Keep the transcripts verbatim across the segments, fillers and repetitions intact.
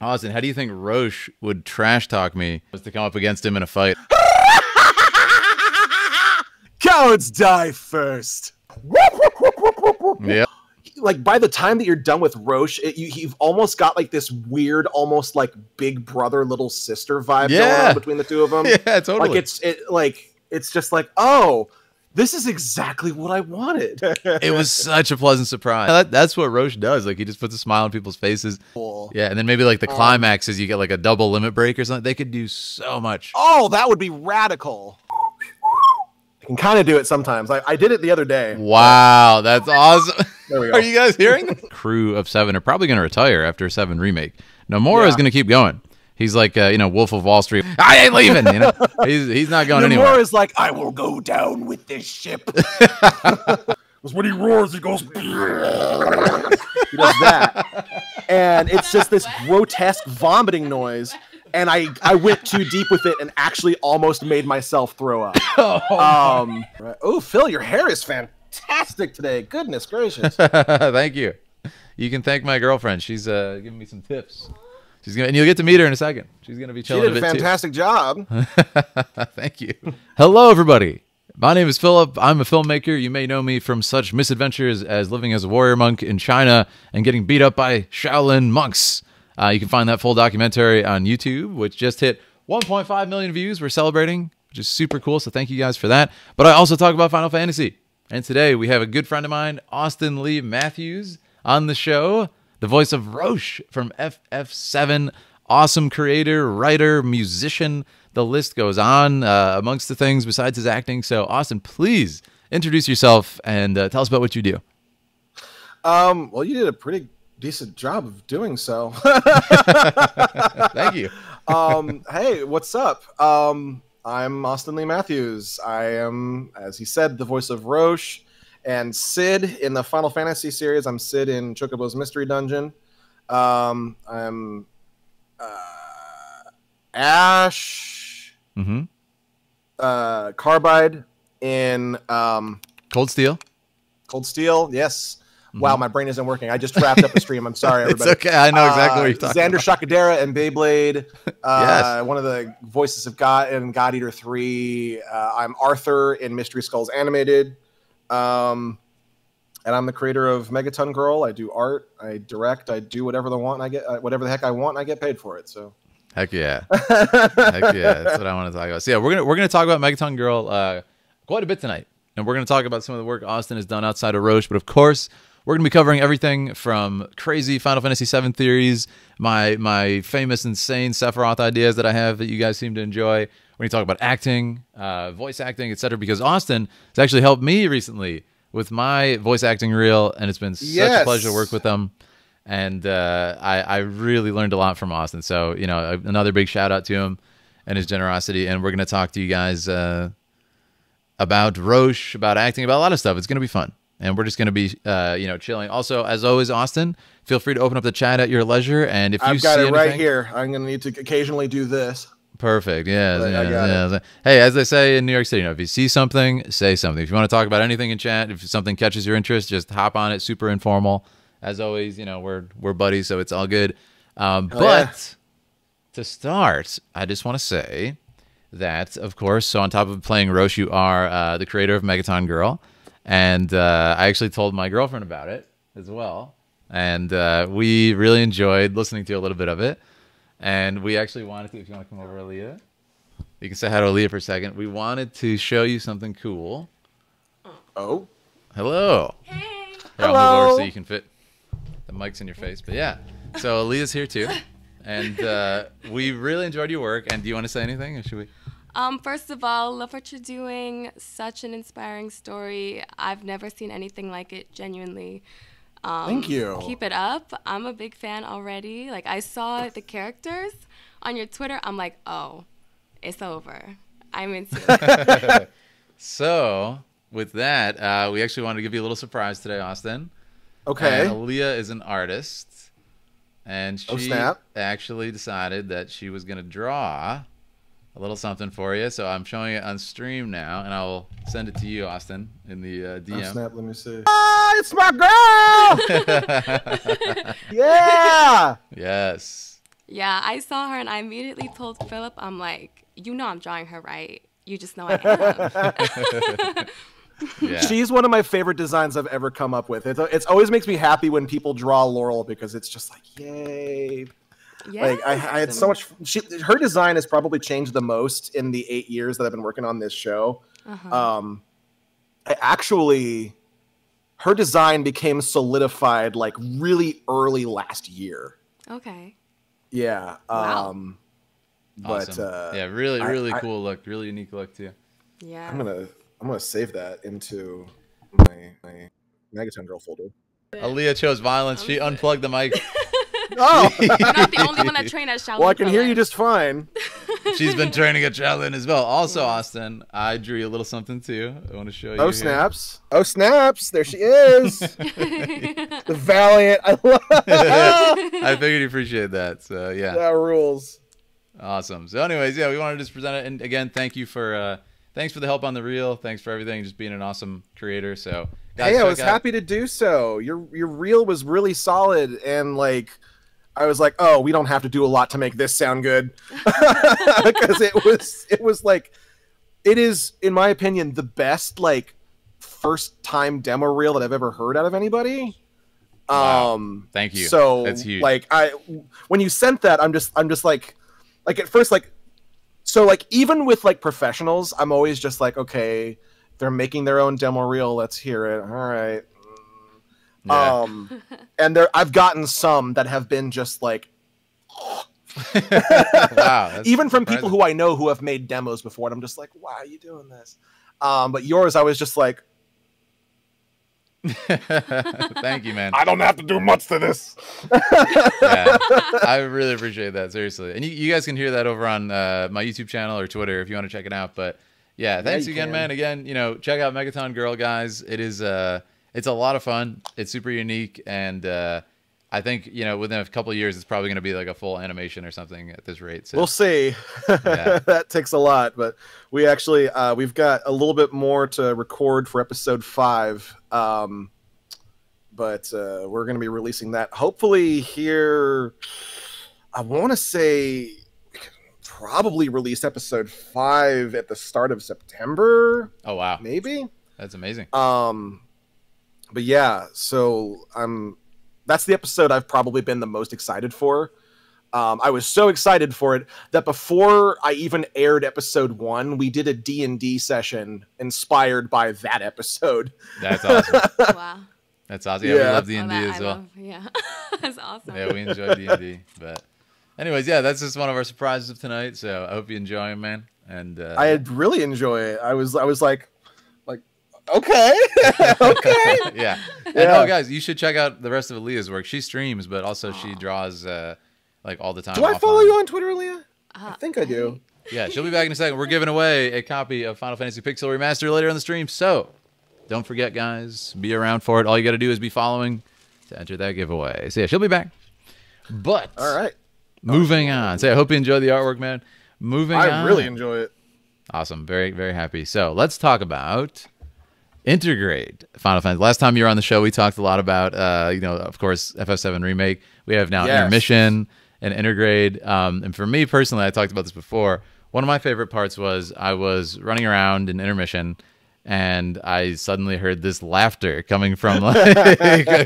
Austin, how do you think Roche would trash talk me was to come up against him in a fight? Cowards die first. Yeah. Like, by the time that you're done with Roche, it, you, you've almost got, like, this weird, almost, like, big brother, little sister vibe yeah. going on between the two of them. Yeah, totally. Like, it's, it, like, it's just like, oh, this is exactly what I wanted. It was such a pleasant surprise. That, that's what Roche does. Like, he just puts a smile on people's faces. Cool. Yeah, and then maybe, like, the um, climax is you get, like, a double limit break or something. They could do so much. Oh, that would be radical. I can kind of do it sometimes. I, I did it the other day. Wow, that's awesome. There we go. Are you guys hearing this? Crew of Seven are probably going to retire after Seven Remake. Nomura yeah. is going to keep going. He's like, uh, you know, Wolf of Wall Street. I ain't leaving. You know, he's he's not going Nomura anywhere. Nomura is like, I will go down with this ship. Because when he roars, he goes. He does that, and it's just this grotesque vomiting noise. And I I went too deep with it and actually almost made myself throw up. Oh, um, right. Oh, Phil, your hair is fantastic. Fantastic today. Goodness gracious. Thank you. You can thank my girlfriend. She's uh, giving me some tips. She's gonna, and you'll get to meet her in a second. She's going to be chilling a bit. She did a fantastic too. job. Thank you. Hello, everybody. My name is Philip. I'm a filmmaker. You may know me from such misadventures as living as a warrior monk in China and getting beat up by Shaolin monks. Uh, you can find that full documentary on YouTube, which just hit one point five million views. We're celebrating, which is super cool, so thank you guys for that. But I also talk about Final Fantasy. And today we have a good friend of mine, Austin Lee Matthews, on the show, the voice of Roche from F F seven, awesome creator, writer, musician. The list goes on uh, amongst the things besides his acting. So, Austin, please introduce yourself and uh, tell us about what you do. Um, well, you did a pretty decent job of doing so. Thank you. um, hey, what's up? Um, I'm Austin Lee Matthews. I am, as he said, the voice of Roche and Sid in the Final Fantasy series. I'm Sid in Chocobo's Mystery Dungeon. Um, I'm uh, Ash mm-hmm. uh, Carbide in um, Cold Steel. Cold Steel, yes. Mm-hmm. Wow, my brain isn't working. I just wrapped up a stream. I'm sorry, everybody. It's okay. I know exactly uh, what you're talking Xander about. Xander Shakadera and Beyblade. Uh, yes. One of the voices of God in God Eater three. Uh, I'm Arthur in Mystery Skulls Animated. Um, and I'm the creator of Megaton Girl. I do art. I direct. I do whatever the want. And I get uh, whatever the heck I want. And I get paid for it. So. Heck yeah. Heck yeah. That's what I want to talk about. So yeah, we're gonna we're gonna talk about Megaton Girl uh, quite a bit tonight, and we're gonna talk about some of the work Austin has done outside of Roche, but of course. We're going to be covering everything from crazy Final Fantasy seven theories, my my famous insane Sephiroth ideas that I have that you guys seem to enjoy. We're going to talk about acting, uh, voice acting, et cetera. Because Austin has actually helped me recently with my voice acting reel, and it's been such yes. a pleasure to work with them. And uh, I, I really learned a lot from Austin. So, you know, another big shout out to him and his generosity. And we're going to talk to you guys uh, about Roche, about acting, about a lot of stuff. It's going to be fun. And we're just going to be, uh, you know, chilling. Also, as always, Austin, feel free to open up the chat at your leisure. And if you I've got see it right anything, here. I'm going to need to occasionally do this. Perfect. Yeah. yeah, yeah, yeah. Hey, as they say in New York City, you know, if you see something, say something. If you want to talk about anything in chat, if something catches your interest, just hop on it. Super informal. As always, you know, we're we're buddies, so it's all good. Um, oh, but yeah. to start, I just want to say that, of course, so on top of playing Roche, you are uh, the creator of Megaton Girl. And uh, I actually told my girlfriend about it as well. And uh, we really enjoyed listening to a little bit of it. And we actually wanted to, if you want to come over, Aaliyah, you can say hi to Aaliyah for a second. We wanted to show you something cool. Oh. Hello. Hey. Here, I'll move over so you can fit the mics in your face. But yeah, so Aaliyah's here too. And uh, we really enjoyed your work. And do you want to say anything or should we? Um, first of all, love what you're doing. Such an inspiring story. I've never seen anything like it, genuinely. Um, Thank you. Keep it up. I'm a big fan already. Like, I saw the characters on your Twitter. I'm like, oh, it's over. I'm into it. So, with that, uh, we actually wanted to give you a little surprise today, Austin. Okay. And Aaliyah is an artist. And she oh, snap. actually decided that she was going to draw a little something for you, so I'm showing it on stream now, and I'll send it to you, Austin, in the uh, D M. Oh, snap, let me see. Ah, it's my girl! Yeah! Yes. Yeah, I saw her and I immediately told Philip, I'm like, you know I'm drawing her, right? You just know I am. Yeah. She's one of my favorite designs I've ever come up with. It it's always makes me happy when people draw Laurel because it's just like, yay. Yes. Like I, I had so much. She, her design has probably changed the most in the eight years that I've been working on this show. Uh-huh. Um, I actually, her design became solidified like really early last year. Okay. Yeah. Wow. Um, awesome. But uh, yeah, really, really I, cool I, look, really unique look too. Yeah. I'm gonna. I'm going to save that into my, my Megaton Girl folder. Aaliyah chose violence. I'm she good. Unplugged the mic. Oh! You're not the only one that trained at Shaolin. Well, I can hear you just fine. She's been training at Shaolin as well. Also, yeah. Austin, I drew you a little something, too. I want to show you. Oh, snaps. Here. Oh, snaps. There she is. The Valiant. I love I figured you appreciate that. So, yeah. That rules. Awesome. So, anyways, yeah, we wanted to just present it. And, again, thank you for... Uh, Thanks for the help on the reel. Thanks for everything. Just being an awesome creator. So guys, hey, I was out. happy to do so. Your your reel was really solid, and like, I was like, oh, we don't have to do a lot to make this sound good, because it was it was like, it is in my opinion the best like first time demo reel that I've ever heard out of anybody. Wow. Um, thank you. So that's huge. Like I, when you sent that, I'm just I'm just like, like at first like. So, like, even with, like, professionals, I'm always just like, okay, they're making their own demo reel. Let's hear it. All right. Yeah. Um, and there, I've gotten some that have been just, like, oh. Wow, even from surprising. People who I know who have made demos before. And I'm just like, why are you doing this? Um, but yours, I was just like. Thank you, man. I don't have to do much to this. Yeah, I really appreciate that, seriously. And you, you guys can hear that over on uh, my YouTube channel or Twitter if you want to check it out. But yeah, thanks yeah, again, can. man. Again, you know, check out Megaton Girl, guys. It is uh, it's a lot of fun. It's super unique, and uh, I think you know within a couple of years, it's probably going to be like a full animation or something at this rate. So, we'll see. Yeah. That takes a lot, but we actually uh, we've got a little bit more to record for episode five. Um, but uh, we're going to be releasing that hopefully here. I want to say we can probably release episode five at the start of September. Oh wow, maybe that's amazing. Um, but yeah, so I'm. That's the episode I've probably been the most excited for. Um, I was so excited for it that before I even aired episode one, we did a D and D session inspired by that episode. That's awesome. Wow. That's awesome. Yeah, yeah. We love D and D well, as I well. Love, yeah, that's awesome. Yeah, we enjoy D and D. But anyways, yeah, that's just one of our surprises of tonight. So I hope you enjoy it, man. And uh, I really enjoy it. I was, I was like. Okay. Okay. Yeah. And, yeah. Oh, guys, you should check out the rest of Aaliyah's work. She streams, but also she draws uh, like all the time. Do I follow you on Twitter, Aaliyah? Uh, I think I do. Yeah, she'll be back in a second. We're giving away a copy of Final Fantasy Pixel Remaster later on the stream, so don't forget, guys. Be around for it. All you got to do is be following to enter that giveaway. So yeah, she'll be back. But all right, moving oh, on. So I hope you enjoy the artwork, man. Moving I on. I really enjoy it. Awesome. Very, very happy. So let's talk about. Intergrade Final Fantasy. Last time you were on the show, we talked a lot about, uh, you know, of course, F F seven Remake. We have now yes. Intermission and Intergrade. Um, and for me personally, I talked about this before. One of my favorite parts was I was running around in Intermission, and I suddenly heard this laughter coming from like,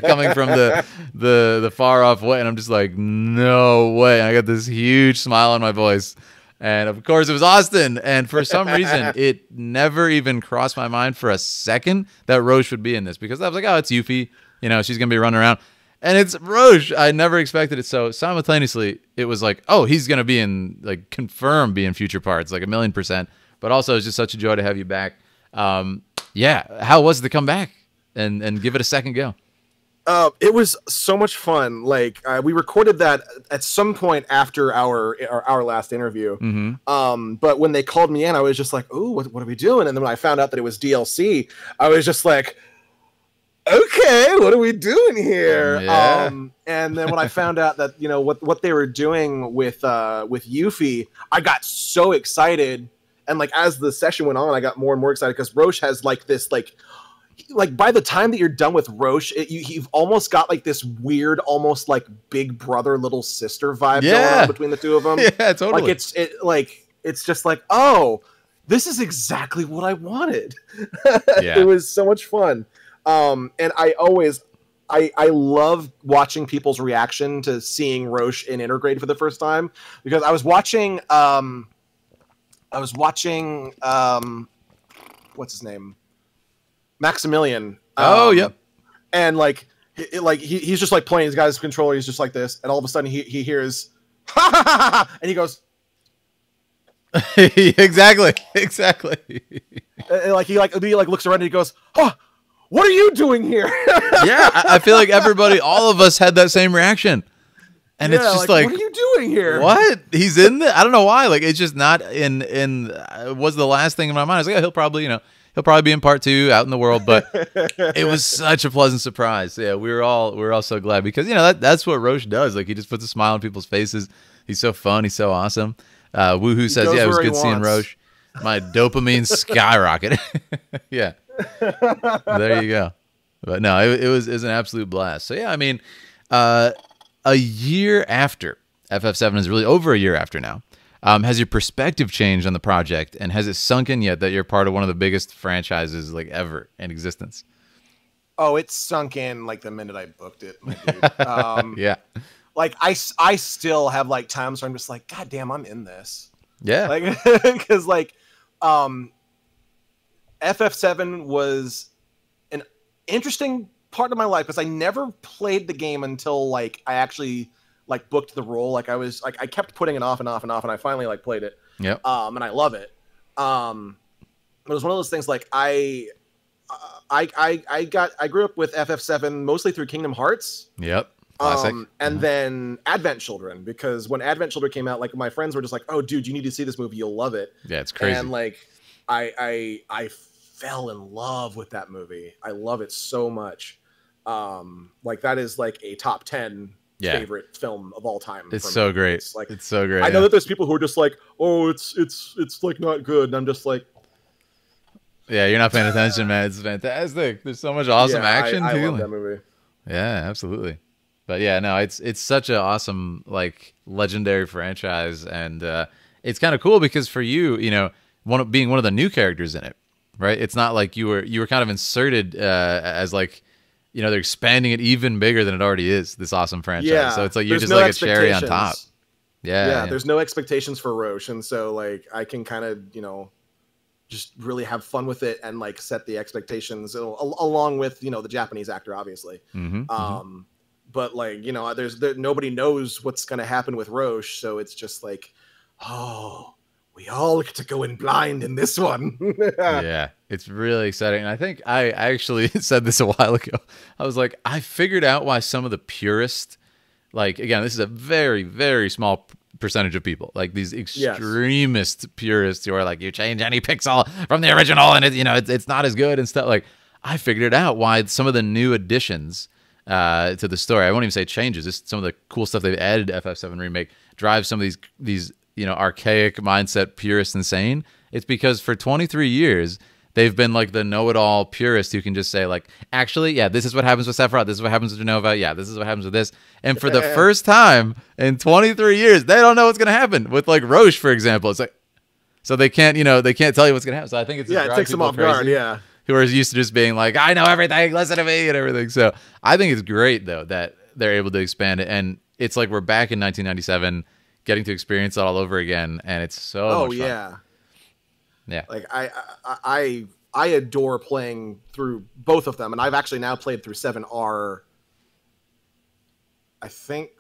coming from the the the far off way, and I'm just like, no way! And I got this huge smile on my voice. And, of course, it was Austin. And for some reason, it never even crossed my mind for a second that Roche would be in this. Because I was like, oh, it's Yuffie. You know, she's going to be running around. And it's Roche. I never expected it. So simultaneously, it was like, oh, he's going to be in, like, confirmed be in future parts, like a million percent. But also, it's just such a joy to have you back. Um, yeah. How was it to come back and, and give it a second go? Uh, it was so much fun. Like uh, we recorded that at some point after our our, our last interview. Mm-hmm. um, but when they called me in, I was just like, "Ooh, what, what are we doing?" And then when I found out that it was D L C, I was just like, "Okay, what are we doing here?" Um, yeah. um, and then when I found out that you know what what they were doing with uh, with Yuffie, I got so excited. And like as the session went on, I got more and more excited because Roche has like this like. like by the time that you're done with Roche, it, you, you've almost got like this weird, almost like big brother little sister vibe yeah. going on between the two of them. Yeah, totally. Like it's it like it's just like, oh, this is exactly what I wanted. Yeah. It was so much fun, um, and I always. I, I love watching people's reaction to seeing Roche in Intergrade for the first time, because I was watching, um, I was watching, um, what's his name? Maximilian. Oh, um, yep. And like, it, like he, he's just like playing, he's got his controller, he's just like this. And all of a sudden he, he hears, ha, ha, ha, ha, and he goes. Exactly. Exactly. and, and like, he like, he like looks around and he goes, oh, what are you doing here? Yeah, I feel like everybody, all of us had that same reaction. And yeah, it's just like, like, what are you doing here? What? He's in the, I don't know why. Like, it's just not in, in, it was the last thing in my mind. I was like, oh, he'll probably, you know, he'll probably be in part two out in the world. But it was such a pleasant surprise. Yeah, we were all, we were all so glad because, you know, that, that's what Roche does. Like, he just puts a smile on people's faces. He's so fun. He's so awesome. Uh, Woohoo says, yeah, it was good wants. seeing Roche. My dopamine skyrocketed. Yeah. There you go. But no, it, it was is an absolute blast. So yeah, I mean, uh, a year after F F seven is really over a year after now. Um, has your perspective changed on the project, and has it sunk in yet that you're part of one of the biggest franchises like ever in existence? Oh, it's sunk in like the minute I booked it, my dude. Um, yeah. Like I, I still have like times where I'm just like, God damn, I'm in this. Yeah. Like because like. Um, F F seven was an interesting part of my life because I never played the game until like I actually like booked the role. Like I was like I kept putting it off and off and off, and I finally like played it. Yeah. Um, and I love it. Um, it was one of those things like I, I, I, I got I grew up with F F seven mostly through Kingdom Hearts. Yep. Classic. Um, and yeah. then Advent Children, because when Advent Children came out, like my friends were just like, "Oh, dude, you need to see this movie. You'll love it." Yeah, it's crazy. And like I, I, I. fell in love with that movie. I love it so much. Um, like that is like a top ten yeah. favorite film of all time. It's so great. It's like it's so great. I yeah. know that there's people who are just like, oh, it's it's it's like not good, and I'm just like, yeah, you're not paying attention, man. It's fantastic. There's so much awesome yeah, action. I, I love that movie. Yeah, absolutely. But yeah, no, it's it's such an awesome like legendary franchise, and uh, it's kind of cool because for you, you know, one of, being one of the new characters in it. Right, it's not like you were you were kind of inserted uh, as like, you know, they're expanding it even bigger than it already is. This awesome franchise, yeah, so it's like you're just no like a cherry on top. Yeah, yeah, yeah, there's no expectations for Roche, and so like I can kind of you know, just really have fun with it and like set the expectations al along with you know the Japanese actor, obviously. Mm-hmm, um, mm-hmm. But like you know, there's there, nobody knows what's gonna happen with Roche, so it's just like, oh. We all get to go in blind in this one. Yeah, it's really exciting. And I think I actually said this a while ago. I was like, I figured out why some of the purists, like, again, this is a very, very small percentage of people, like these extremist yes. purists who are like, you change any pixel from the original and, it, you know, it's, it's not as good and stuff. Like, I figured out why some of the new additions uh, to the story, I won't even say changes, just some of the cool stuff they've added to F F seven Remake, drives some of these these. you know, archaic mindset, purist, insane. It's because for twenty-three years, they've been like the know-it-all purist who can just say like, actually, yeah, this is what happens with Sephiroth. This is what happens with Genova. Yeah, this is what happens with this. And for the first time in twenty-three years, they don't know what's going to happen with like Roche, for example. It's like, so they can't, you know, they can't tell you what's going to happen. So I think it's, yeah, it takes them off guard. Yeah. Who are used to just being like, I know everything, listen to me and everything. So I think it's great though, that they're able to expand it. And it's like, we're back in nineteen ninety-seven, getting to experience it all over again, and it's so oh much fun. yeah yeah like I, I i i adore playing through both of them, and I've actually now played through seven R. I think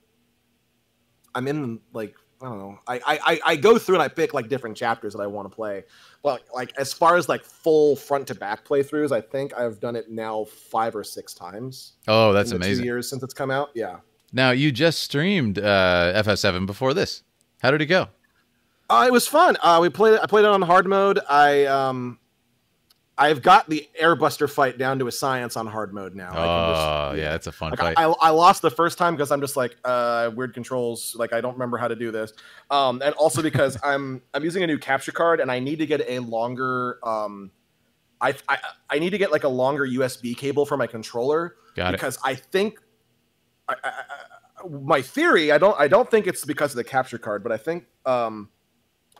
I'm in like I don't know i i i go through and I pick like different chapters that I want to play, but like as far as like full front to back playthroughs, I think I've done it now five or six times. Oh, that's amazing. Two years since it's come out. Yeah. Now, you just streamed uh, F F seven before this. How did it go? Uh, it was fun. Uh, we played. I played it on hard mode. I um, I've got the airbuster fight down to a science on hard mode now. Oh, I can just, yeah, that's a fun like, fight. I, I, I lost the first time because I'm just like uh, weird controls. Like I don't remember how to do this, um, and also because I'm I'm using a new capture card and I need to get a longer um, I I, I need to get like a longer U S B cable for my controller. Got it. Because I think I, I, I, my theory, I don't I don't think it's because of the capture card, but I think um,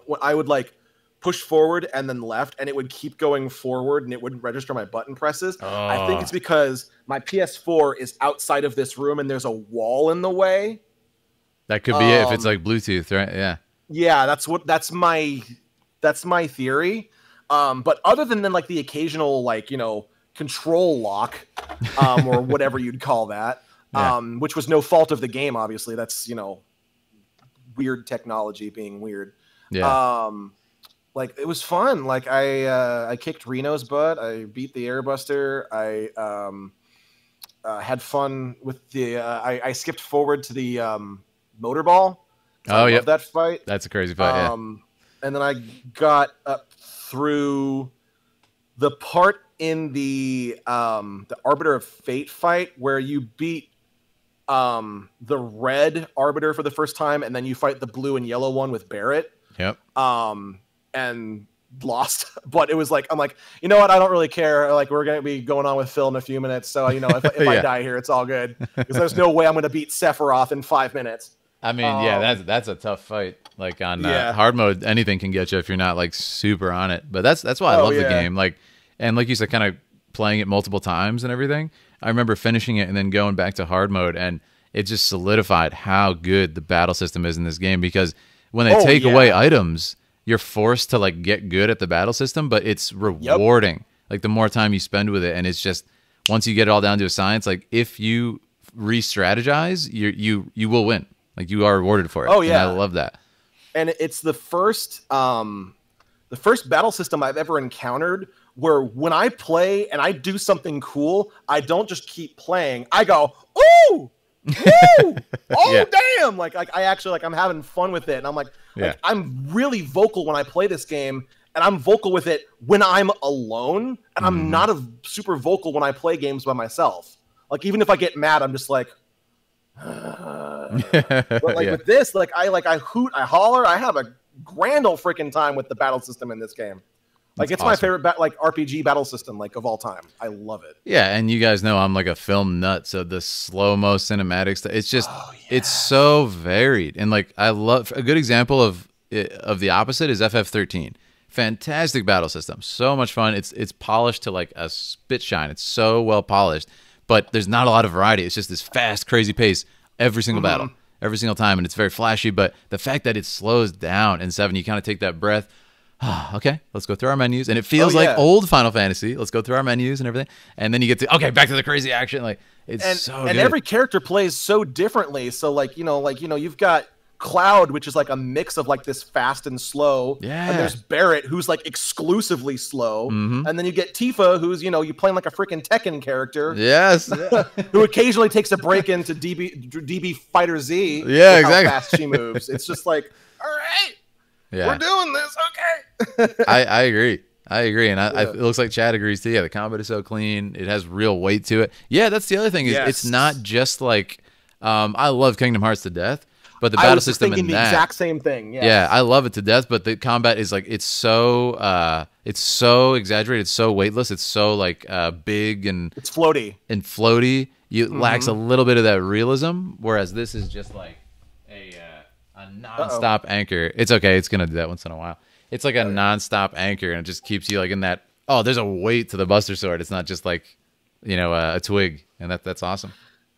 what I would like. push forward and then left, and it would keep going forward, and it wouldn't register my button presses. Oh. I think it's because my P S four is outside of this room, and there's a wall in the way. That could be um, it if it's like Bluetooth, right? Yeah. Yeah, that's what that's my that's my theory. Um, but other than then, like the occasional, like you know, control lock, um, or whatever you'd call that, yeah. um, which was no fault of the game, obviously. That's you know, weird technology being weird. Yeah. Um, Like, it was fun. Like, I uh, I kicked Reno's butt. I beat the Airbuster. I um, uh, had fun with the... Uh, I, I skipped forward to the um, Motorball. Oh, yeah. That fight. That's a crazy fight, um, yeah. And then I got up through the part in the, um, the Arbiter of Fate fight where you beat um, the red Arbiter for the first time, and then you fight the blue and yellow one with Barrett. Yep. Um... and lost, but it was like, I'm like, you know what? I don't really care. Like, we're going to be going on with Phil in a few minutes. So, you know, if, if yeah. I die here, it's all good. Because there's no way I'm going to beat Sephiroth in five minutes. I mean, um, yeah, that's, that's a tough fight. Like on yeah. uh, hard mode, anything can get you if you're not like super on it. But that's, that's why I oh, love yeah. the game. Like, and like you said, kind of playing it multiple times and everything. I remember finishing it and then going back to hard mode, and it just solidified how good the battle system is in this game, because when they oh, take yeah. away items, you're forced to like get good at the battle system, but it's rewarding. Yep. Like the more time you spend with it, and it's just once you get it all down to a science, like if you re-strategize, you you you will win. Like you are rewarded for it. Oh yeah, and I love that. And it's the first um, the first battle system I've ever encountered where when I play and I do something cool, I don't just keep playing. I go, ooh. Woo! Oh yeah. damn! Like, like I actually like I'm having fun with it, and I'm like, yeah. like I'm really vocal when I play this game, and I'm vocal with it when I'm alone, and mm. I'm not a super vocal when I play games by myself. Like even if I get mad, I'm just like, uh. but like yeah. with this, like I like I hoot, I holler, I have a grand old freaking time with the battle system in this game. Like That's it's awesome. my favorite ba like R P G battle system like of all time. I love it. Yeah, and you guys know I'm like a film nut, so the slow mo cinematics, it's just oh, yeah. it's so varied, and like I love a good example of of the opposite is F F thirteen. Fantastic battle system, so much fun. It's it's polished to like a spit shine. It's so well polished, but there's not a lot of variety. It's just this fast, crazy pace every single mm-hmm. battle, every single time, and it's very flashy. But the fact that it slows down in seven, you kind of take that breath. Okay, let's go through our menus, and it feels oh, yeah. like old Final Fantasy. Let's go through our menus and everything, and then you get to okay, back to the crazy action. Like it's and, so. And good. Every character plays so differently. So like you know, like you know, you've got Cloud, which is like a mix of like this fast and slow. Yeah. And there's Barrett, who's like exclusively slow, mm-hmm. and then you get Tifa, who's you know, you playing like a freaking Tekken character. Yes. Who occasionally takes a break into D B D B Fighter Z. Yeah, exactly. How fast she moves. It's just like all right. Yeah. We're doing this, okay? I, I agree. I agree, and I, yeah. I, it looks like Chad agrees too. Yeah, the combat is so clean; it has real weight to it. Yeah, that's the other thing is yes. it's not just like um, I love Kingdom Hearts to death, but the battle I was system in the that, exact same thing. Yeah. yeah, I love it to death, but the combat is like it's so uh, it's so exaggerated, it's so weightless, it's so like uh, big and it's floaty and floaty. You mm-hmm. lacks a little bit of that realism, whereas this is just like a. Uh, A non-stop uh -oh. anchor. It's okay. It's gonna do that once in a while. It's like a okay. non-stop anchor, and it just keeps you like in that. Oh, there's a weight to the Buster Sword. It's not just like, you know, uh, a twig, and that that's awesome.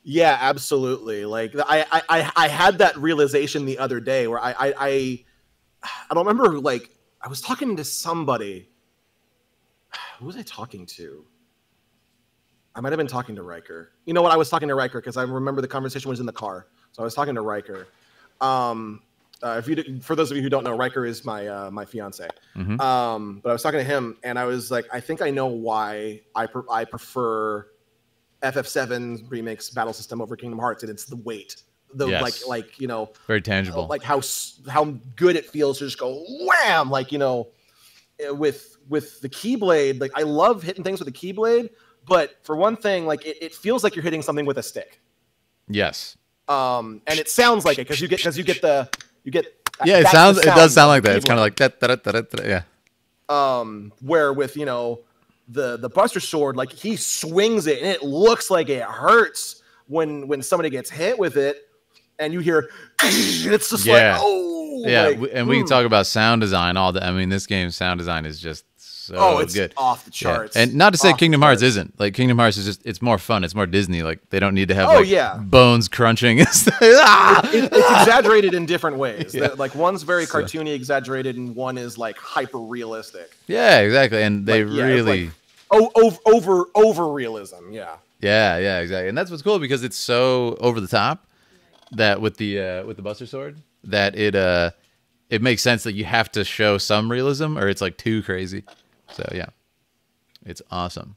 Yeah, absolutely. Like I I I had that realization the other day where I I I, I don't remember. Like I was talking to somebody. Who was I talking to? I might have been talking to Riker. You know what? I was talking to Riker because I remember the conversation was in the car. So I was talking to Riker. Um, uh, if you do, for those of you who don't know, Riker is my uh, my fiance. Mm-hmm. Um, but I was talking to him, and I was like, I think I know why I pre I prefer F F seven Remake's battle system over Kingdom Hearts, and it's the weight, the yes. like like you know, very tangible, uh, like how how good it feels to just go wham, like you know, with with the Keyblade. Like I love hitting things with the Keyblade, but for one thing, like it, it feels like you're hitting something with a stick. Yes. Um, and it sounds like it because you get because you get the you get yeah it sounds sound it does sound like that. It's kind of like that, that, that, that, that yeah um where with you know the the Buster Sword, like he swings it and it looks like it hurts when when somebody gets hit with it, and you hear it's just yeah. like oh yeah, like, and we hmm. can talk about sound design all the. I mean, this game's sound design is just so oh, it's good, off the charts. Yeah. And not to say off Kingdom Hearts isn't like Kingdom Hearts is just it's more fun, it's more Disney. Like they don't need to have oh, like yeah. bones crunching. It's, like, ah! it, it, it's exaggerated in different ways. Yeah. The, like one's very so. cartoony, exaggerated, and one is like hyper realistic. Yeah, exactly. And they like, yeah, really. Oh, over, over, over realism, yeah. Yeah, yeah, exactly, and that's what's cool because it's so over the top that with the uh, with the Buster Sword that it uh it makes sense that you have to show some realism or it's like too crazy. So yeah, it's awesome.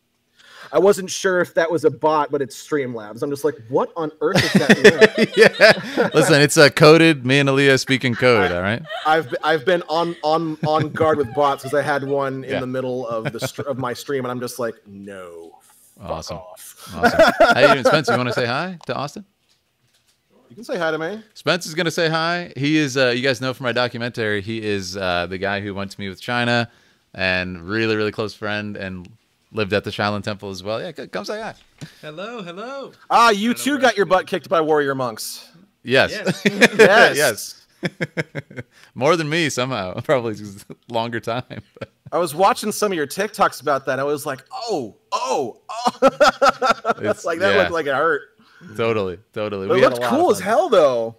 I wasn't sure if that was a bot, but it's Streamlabs. I'm just like, what on earth is that? Yeah, listen, it's a uh, coded. Me and Aaliyah speaking code. I, all right. I've I've been on on on guard with bots because I had one in yeah. the middle of the of my stream, and I'm just like, no. Fuck awesome. Off. Awesome. How you doing, Spence? You want to say hi to Austin? You can say hi to me. Spence is going to say hi. He is. Uh, you guys know from my documentary, he is uh, the guy who went to me with China, and really really close friend and. Lived at the Shaolin Temple as well. Yeah, come say hi. Hello, hello. Ah, you too got your butt kicked by warrior monks. Yes. Yes. Yes. Yes. More than me somehow. Probably longer time. I was watching some of your TikToks about that. I was like, oh, oh, oh. It's like that yeah. looked like it hurt. Totally, totally. But we it looked had a cool as hell, though.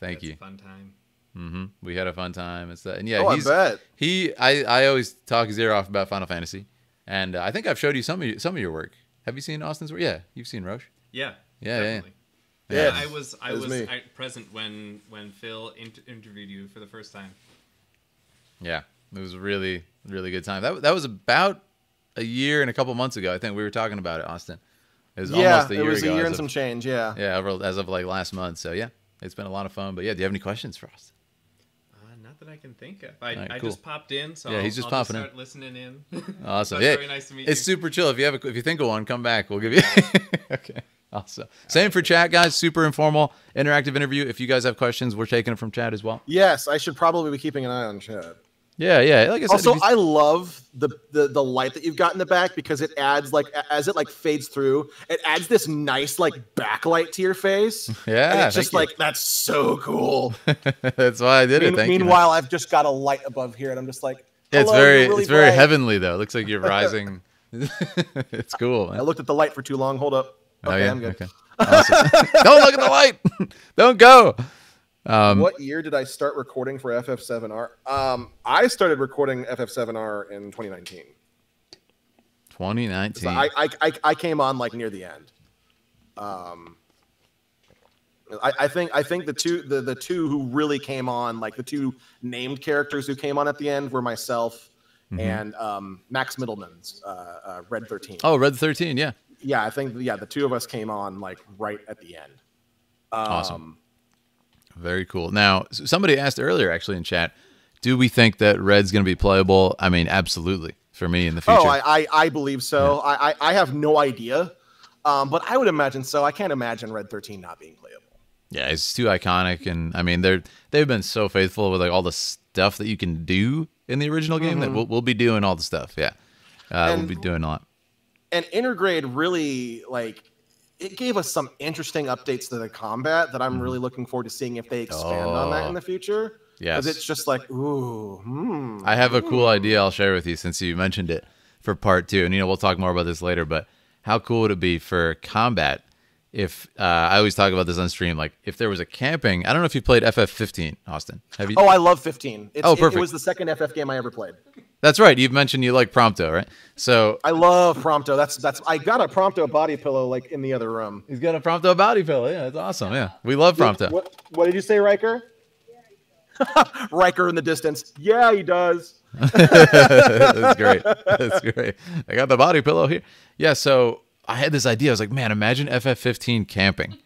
Thank That's you. A fun time. Mm-hmm. We had a fun time and stuff. And yeah, oh, he's, I bet. He, I, I always talk his ear off about Final Fantasy. And uh, I think I've showed you some of you, some of your work. Have you seen Austin's work? Yeah, you've seen Roche. Yeah, yeah, definitely. yeah. yeah. yeah I was I was, was present when when Phil inter interviewed you for the first time. Yeah, it was a really really good time. That that was about a year and a couple months ago. I think we were talking about it, Austin. It was yeah, almost a year ago. It was ago, a year and of, some change. Yeah. Yeah, over, as of like last month. So yeah, it's been a lot of fun. But yeah, do you have any questions for Austin? That I can think of. I, right, I cool. just popped in, so yeah, he's just I'll popping just start in. listening in. Awesome. So yeah, very nice to meet it's you. It's super chill. If you have a, if you think of one, come back. We'll give you. Okay. Awesome. Same for chat, guys. Super informal, interactive interview. If you guys have questions, we're taking it from chat as well. Yes, I should probably be keeping an eye on chat. Yeah, yeah. Like I said, also, you... I love the, the the light that you've got in the back because it adds like as it like fades through, it adds this nice like backlight to your face. Yeah, and it's just you. like that's so cool. That's why I did mean, it. Thank meanwhile, you. I've just got a light above here, and I'm just like, hello, it's very really it's bright. very heavenly though. It looks like you're rising. It's cool. Man. I looked at the light for too long. Hold up. Okay, oh, yeah? I'm good. Okay. Awesome. Don't look at the light. Don't go. Um, what year did I start recording for F F seven R? Um, I started recording F F seven R in twenty nineteen. twenty nineteen. So I, I, I, I came on like near the end. Um, I, I think I think the two the, the two who really came on, like the two named characters who came on at the end were myself mm-hmm. and um, Max Middleman's uh, uh, Red thirteen. Oh, Red thirteen, yeah. Yeah, I think yeah the two of us came on like right at the end. Um, awesome. Very cool. Now, somebody asked earlier, actually, in chat, do we think that Red's going to be playable? I mean, absolutely, for me in the future. Oh, I, I, I believe so. Yeah. I, I have no idea, um, but I would imagine so. I can't imagine Red thirteen not being playable. Yeah, it's too iconic, and I mean, they're they've been so faithful with like all the stuff that you can do in the original game mm-hmm. that we'll, we'll be doing all the stuff. Yeah, uh, and, we'll be doing a lot. And Intergrade really like. It gave us some interesting updates to the combat that I'm really looking forward to seeing if they expand oh, on that in the future. Yes. Because it's just like, ooh. Hmm, I have a hmm. cool idea I'll share with you since you mentioned it for part two. And, you know, we'll talk more about this later. But how cool would it be for combat if uh, I always talk about this on stream. Like if there was a camping. I don't know if you played F F fifteen, Austin. Have you? Oh, I love fifteen. It's, oh, perfect. It, it was the second F F game I ever played. That's right. You've mentioned you like Prompto, right? So I love Prompto. That's that's. I got a Prompto body pillow like in the other room. He's got a Prompto body pillow. Yeah, that's awesome. Yeah, we love Prompto. What, what did you say, Riker? Yeah, Riker in the distance. Yeah, he does. That's great. That's great. I got the body pillow here. Yeah. So I had this idea. I was like, man, imagine F F fifteen camping,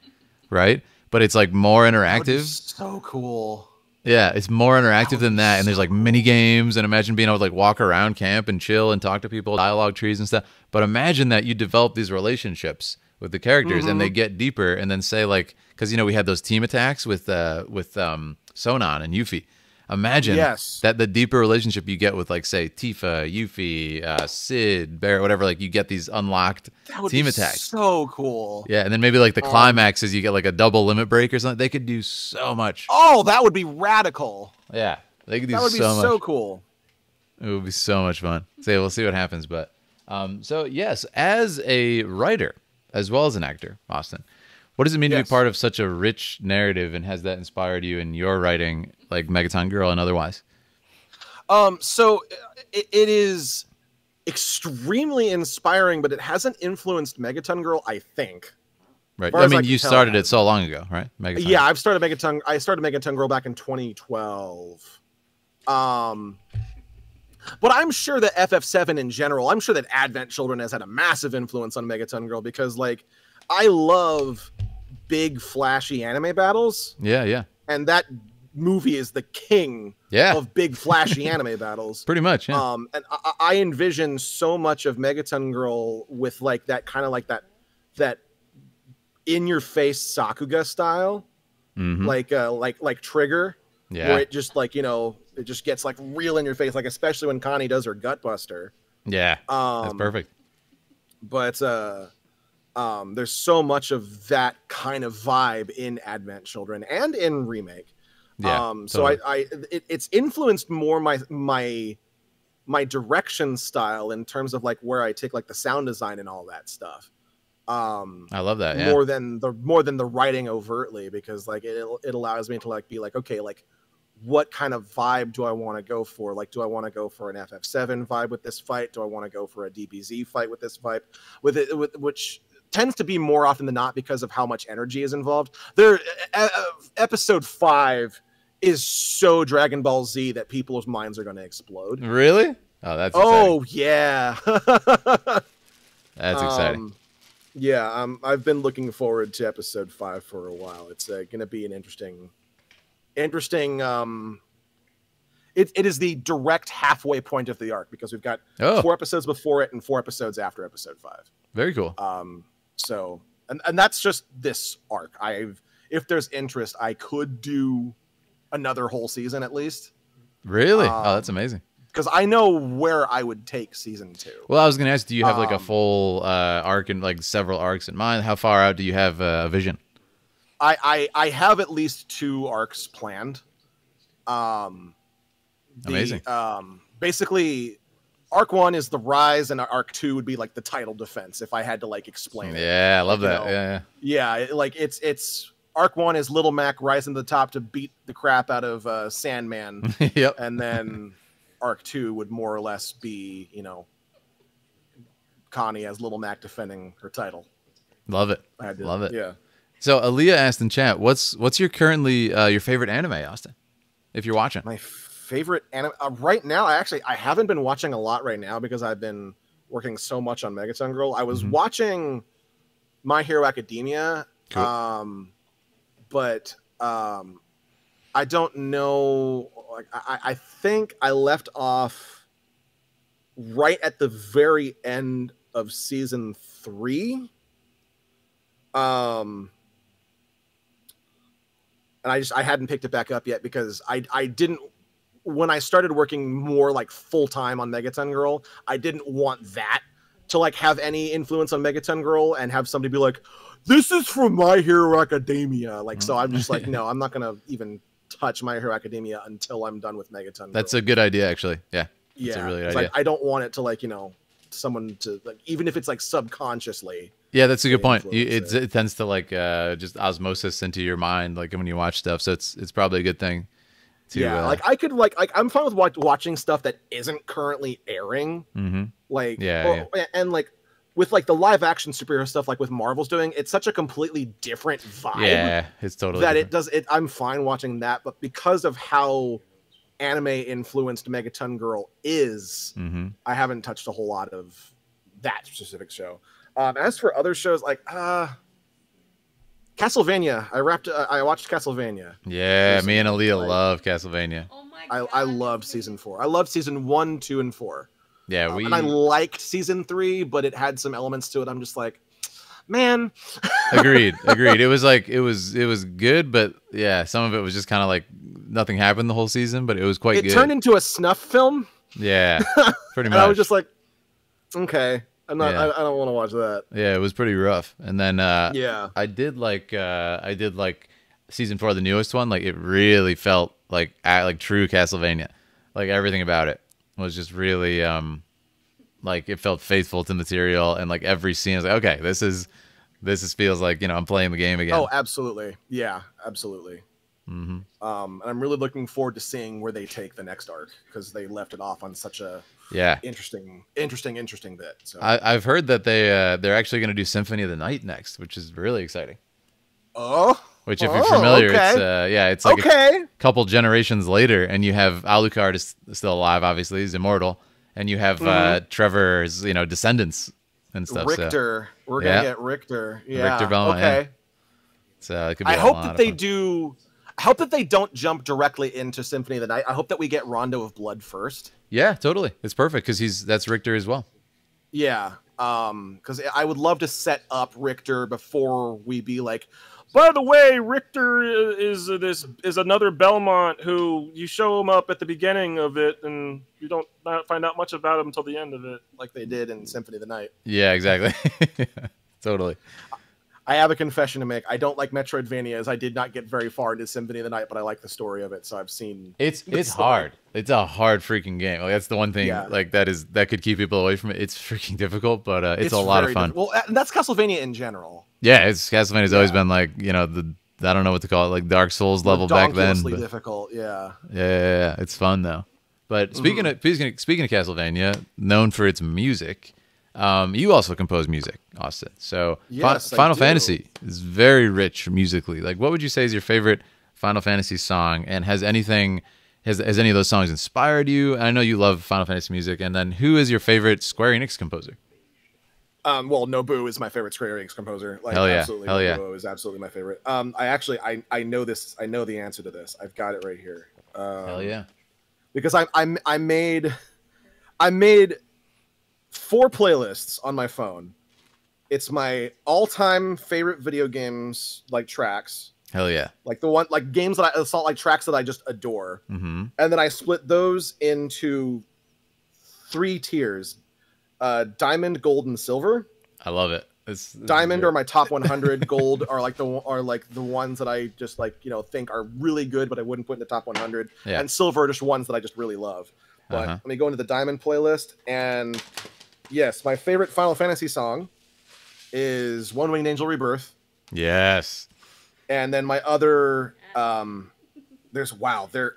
right? But it's like more interactive. So cool. Yeah, it's more interactive than that, and there's like mini games, and imagine being able to like walk around camp and chill and talk to people, dialogue trees and stuff. But imagine that you develop these relationships with the characters, mm-hmm. and they get deeper, and then say like, because you know we had those team attacks with uh, with um, Sonon and Yuffie. Imagine yes. that the deeper relationship you get with, like, say, Tifa, Yuffie, uh, Sid, Barret, whatever, like, you get these unlocked that would team be attacks. So cool. Yeah, and then maybe, like, the um, climax is you get, like, a double limit break or something. They could do so much. Oh, that would be radical. Yeah, they could do so much. That would be so cool. It would be so much fun. So, yeah, we'll see what happens, but... Um, so, yes, as a writer, as well as an actor, Austin, what does it mean yes. to be part of such a rich narrative, and has that inspired you in your writing, like Megaton Girl and otherwise? Um, so it, it is extremely inspiring, but it hasn't influenced Megaton Girl, I think. Right. I mean, I you started it so long ago, right? Megaton. Yeah, I've started Megaton. I started Megaton Girl back in twenty twelve. Um... But I'm sure that F F seven in general, I'm sure that Advent Children has had a massive influence on Megaton Girl, because, like, I love big, flashy anime battles. Yeah, yeah. And that movie is the king yeah. of big, flashy anime battles. Pretty much, yeah. Um, and I, I envision so much of Megaton Girl with, like, that kind of, like, that that in-your-face Sakuga style, mm-hmm. like, uh, like, like Trigger, yeah. where it just, like, you know... It just gets, like, real in your face, like, especially when Connie does her gut buster. Yeah, um, that's perfect. But uh, um, there's so much of that kind of vibe in Advent Children and in Remake. Yeah, um, so totally. I, I it, it's influenced more my my my direction style in terms of, like, where I take, like, the sound design and all that stuff. Um, I love that yeah. more than the more than the writing overtly, because, like, it it allows me to, like, be like, okay, like, what kind of vibe do I want to go for? Like, do I want to go for an F F seven vibe with this fight? Do I want to go for a D B Z fight with this vibe? With it, with, which tends to be more often than not because of how much energy is involved. There, uh, episode five is so Dragon Ball Z that people's minds are going to explode. Really? Oh, that's exciting. Oh yeah, that's exciting. Um, yeah, um, I've been looking forward to episode five for a while. It's uh, going to be an interesting. Interesting. Um, it it is the direct halfway point of the arc, because we've got oh. four episodes before it and four episodes after episode five. Very cool. Um, so and and that's just this arc. I've if there's interest, I could do another whole season at least. Really? Um, oh, that's amazing. Because I know where I would take season two. Well, I was going to ask, do you have, like, um, a full uh, arc and, like, several arcs in mind? How far out do you have a uh, vision? I, I, I have at least two arcs planned. Um, the, Amazing. Um, basically, arc one is the rise, and arc two would be, like, the title defense, if I had to, like, explain it. Yeah, I love that. You know? Yeah, yeah. Yeah, like, it's it's arc one is Little Mac rising to the top to beat the crap out of uh, Sandman. Yep. And then arc two would more or less be, you know, Connie as Little Mac defending her title. Love it. I had to, love it. Yeah. So Aaliyah asked in chat, "What's what's your currently uh, your favorite anime, Austin? If you're watching." My favorite anime uh, right now, I actually I haven't been watching a lot right now because I've been working so much on Megaton Girl. I was mm-hmm. watching My Hero Academia, cool. um, but um, I don't know. Like, I, I think I left off right at the very end of season three. Um. And I just, I hadn't picked it back up yet because I, I didn't, when I started working more, like, full time on Megaton Girl, I didn't want that to, like, have any influence on Megaton Girl and have somebody be like, this is from My Hero Academia. Like, so I'm just like, no, I'm not going to even touch My Hero Academia until I'm done with Megaton Girl. That's a good idea, actually. Yeah. That's yeah. a really good idea. I, I don't want it to, like, you know, someone to, like, even if it's, like, subconsciously. Yeah, that's a good point. You, it, it tends to, like, uh, just osmosis into your mind, like, when you watch stuff. So it's it's probably a good thing. To, yeah, uh, like I could like like I'm fine with watch, watching stuff that isn't currently airing. Mm-hmm. Like yeah, or, yeah, and like with like the live action superhero stuff, like with Marvel's doing, it's such a completely different vibe. Yeah, it's totally that different. It does it. I'm fine watching that, but because of how anime influenced Megaton Girl is, mm-hmm. I haven't touched a whole lot of that specific show. Um, as for other shows, like uh, Castlevania, I wrapped. Uh, I watched Castlevania. Yeah, recently. Me and Aaliyah like, love Castlevania. Oh my God. I, I loved season four. I loved season one, two, and four. Yeah, we um, and I liked season three, but it had some elements to it. I'm just like, man. Agreed, agreed. It was like it was it was good, but yeah, some of it was just kind of like nothing happened the whole season, but it was quite. It good. turned into a snuff film. Yeah, pretty much. And I was just like, okay, I'm not. Yeah. I, I don't want to watch that. Yeah, it was pretty rough. And then uh, yeah, I did like uh, I did like season four, the newest one. Like it really felt like like true Castlevania. Like everything about it was just really. Um, Like it felt faithful to material, and like every scene is like, okay, this is, this is feels like, you know, I'm playing the game again. Oh, absolutely, yeah, absolutely. Mm-hmm. Um, and I'm really looking forward to seeing where they take the next arc, because they left it off on such a yeah interesting, interesting, interesting bit. So I, I've heard that they uh, they're actually going to do Symphony of the Night next, which is really exciting. Oh, which if oh, you're familiar, okay. it's uh, yeah, it's like okay. a couple generations later, and you have Alucard is still alive, obviously, he's immortal. And you have mm-hmm. uh, Trevor's, you know, descendants and stuff. Richter, so. we're gonna yeah. get Richter. Yeah, Richter Belmont. Okay. Yeah. So it could be. I a hope lot that they fun. do. I hope that they don't jump directly into Symphony of the Night. I hope that we get Rondo of Blood first. Yeah, totally. It's perfect because he's that's Richter as well. Yeah, because um, I would love to set up Richter before we be like. By the way, Richter is this is another Belmont who you show him up at the beginning of it, and you don't find out much about him until the end of it, like they did in Symphony of the Night. Yeah, exactly. Totally. I have a confession to make. I don't like Metroidvanias. I did not get very far into Symphony of the Night, but I like the story of it, so I've seen. It's it's story. hard. It's a hard freaking game. Like that's the one thing yeah. like that is that could keep people away from it. It's freaking difficult, but uh, it's, it's a lot of fun. Well, and that's Castlevania in general. Yeah, it's Castlevania's yeah. always been like, you know, the I don't know what to call it, like Dark Souls level back then. It's difficult, yeah. yeah. Yeah, yeah, it's fun though. But speaking mm-hmm. of speaking, speaking of Castlevania, known for its music, um, you also compose music, Austin. So yes, Fi Final do. Fantasy is very rich musically. Like, what would you say is your favorite Final Fantasy song? And has anything has has any of those songs inspired you? I know you love Final Fantasy music. And then who is your favorite Square Enix composer? Um, well, Nobuo is my favorite Square Enix composer. Like, hell yeah. absolutely, Hell yeah. Nobuo is absolutely my favorite. Um, I actually, I, I know this. I know the answer to this. I've got it right here. Um, Hell yeah! Because I, I, I made, I made four playlists on my phone. It's my all-time favorite video games, like tracks. Hell yeah! Like the one, like games that I saw, like tracks that I just adore. Mm-hmm. And then I split those into three tiers. Uh, diamond, gold, and silver. I love it. It's, it's diamond weird. Are my top one hundred. Gold are like the are like the ones that I just like you know think are really good, but I wouldn't put in the top one hundred. Yeah. And silver are just ones that I just really love. But uh-huh. let me go into the diamond playlist. And yes, my favorite Final Fantasy song is One Winged Angel Rebirth. Yes. And then my other um, there's wow there.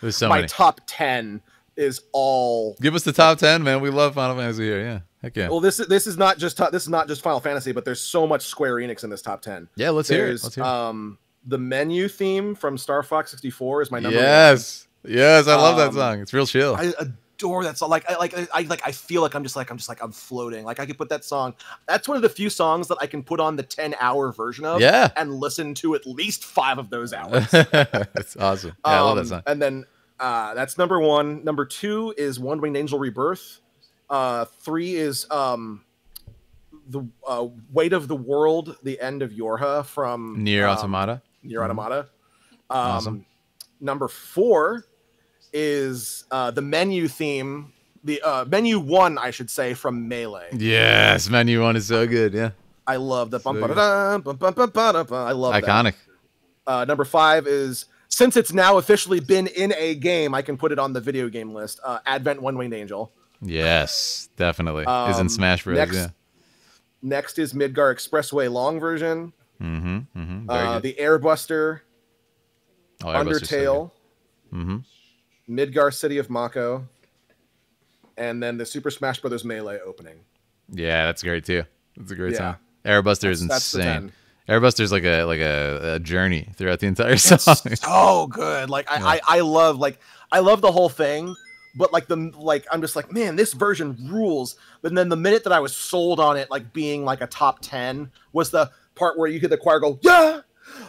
There's so my many. Top ten. Is all give us the top ten, man. We love Final Fantasy here, yeah. Heck yeah. Well, this is this is not just this is not just Final Fantasy, but there's so much Square Enix in this top ten. Yeah, let's there's, hear it. Let's hear um, it. The menu theme from Star Fox sixty-four is my number. Yes, one. yes, I um, love that song. It's real chill. I adore that song. Like, I like, I like, I feel like I'm just like I'm just like I'm floating. Like I could put that song. That's one of the few songs that I can put on the ten hour version of. Yeah. And listen to at least five of those hours. That's awesome. Yeah, I love that song. Um, and then. Uh, that's number one. Number two is One Winged Angel Rebirth. Uh, three is um, the uh, Weight of the World, the End of Yorha from Nier um, Automata. Nier Automata. Um, awesome. Number four is uh, the menu theme, the uh, menu one, I should say, from Melee. Yes, menu one is so good. Yeah, I love the so bum, ba bum, bum, bum, bum, I love iconic. That. Uh, number five is. Since it's now officially been in a game, I can put it on the video game list. Uh, Advent One Winged Angel. Yes, definitely. Um, is in Smash Bros. Next, yeah. next is Midgar Expressway long version. Mm-hmm. Mm-hmm. Uh, the Airbuster. Oh, Undertale. So mm-hmm. Midgar City of Mako. And then the Super Smash Bros. Melee opening. Yeah, that's great too. That's a great yeah. song. Airbuster is insane. Airbuster's like a like a, a journey throughout the entire song. It's so good. Like I, yeah. I I love like I love the whole thing, but like the like I'm just like, man, this version rules. But then the minute that I was sold on it like being like a top ten was the part where you hear the choir go, yeah.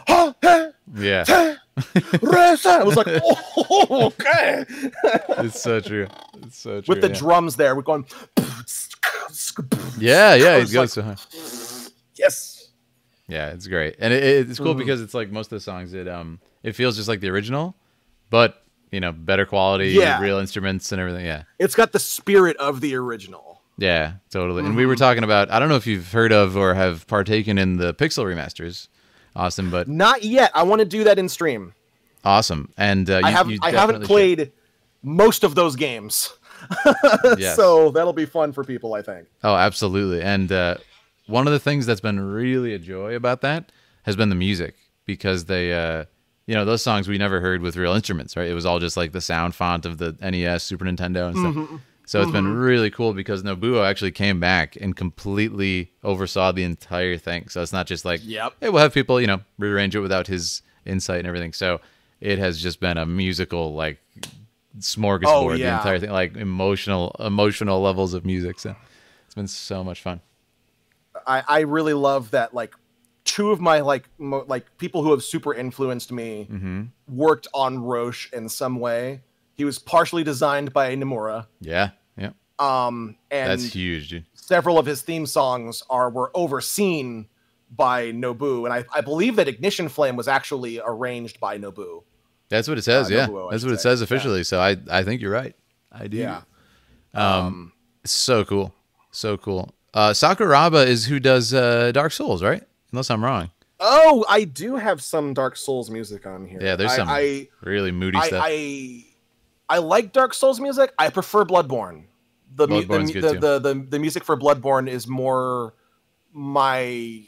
Ha, ha, yeah. Ha, I was like, oh, okay. It's so true. It's so true. With the yeah. drums there, we're going yeah, yeah, it goes like, so high. yes. Yeah, it's great, and it, it, it's cool mm-hmm. because it's like most of the songs, it um, it feels just like the original, but you know, better quality, yeah. real instruments and everything. Yeah, it's got the spirit of the original. Yeah, totally. Mm-hmm. And we were talking about, I don't know if you've heard of or have partaken in the Pixel remasters, Austin, but not yet. I want to do that in stream. Awesome, and uh, you, I have you I haven't played should. most of those games. Yes. So that'll be fun for people, I think. Oh, absolutely. And uh, one of the things that's been really a joy about that has been the music, because they, uh, you know, those songs we never heard with real instruments, right? It was all just like the sound font of the N E S, Super Nintendo and stuff. Mm-hmm. So it's mm-hmm. been really cool because Nobuo actually came back and completely oversaw the entire thing. So it's not just like, yep. hey, we'll have people, you know, rearrange it without his insight and everything. So it has just been a musical, like, smorgasbord, oh, yeah. the entire thing, like emotional emotional levels of music. So it's been so much fun. I, I really love that, like, two of my like mo like people who have super influenced me mm-hmm. worked on Roche in some way. He was partially designed by Nomura. Yeah, yeah. Um, and that's huge, dude. Several of his theme songs are were overseen by Nobu, and I, I believe that Ignition Flame was actually arranged by Nobu. That's what it says, uh, yeah. Nobuo, That's what say. it says officially. Yeah. So I, I think you're right. I do. Yeah. Um, um, so cool, so cool. Uh, Sakuraba is who does uh, Dark Souls, right? Unless I'm wrong. Oh, I do have some Dark Souls music on here. Yeah, there's I, some I, really moody I, stuff. I, I like Dark Souls music. I prefer Bloodborne. The mu the, the, the, the the music for Bloodborne is more my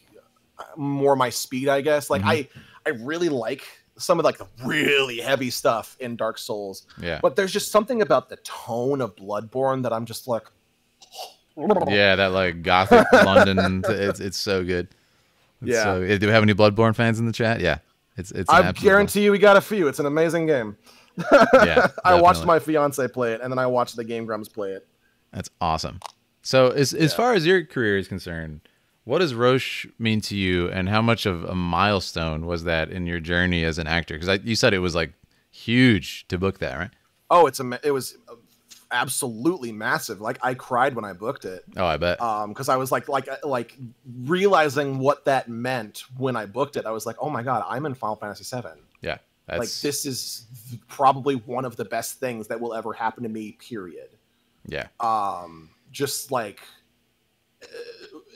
more my speed, I guess. Like mm-hmm. I I really like. Some of like the really heavy stuff in Dark Souls, yeah. But there's just something about the tone of Bloodborne that I'm just like, yeah, that like gothic London. It's it's so good. It's yeah. So, do we have any Bloodborne fans in the chat? Yeah. It's it's. I guarantee you, we got a few. It's an amazing game. Yeah. I watched my fiance play it, and then I watched the Game Grumps play it. That's awesome. So as as yeah. far as your career is concerned, what does Roche mean to you, and how much of a milestone was that in your journey as an actor? Because you said it was like huge to book that, right? Oh, it's a, it was absolutely massive. Like I cried when I booked it. Oh, I bet. Um, because I was like, like, like realizing what that meant when I booked it. I was like, oh my god, I'm in Final Fantasy seven. Yeah, that's... like this is probably one of the best things that will ever happen to me. Period. Yeah. Um, just like. Uh,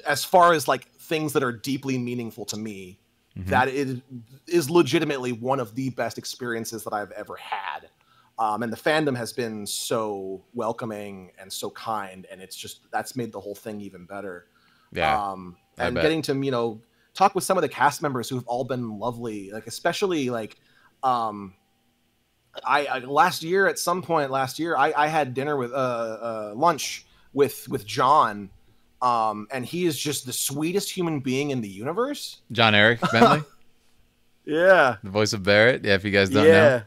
as far as like things that are deeply meaningful to me, mm-hmm. that it is legitimately one of the best experiences that I've ever had. Um, and the fandom has been so welcoming and so kind, and it's just, that's made the whole thing even better. Yeah. Um, and getting to, you know, talk with some of the cast members who have all been lovely, like, especially like, um, I, I last year, at some point last year, I, I had dinner with, uh, uh, lunch with, with John, Um, and he is just the sweetest human being in the universe. John Eric Bentley. Yeah. The voice of Barrett. Yeah, if you guys don't yeah. know.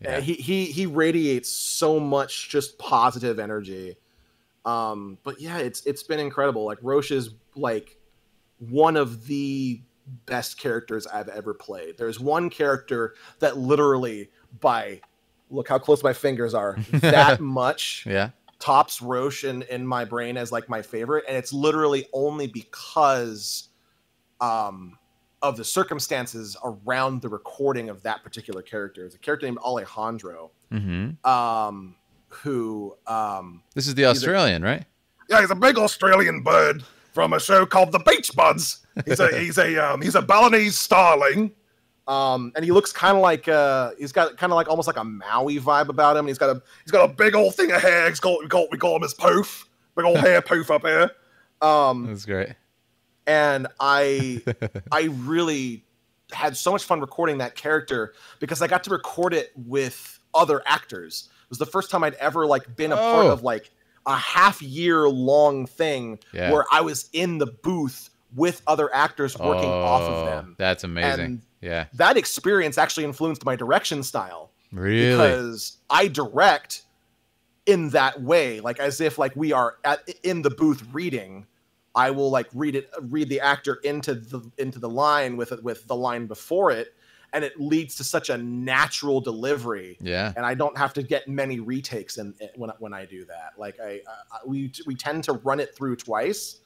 Yeah. He, he, he radiates so much just positive energy. Um, but yeah, it's, it's been incredible. Like Roche is like one of the best characters I've ever played. There's one character that literally by, look how close my fingers are, that much. Yeah. Tops Roche in, in my brain as like my favorite, and it's literally only because um, of the circumstances around the recording of that particular character. It's a character named Alejandro, mm-hmm. um, who um, this is the Australian, a, right? Yeah, he's a big Australian bird from a show called The Beach Buds. He's a he's a um, he's a Balinese starling. Um, and he looks kind of like uh, he's got kind of like almost like a Maui vibe about him. And he's got a he's got a big old thing of hair. He's got, we call we call him his poof, big old hair poof up here. Um, That's great. And I I really had so much fun recording that character because I got to record it with other actors. It was the first time I'd ever like been a oh. part of like a half year long thing yeah. where I was in the booth with other actors working oh, off of them. That's amazing. And yeah, that experience actually influenced my direction style. Really? Because I direct in that way, like as if like we are at, in the booth reading. I will like read it, read the actor into the into the line with with the line before it, and it leads to such a natural delivery. Yeah, and I don't have to get many retakes in, in when when I do that. Like I, I we we tend to run it through twice.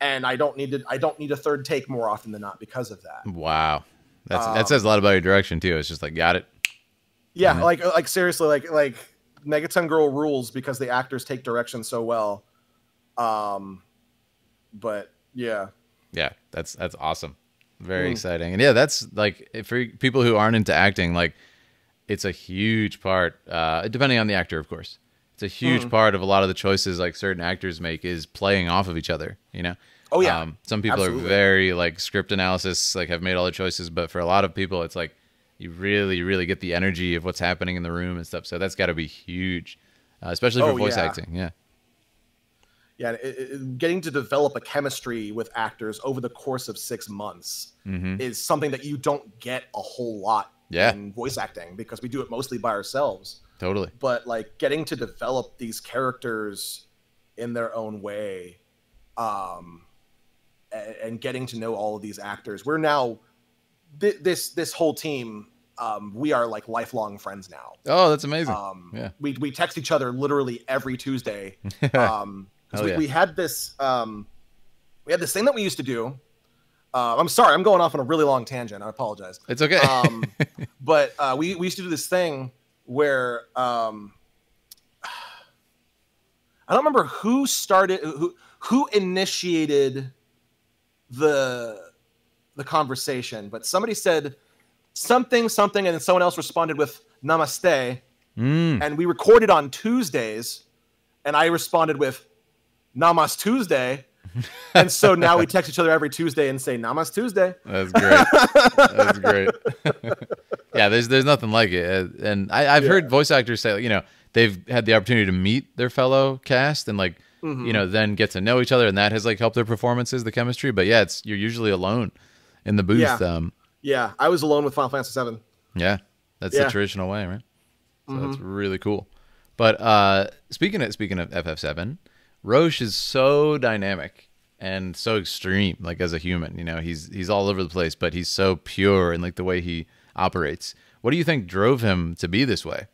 and I don't need to. I don't need a third take more often than not because of that. Wow, that's, um, that says a lot about your direction too. It's just like, got it. Yeah, mm-hmm. like like seriously, like like Megaton Girl rules because the actors take direction so well. Um, but yeah, yeah, that's that's awesome. Very mm. exciting, and yeah, that's like for people who aren't into acting, like it's a huge part. Uh, depending on the actor, of course. It's a huge mm. part of a lot of the choices like certain actors make is playing off of each other, you know? Oh, yeah. Um, some people Absolutely. are very like script analysis, like have made all the choices. But for a lot of people, it's like you really, really get the energy of what's happening in the room and stuff. So that's got to be huge, uh, especially for oh, voice yeah. acting. Yeah. Yeah. It, it, getting to develop a chemistry with actors over the course of six months mm-hmm. is something that you don't get a whole lot yeah. in voice acting because we do it mostly by ourselves. Totally. But like getting to develop these characters in their own way, um, and, and getting to know all of these actors. We're now th this this whole team. Um, we are like lifelong friends now. Oh, that's amazing. Um, yeah. We we text each other literally every Tuesday. Um, because we, yeah. we had this um, we had this thing that we used to do. Uh, I'm sorry, I'm going off on a really long tangent. I apologize. It's okay. Um, but uh, we we used to do this thing where um, I don't remember who started, who who initiated the the conversation, but somebody said something, something, and then someone else responded with "Namaste," mm. and we recorded on Tuesdays, and I responded with "Namaste Tuesday," and so now we text each other every Tuesday and say "Namaste Tuesday." That's great. That's great. Yeah, there's there's nothing like it, and I, I've yeah. heard voice actors say, you know, they've had the opportunity to meet their fellow cast and like, mm-hmm. you know, then get to know each other, and that has like helped their performances, the chemistry. But yeah, it's you're usually alone in the booth. Yeah, um, yeah. I was alone with Final Fantasy seven. Yeah, that's yeah. the traditional way, right? So mm-hmm. that's really cool. But uh, speaking of speaking of F F seven, Roche is so dynamic and so extreme. Like as a human, you know, he's he's all over the place, but he's so pure and like the way he operates. What do you think drove him to be this way?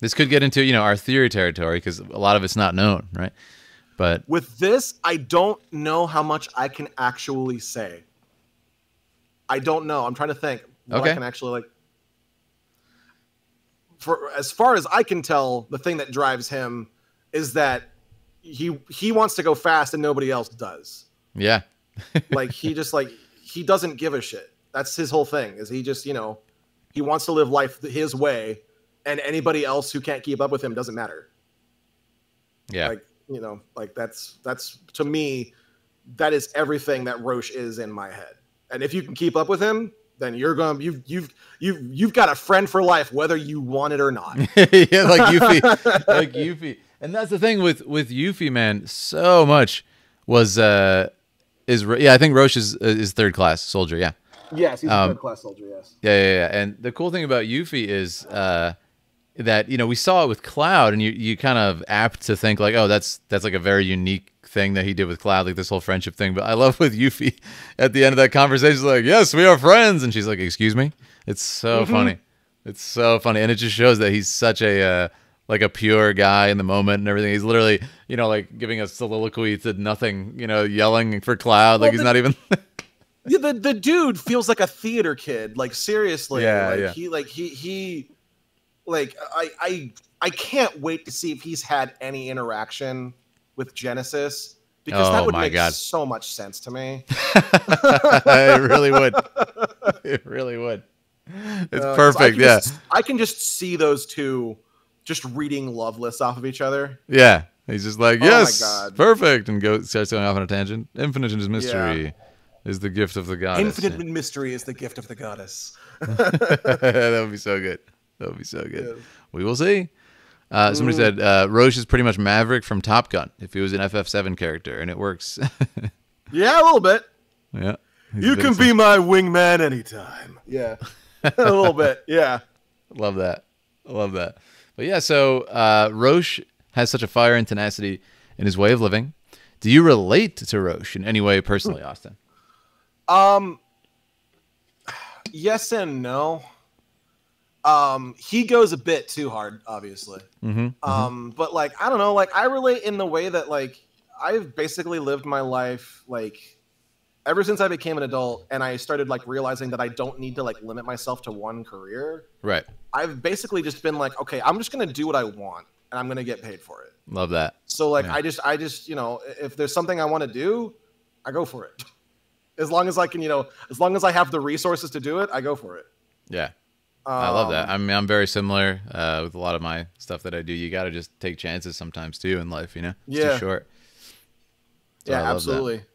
This could get into, you know, our theory territory because a lot of it's not known, right? But with this, I don't know how much I can actually say. I don't know. I'm trying to think. Okay. I can actually like. For as far as I can tell, the thing that drives him is that he he wants to go fast and nobody else does. Yeah. Like he just like. He doesn't give a shit. That's his whole thing is he just, you know, he wants to live life his way and anybody else who can't keep up with him doesn't matter. Yeah. Like, you know, like that's, that's to me, that is everything that Roche is in my head. And if you can keep up with him, then you're going to, you've, you've, you've, you've got a friend for life, whether you want it or not. Yeah, like Yuffie, like Yuffie. And that's the thing with, with Yuffie, man, so much was, uh, Is, yeah, I think Roche is is third class soldier. Yeah, yes, he's um, a third class soldier. Yes. Yeah, yeah, yeah. And the cool thing about Yuffie is uh, that you know we saw it with Cloud, and you you kind of apt to think like, oh, that's that's like a very unique thing that he did with Cloud, like this whole friendship thing. But I love with Yuffie at the end of that conversation, she's like, yes, we are friends, and she's like, excuse me. It's so mm-hmm. funny. It's so funny, and it just shows that he's such a. Uh, like a pure guy in the moment and everything. He's literally, you know, like giving a soliloquy to nothing, you know, yelling for Cloud. Well, like he's the, not even. Yeah, the, the dude feels like a theater kid. Like seriously. Yeah, like, yeah. He, like he, he, like I, I, I can't wait to see if he's had any interaction with Genesis because oh, that would make God. so much sense to me. It really would. It really would. It's uh, perfect. I yeah. Just, I can just see those two just reading love lists off of each other. Yeah. He's just like, yes, oh my God. Perfect. And go, starts going off on a tangent. Infinite mystery yeah. is the gift of the goddess. Infinite yeah. mystery is the gift of the goddess. That would be so good. That would be so good. Yeah. We will see. Uh, somebody mm. said, uh, Roche is pretty much Maverick from Top Gun if he was an F F seven character, and it works. Yeah, a little bit. Yeah. You can be my wingman anytime. Yeah. A little bit. Yeah. Love that. I love that. But yeah, so uh, Roche has such a fire and tenacity in his way of living. Do you relate to Roche in any way personally, Austin? Um, yes and no. Um, he goes a bit too hard, obviously. Mm-hmm, um, mm-hmm. But like, I don't know, like I relate in the way that like I've basically lived my life like ever since I became an adult and I started like realizing that I don't need to like limit myself to one career. Right. I've basically just been like, okay, I'm just going to do what I want and I'm going to get paid for it. Love that. So like, yeah. I just, I just, you know, if there's something I want to do, I go for it. As long as I can, you know, as long as I have the resources to do it, I go for it. Yeah. Um, I love that. I mean, I'm very similar uh, with a lot of my stuff that I do. You got to just take chances sometimes too in life, you know? It's yeah. too short. So yeah, absolutely. That.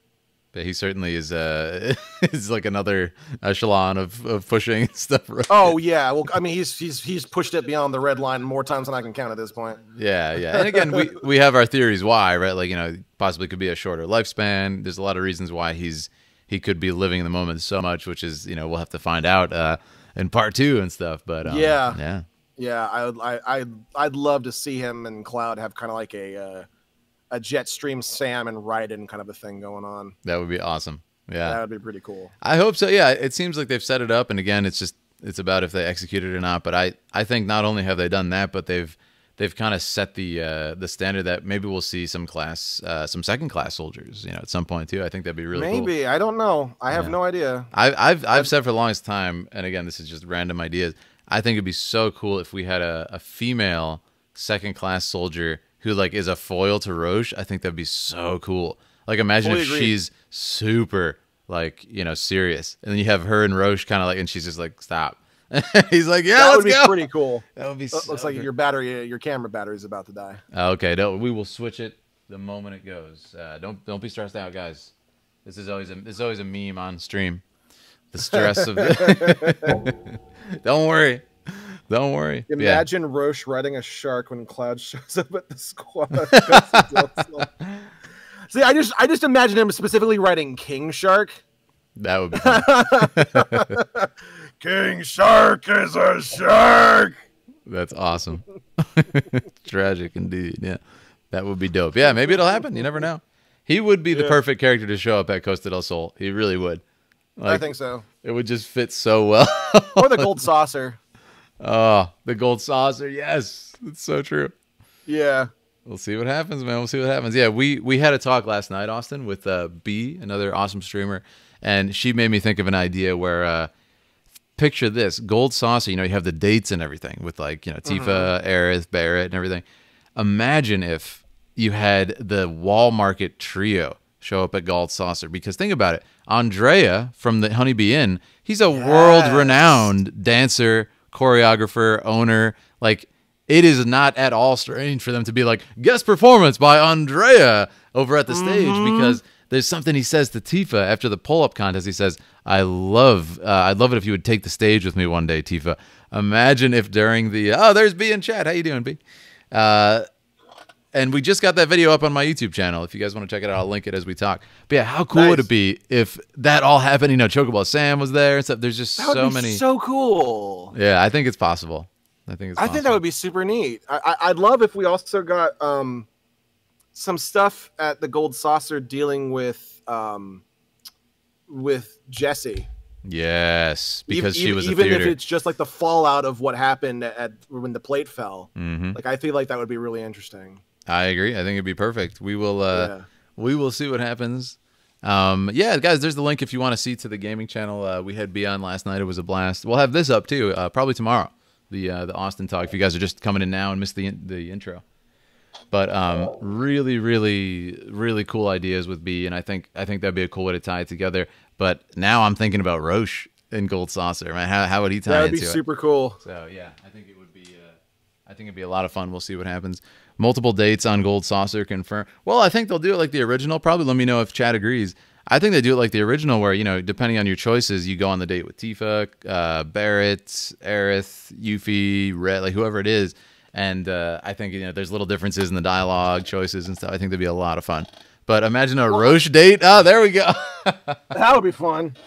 But he certainly is uh, is like another echelon of, of pushing stuff. Right? Oh, yeah. Well, I mean, he's, he's, he's pushed it beyond the red line more times than I can count at this point. Yeah, yeah. And again, we, we have our theories why, right? Like, you know, possibly could be a shorter lifespan. There's a lot of reasons why he's he could be living in the moment so much, which is, you know, we'll have to find out. Uh, And part two and stuff, but um, yeah, yeah, yeah. I, I, I, I'd love to see him and Cloud have kind of like a, uh, a Jetstream Sam and Raiden kind of a thing going on. That would be awesome. Yeah, that would be pretty cool. I hope so. Yeah, it seems like they've set it up, and again, it's just it's about if they execute it or not. But I, I think not only have they done that, but they've they've kind of set the uh, the standard that maybe we'll see some class, uh, some second class soldiers, you know, at some point too. I think that'd be really maybe. cool. Maybe I don't know. I have yeah. no idea. I, I've I've I've said for the longest time, and again, this is just random ideas. I think it'd be so cool if we had a, a female second class soldier who like is a foil to Roche. I think that'd be so cool. Like imagine Fully if agree. she's super like you know serious, and then you have her and Roche kind of like, and she's just like stop. He's like, yeah, that let's would be go. pretty cool. That would be. So looks good. like your battery, your camera battery is about to die. Okay, no, we will switch it the moment it goes. Uh, don't don't be stressed out, guys. This is always a this is always a meme on stream. The stress of the Don't worry, don't worry. Imagine yeah. Roche riding a shark when Cloud shows up at the squad. See, I just I just imagine him specifically riding King Shark. That would be King Shark is a shark. That's awesome. Tragic indeed. Yeah, that would be dope. Yeah, maybe it'll happen. You never know. He would be yeah. the perfect character to show up at Costa del Sol. He really would. Like, I think so. It would just fit so well. Or the gold saucer. Oh, the gold saucer. Yes, that's so true. Yeah. We'll see what happens, man. We'll see what happens. Yeah, we we had a talk last night, Austin, with uh, B, another awesome streamer. And she made me think of an idea where, uh, picture this, gold saucer, you know, you have the dates and everything with like, you know, Tifa, mm-hmm. Aerith, Barrett and everything. Imagine if you had the Wall Market trio show up at Gold Saucer, because think about it, Andrea from the Honeybee Inn, he's a yes. world-renowned dancer, choreographer, owner, like... It is not at all strange for them to be like, guest performance by Andrea over at the mm-hmm. stage, because there's something he says to Tifa after the pull-up contest. He says, I love, uh, I'd love it if you would take the stage with me one day, Tifa. Imagine if during the, oh, there's B in chat. How you doing, B? Uh, and we just got that video up on my YouTube channel. If you guys want to check it out, I'll link it as we talk. But yeah, how cool nice. would it be if that all happened? You know, Chocobo Sam was there and stuff. There's just that would so be many. so cool. Yeah, I think it's possible. I think it's I awesome. think that would be super neat. I, I, I'd love if we also got um, some stuff at the Gold Saucer dealing with um, with Jessie. Yes, because even, she was even a theater. if it's just like the fallout of what happened at when the plate fell. Mm-hmm. Like I feel like that would be really interesting. I agree. I think it'd be perfect. We will. Uh, yeah. We will see what happens. Um, yeah, guys, there's the link if you want to see to the gaming channel. Uh, we had Beyond last night. It was a blast. We'll have this up too, uh, probably tomorrow. The uh, the Austin talk. If you guys are just coming in now and missed the in the intro, but um, really, really, really cool ideas with B, and I think I think that'd be a cool way to tie it together. But now I'm thinking about Roche and Gold Saucer. Man, how how would he tie that'd into it? That'd be super cool. So yeah, I think it would be. Uh, I think it'd be a lot of fun. We'll see what happens. Multiple dates on Gold Saucer confirmed. Well, I think they'll do it like the original. Probably let me know if chat agrees. I think they do it like the original where, you know, depending on your choices, you go on the date with Tifa, uh, Barrett, Aerith, Yuffie, Red, like whoever it is. And uh, I think, you know, there's little differences in the dialogue choices and stuff. I think that'd be a lot of fun. But imagine a Roche date. Oh, there we go. That would be fun.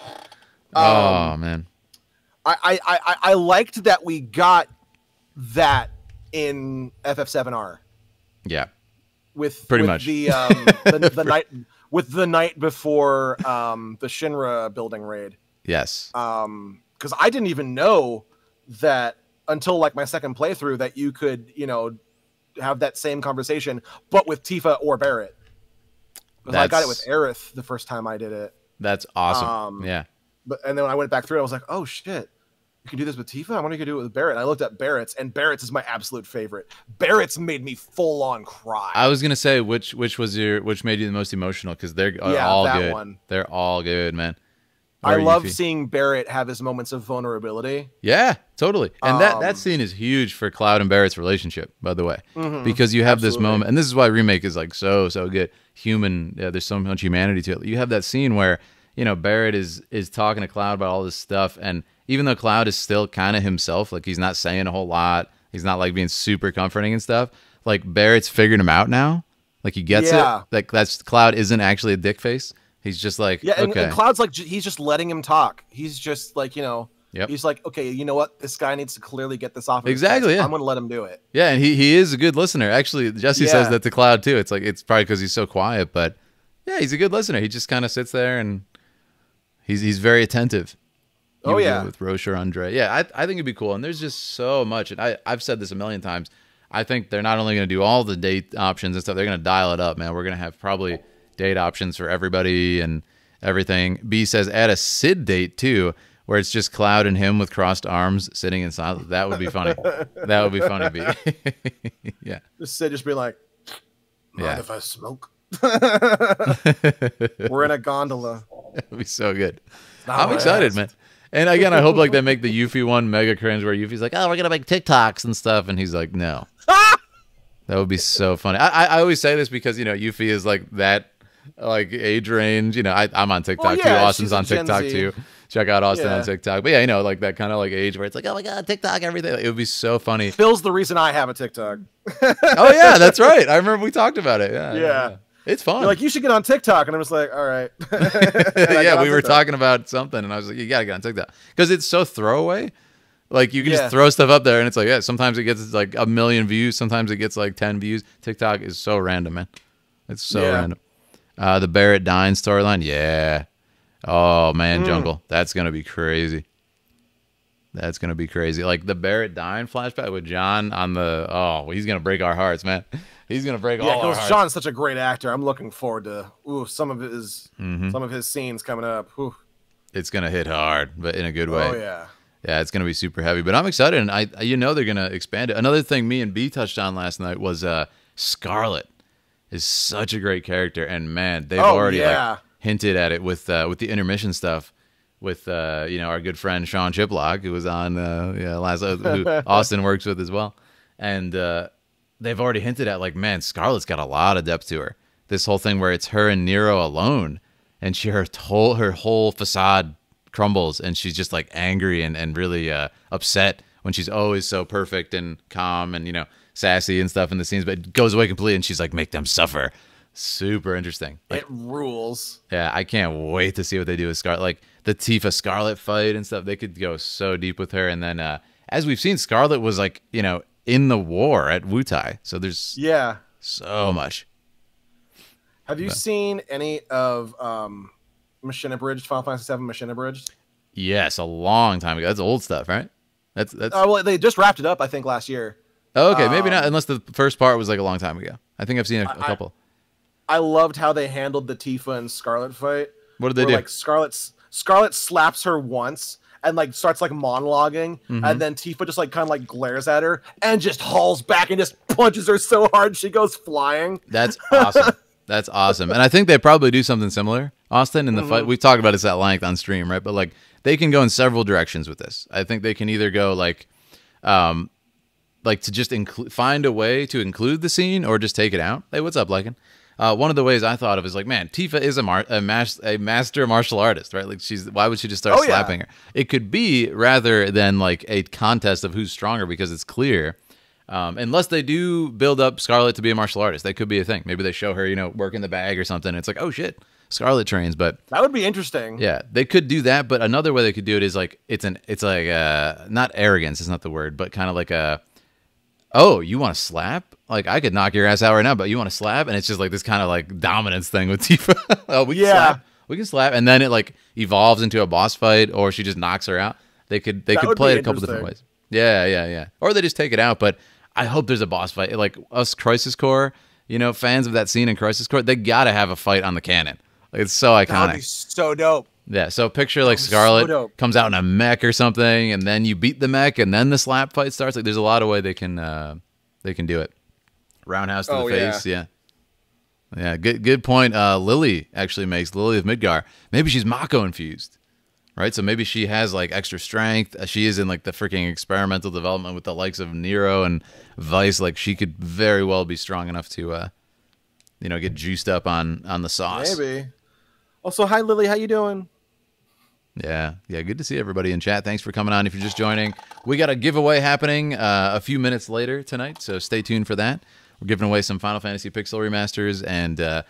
Oh, um, man. I, I, I, I liked that we got that in F F seven R. Yeah. With, Pretty with much. The, um, the, the night... With the night before um, the Shinra building raid. Yes. Because um, I didn't even know that until like my second playthrough that you could, you know, have that same conversation, but with Tifa or Barret. Because I got it with Aerith the first time I did it. That's awesome. Um, yeah. But and then when I went back through it, I was like, oh shit, you can do this with Tifa? I wonder if you can do it with Barret. And I looked at Barret's, and Barret's is my absolute favorite. Barret's made me full on cry. I was gonna say which which was your which made you the most emotional, because they're yeah, all that good. One. They're all good, man. Where I love seeing Barret have his moments of vulnerability. Yeah, totally. And um, that, that scene is huge for Cloud and Barret's relationship, by the way, mm-hmm, because you have absolutely. this moment. And this is why Remake is like so, so good. Human, yeah, there's so much humanity to it. You have that scene where, you know, Barret is, is talking to Cloud about all this stuff. And even though Cloud is still kind of himself, like he's not saying a whole lot. He's not like being super comforting and stuff. Like Barret's figured him out now. Like he gets yeah. it. Like that's Cloud isn't actually a dick face. He's just like, yeah, and, okay. and Cloud's like, he's just letting him talk. He's just like, you know, yep. he's like, okay, you know what? This guy needs to clearly get this off. Of exactly. Yeah. I'm going to let him do it. Yeah. And he, he is a good listener. Actually, Jesse yeah. says that to Cloud too. It's like, it's probably because he's so quiet, but yeah, he's a good listener. He just kind of sits there and he's, he's very attentive. Oh yeah. With Roche or Andre. Yeah. I, I think it'd be cool. And there's just so much. And I, I've said this a million times. I think they're not only going to do all the date options and stuff, they're going to dial it up, man. We're going to have probably date options for everybody and everything. B says add a Sid date too, where it's just Cloud and him with crossed arms sitting in silence. That would be funny. That would be funny, B. Yeah. Sid just be like, mind yeah. if I smoke? We're in a gondola. That would be so good. I'm excited, man. And again, I hope like they make the Yuffie one mega cringe where Yuffie's like, oh, we're going to make TikToks and stuff. And he's like, no. That would be so funny. I, I always say this because, you know, Yuffie is like that like age range, you know, I, I'm on TikTok well, yeah, too. Austin's on TikTok Z. too. Check out Austin yeah. on TikTok. But yeah, you know, like that kind of like age where it's like, oh my God, TikTok, everything. Like, it would be so funny. Phil's the reason I have a TikTok. Oh yeah, that's right. I remember we talked about it. Yeah. Yeah. yeah. It's fun. You're like, you should get on TikTok. And I was like, all right. Yeah, we were talking about something and I was like, you gotta get on TikTok. Because it's so throwaway. Like you can yeah. just throw stuff up there and it's like, yeah, sometimes it gets like a million views. Sometimes it gets like ten views. TikTok is so random, man. It's so yeah. random. Uh, the Barret Dine storyline, yeah. Oh man, mm. Jungle, that's gonna be crazy. That's gonna be crazy. Like the Barret Dine flashback with John on the oh, he's gonna break our hearts, man. He's gonna break yeah, all our hearts. John's such a great actor. I'm looking forward to ooh some of his mm-hmm. some of his scenes coming up. Ooh. It's gonna hit hard, but in a good way. Oh yeah, yeah. It's gonna be super heavy, but I'm excited, and I you know they're gonna expand it. Another thing me and B touched on last night was uh, Scarlet. Is such a great character, and man, they've oh, already yeah. like, hinted at it with uh, with the intermission stuff, with uh, you know our good friend Sean Chiplock, who was on uh, yeah, last uh, who Austin works with as well, and uh, they've already hinted at like, man, Scarlett's got a lot of depth to her. This whole thing where it's her and Nero alone, and she her whole her whole facade crumbles, and she's just like angry and and really uh, upset when she's always so perfect and calm and you know. sassy and stuff in the scenes, but it goes away completely and she's like, make them suffer. Super interesting. Like, it rules. Yeah, I can't wait to see what they do with Scarlet. Like the Tifa Scarlet fight and stuff, they could go so deep with her. And then uh as we've seen, Scarlet was like, you know, in the war at Wutai. So there's yeah so much. Have you but. seen any of um Machina Bridge, Final Fantasy seven Machina Bridge? Yes, a long time ago. That's old stuff, right? That's that's uh, well, they just wrapped it up, I think, last year. Oh, okay, maybe um, not, unless the first part was like a long time ago. I think I've seen a, a I, couple. I loved how they handled the Tifa and Scarlet fight. What did they do? Like Scarlet's, Scarlet slaps her once and like starts like monologuing, mm-hmm. and then Tifa just like kind of like glares at her and just hauls back and just punches her so hard she goes flying. That's awesome. That's awesome. And I think they probably do something similar, Austin, in the mm-hmm. fight. We've talked about this at length on stream, right? But like they can go in several directions with this. I think they can either go like... um like to just include, find a way to include the scene or just take it out. Hey, what's up, Lycan? Uh, one of the ways I thought of is like, man, Tifa is a, mar a, mas a master martial artist, right? Like she's, why would she just start oh, slapping yeah. her? It could be rather than like a contest of who's stronger because it's clear. Um, unless they do build up Scarlet to be a martial artist, that could be a thing. Maybe they show her, you know, working the bag or something. And it's like, oh shit, Scarlet trains, but that would be interesting. Yeah, they could do that. But another way they could do it is like, it's an, it's like uh not arrogance is not the word, but kind of like a, oh, you want to slap? Like, I could knock your ass out right now, but you want to slap? And it's just like this kind of like dominance thing with Tifa. Oh, we can yeah. slap. We can slap. And then it like evolves into a boss fight or she just knocks her out. They could they that could play it a couple different ways. Yeah, yeah, yeah. Or they just take it out, but I hope there's a boss fight. Like, us Crisis Core, you know, fans of that scene in Crisis Core, they gotta have a fight on the cannon. Like, it's so iconic. That'd be so dope. Yeah, so picture, like, Scarlet so comes out in a mech or something, and then you beat the mech, and then the slap fight starts. Like, there's a lot of way they can uh, they can do it. Roundhouse to oh, the face, yeah. yeah. Yeah, good good point. Uh, Lily actually makes, Lily of Midgar. Maybe she's Mako infused. Right, so maybe she has like extra strength. She is in like the freaking experimental development with the likes of Nero and Vice. Like she could very well be strong enough to, uh, you know, get juiced up on on the sauce. Maybe. Also, hi Lily, how you doing? Yeah, yeah, good to see everybody in chat. Thanks for coming on. If you're just joining, we got a giveaway happening uh, a few minutes later tonight, so stay tuned for that. We're giving away some Final Fantasy Pixel remasters and. Uh,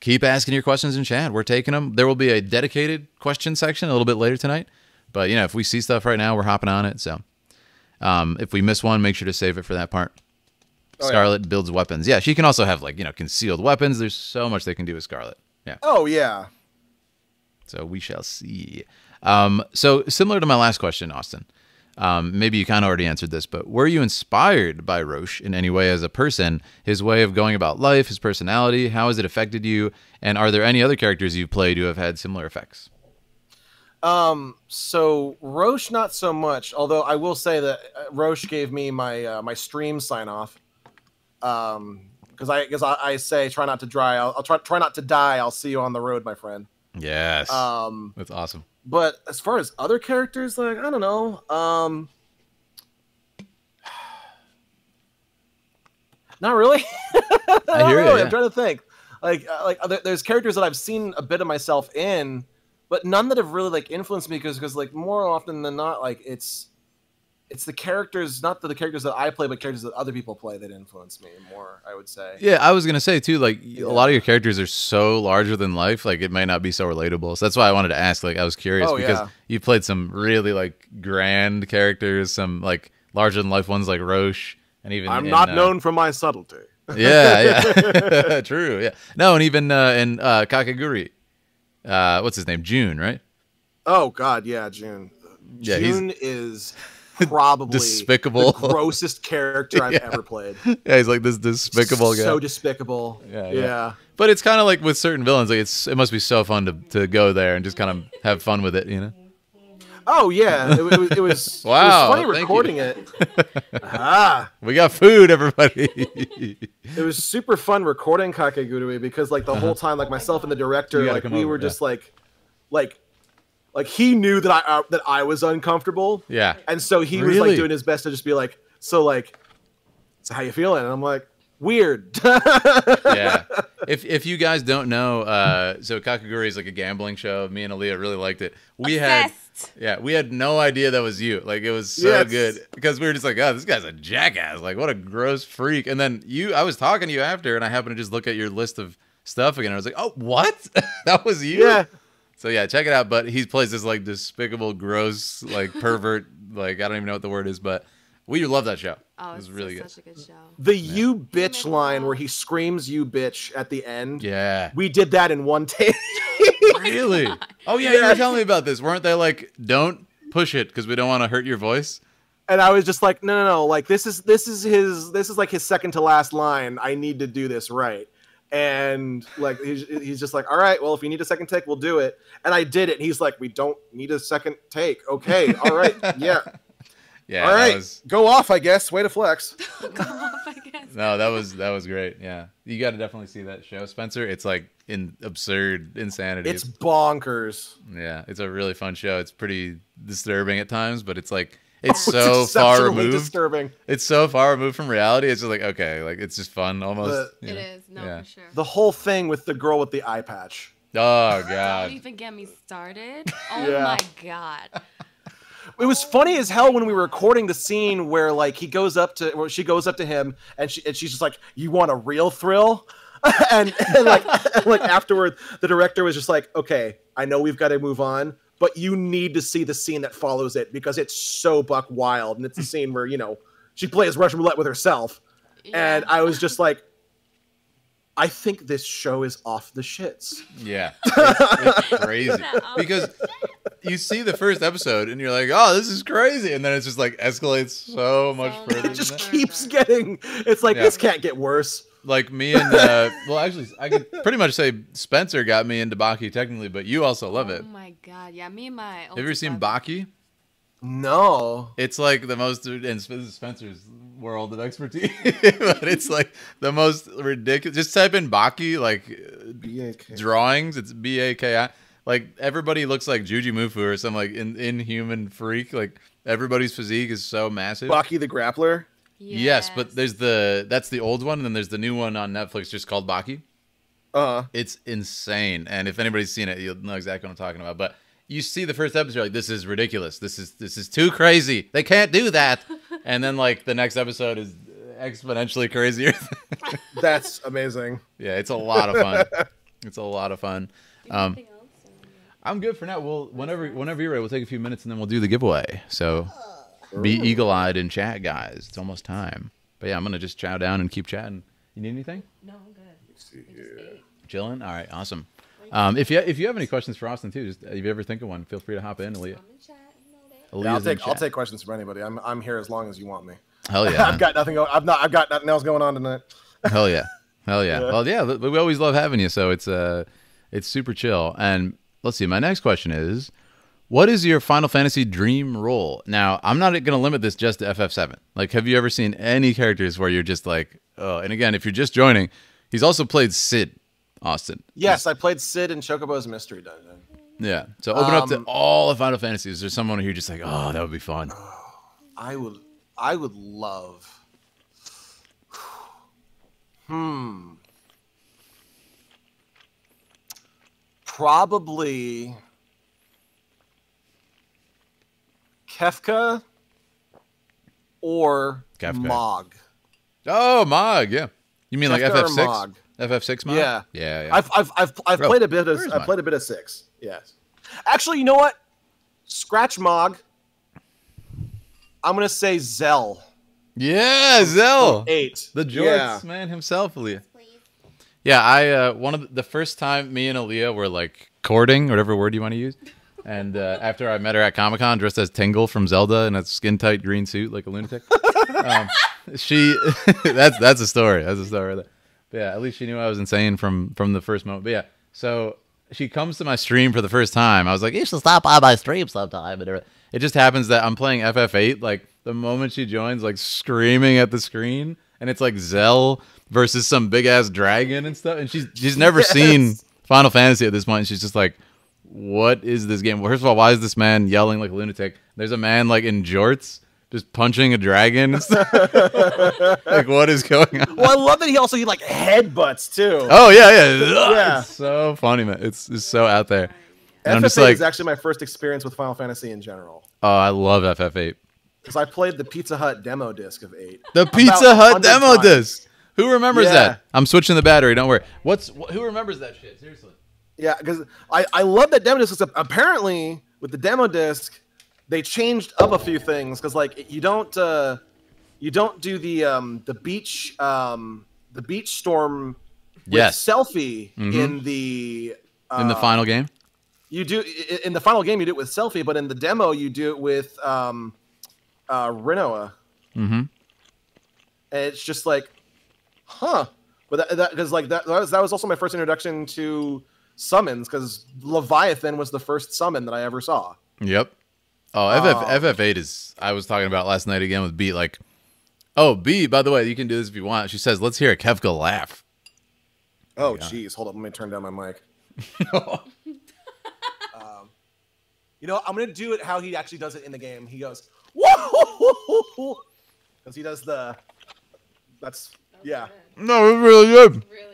Keep asking your questions in chat. We're taking them. There will be a dedicated question section a little bit later tonight. But, you know, if we see stuff right now, we're hopping on it. So um, if we miss one, make sure to save it for that part. Oh, Scarlet yeah. builds weapons. Yeah, she can also have, like, you know, concealed weapons. There's so much they can do with Scarlet. Yeah. Oh, yeah. So we shall see. Um, so similar to my last question, Austin, um, maybe you kind of already answered this, but were you inspired by Roche in any way as a person, his way of going about life, his personality, how has it affected you? And are there any other characters you've played who have had similar effects? Um, so Roche, not so much, although I will say that Roche gave me my, uh, my stream sign off. Um, cause I, cause I, I say, try not to dry. I'll, I'll try, try not to die. I'll see you on the road, my friend. Yes. Um, that's awesome. But as far as other characters, like, I don't know. Um, not really. not I hear really. You, yeah. I'm trying to think. Like, like there's characters that I've seen a bit of myself in, but none that have really, like, influenced me because, because like, more often than not, like, it's it's the characters, not the characters that I play, but characters that other people play that influence me more, I would say. Yeah, I was going to say, too, like, yeah. a lot of your characters are so larger than life, like, it might not be so relatable. So that's why I wanted to ask, like, I was curious, oh, because yeah. you played some really, like, grand characters, some, like, larger than life ones like Roche, and even... I'm in, not uh, known for my subtlety. Yeah, yeah. True, yeah. No, and even uh, in uh, Kakaguri, uh, what's his name? June, right? Oh, God, yeah, June. Yeah, June he's... is... probably despicable, the grossest character I've yeah. ever played. Yeah, he's like this despicable so guy. So despicable. Yeah, yeah. yeah. But it's kind of like with certain villains, like it's it must be so fun to to go there and just kind of have fun with it, you know? Oh yeah, it, it was. It was wow, it was funny recording you. it. Ah, we got food, everybody. It was super fun recording Kakegurui because like the uh-huh. whole time, like myself and the director, like we over, were yeah. just like, like. Like he knew that I uh, that I was uncomfortable. Yeah. And so he really? was like doing his best to just be like, so like, so how you feeling? And I'm like, weird. yeah. If if you guys don't know, uh, so Kakaguri is like a gambling show. Me and Aaliyah really liked it. We Obsessed. had yeah, we had no idea that was you. Like it was so yes. good because we were just like, oh, this guy's a jackass. Like what a gross freak. And then you, I was talking to you after, and I happened to just look at your list of stuff again. And I was like, oh, what? That was you. Yeah. So yeah, check it out. But he plays this like despicable, gross, like pervert. Like I don't even know what the word is, but we love that show. Oh, it's, it's really good. Such a good show. The yeah. "you bitch" line where he screams "you bitch" at the end. Yeah, we did that in one take. Really? Oh yeah, yeah, you were telling me about this. Weren't they like, "Don't push it because we don't want to hurt your voice"? And I was just like, "No, no, no! Like this is this is his this is like his second to last line. I need to do this right." And like he's, he's just like, all right, well, if you need a second take, we'll do it. And I did it. And he's like, we don't need a second take. Okay, all right, yeah, yeah. All right, was... go off, I guess. Way to flex. Go off, I guess. No, that was that was great. Yeah, you got to definitely see that show, Spencer. It's like in absurd insanity. It's bonkers. Yeah, it's a really fun show. It's pretty disturbing at times, but it's like it's oh, so it's far removed. Disturbing. It's so far removed from reality. It's just like okay, like it's just fun almost. The, it know. is, no, yeah. for sure. The whole thing with the girl with the eye patch. Oh god! Don't even get me started. Oh yeah. my god! It was funny as hell when we were recording the scene where like he goes up to, well, she goes up to him, and she and she's just like, "You want a real thrill?" and, and like and, like afterward, the director was just like, "Okay, I know we've got to move on." But you need to see the scene that follows it because it's so buck wild. And it's the scene where, you know, she plays Russian roulette with herself. Yeah. And I was just like, I think this show is off the shits. Yeah. It's, it's crazy. Because you see the first episode and you're like, oh, this is crazy, and then it's just like escalates so much further. It just keeps getting. It's like yeah. this can't get worse. Like me and uh, well, actually, I could pretty much say Spencer got me into Baki technically, but you also love it. Oh my god, yeah, me and my. Have you ever seen Baki? No. It's like the most, and Spencer's world of expertise, but it's like the most ridiculous. Just type in Baki, like B A K drawings. It's B A K I. Like everybody looks like Juji Mufu or some like in, inhuman freak. Like everybody's physique is so massive. Baki the Grappler. Yes. yes, but there's the that's the old one, and then there's the new one on Netflix just called Baki. Uh-huh. It's insane, and if anybody's seen it, you'll know exactly what I'm talking about. But you see the first episode, you're like, this is ridiculous. This is this is too crazy. They can't do that. And then like the next episode is exponentially crazier. That's amazing. Yeah, it's a lot of fun. It's a lot of fun. Um, I'm good for now. We'll whenever whenever you're ready, we'll take a few minutes and then we'll do the giveaway. So. Be eagle-eyed in chat, guys. It's almost time. But yeah, I'm going to just chow down and keep chatting. You need anything? No, I'm good. Let's see here. Chilling? All right, awesome. Um, if you if you have any questions for Austin, too, just if you ever think of one, feel free to hop in, Aaliyah. Yeah, I'll take I'll take questions from anybody. I'm I'm here as long as you want me. Hell yeah. I've got nothing. I've not I've got nothing else going on tonight. Hell yeah. Hell yeah. yeah. Well, yeah, we always love having you, so it's uh it's super chill. And let's see. My next question is, what is your Final Fantasy dream role? Now, I'm not going to limit this just to F F seven. Like, have you ever seen any characters where you're just like, oh, and again, if you're just joining, he's also played Sid, Austin. Yes, yeah. I played Sid in Chocobo's Mystery Dungeon. Yeah. So open um, up to all of Final Fantasies. There's someone who you're just like, oh, that would be fun. I would, I would love. hmm. Probably Kefka or Kefka. Mog. Oh, Mog, yeah. You mean Kefka like F F six? Mog. F F six Mog? Yeah. Yeah, yeah. I've I've I've I've Bro, played a bit of I played a bit of six. Yes. Actually, you know what? Scratch Mog. I'm going to say Zell. Yeah, Zell. eight. The Jorts, yeah. man himself, Aaliyah. Yeah, I uh, one of the, the first time me and Aaliyah were like courting, whatever word you want to use. And uh, after I met her at Comic-Con, dressed as Tingle from Zelda in a skin-tight green suit like a lunatic, um, she—that's that's a story. That's a story. Right there. Yeah, at least she knew I was insane from from the first moment. But yeah, so she comes to my stream for the first time. I was like, "You should stop by my stream sometime." And it just happens that I'm playing F F eight. Like the moment she joins, like screaming at the screen, and it's like Zell versus some big ass dragon and stuff. And she's she's never yes. seen Final Fantasy at this point. And she's just like, what is this game? Well, first of all, why is this man yelling like a lunatic? There's a man like in jorts just punching a dragon and stuff. Like, what is going on? Well, I love that he also he like headbutts too. Oh yeah, yeah, yeah. It's so funny, man. It's, it's so out there. And F F eight I'm just like, is actually my first experience with Final Fantasy in general. Oh, I love F F eight because I played the Pizza Hut demo disc of eight. The Pizza Hut demo times. disc. Who remembers yeah. that? I'm switching the battery. Don't worry. What's wh who remembers that shit? Seriously. Yeah, because I, I love that demo disc. Apparently, with the demo disc, they changed up a few things. Because like you don't uh, you don't do the um, the beach um, the beach storm with yes. selfie mm-hmm. in the uh, in the final game. You do in the final game you do it with selfie, but in the demo you do it with um, uh, Rinoa. Mm-hmm. And it's just like, huh? But that because like that that was, that was also my first introduction to summons, because Leviathan was the first summon that I ever saw. Yep. Oh, F F eight is, I was talking about last night again with B, like, oh, B, by the way, you can do this if you want. She says, let's hear a Kefka laugh. Oh, jeez. Yeah. Hold up. Let me turn down my mic. um, you know, I'm going to do it how he actually does it in the game. He goes, whoa! Because he does the, that's, that's yeah. Good. No, it's really good. Really?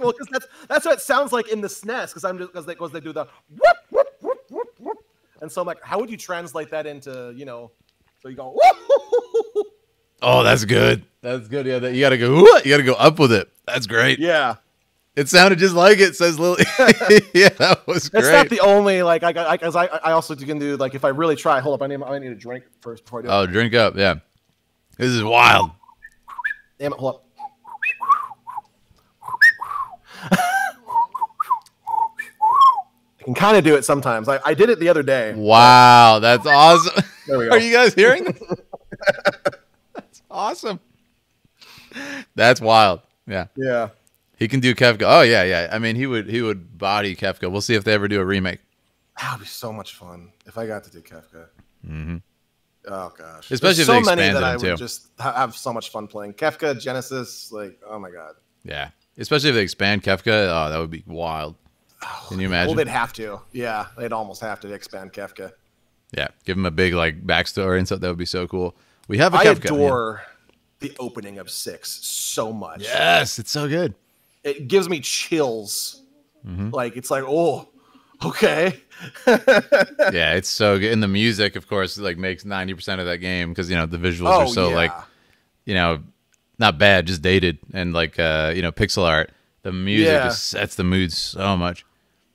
Well, because that's that's what it sounds like in the S N E S, because I'm just because they because they do the whoop, whoop, whoop, whoop, whoop. And so I'm like, how would you translate that into, you know, so you go whoop. Oh, that's good. That's good. Yeah, that you gotta go whoop, you gotta go up with it. That's great. Yeah. It sounded just like it, says Lil. Yeah, that was great. That's not the only like I got because I, I I also can do like if I really try, hold up, I need I need a drink first before I do it. Oh, drink up, yeah. This is wild. Damn it, hold up. can kind of do it sometimes. I, I did it the other day. Wow, that's awesome. There we go. Are you guys hearing this? That's awesome. That's wild. Yeah. Yeah. He can do Kefka. Oh yeah, yeah. I mean, he would he would body Kefka. We'll see if they ever do a remake. That would be so much fun if I got to do Kefka. Mm-hmm. Oh gosh. Especially There's if so they expanded many that I would too. Just have so much fun playing Kefka, Genesis. Like, oh my god. Yeah. Especially if they expand Kefka. Oh, that would be wild. Oh, can you imagine? Well, they'd have to. Yeah, they'd almost have to expand Kefka. Yeah, give him a big like backstory and stuff. That would be so cool. We have a I Kefka. adore yeah. the opening of six so much. Yes, it's so good. It gives me chills. Mm-hmm. Like it's like, oh, okay. Yeah, it's so good. And the music, of course, like makes ninety percent of that game because you know the visuals oh, are so yeah. like, you know, not bad, just dated and like uh, you know pixel art. The music yeah. just sets the mood so much.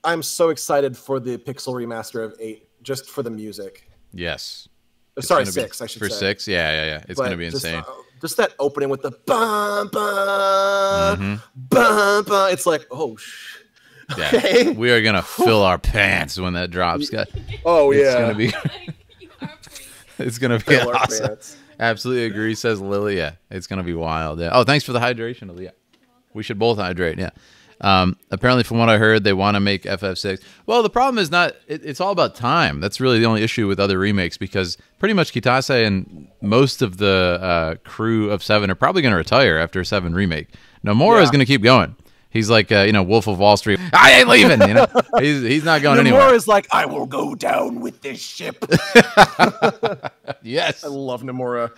I'm so excited for the pixel remaster of eight, just for the music. Yes. Oh, sorry, six. Be, I should for say for six. Yeah, yeah, yeah. It's but gonna be just, insane. Uh, just that opening with the bum bum mm-hmm. bum bum. It's like, oh shh. Yeah. Okay. We are gonna fill our pants when that drops. Oh it's yeah. Gonna be, it's gonna be. It's gonna be awesome. Pants. Absolutely agree, says Lilia. It's gonna be wild. Yeah. Oh, thanks for the hydration, Lilia. We should both hydrate. Yeah. Um, apparently, from what I heard, they want to make F F six. Well, the problem is not. It, it's all about time. That's really the only issue with other remakes because pretty much Kitase and most of the uh, crew of Seven are probably going to retire after a Seven remake. Nomura yeah. is going to keep going. He's like, uh, you know, Wolf of Wall Street. I ain't leaving. You know, he's he's not going Nomura anywhere. Nomura is like, I will go down with this ship. Yes, I love Nomura.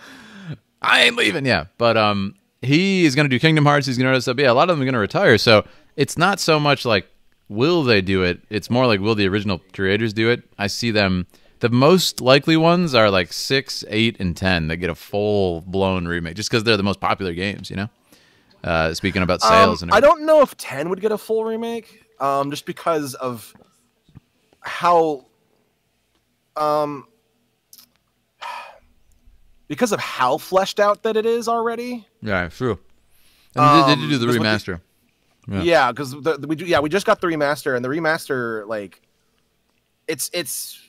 I ain't leaving. Yeah, but um. He is going to do Kingdom Hearts. He's going to do stuff. Yeah, a lot of them are going to retire. So it's not so much like, will they do it? It's more like, will the original creators do it? I see them. The most likely ones are like six, eight, and ten that get a full-blown remake just because they're the most popular games, you know? Uh, speaking about sales. Um, and I don't know if ten would get a full remake um, just because of how... Um, because of how fleshed out that it is already. Yeah, true. And um, did, did you do the remaster? The, yeah, because yeah, we do. Yeah, we just got the remaster, and the remaster, like, it's it's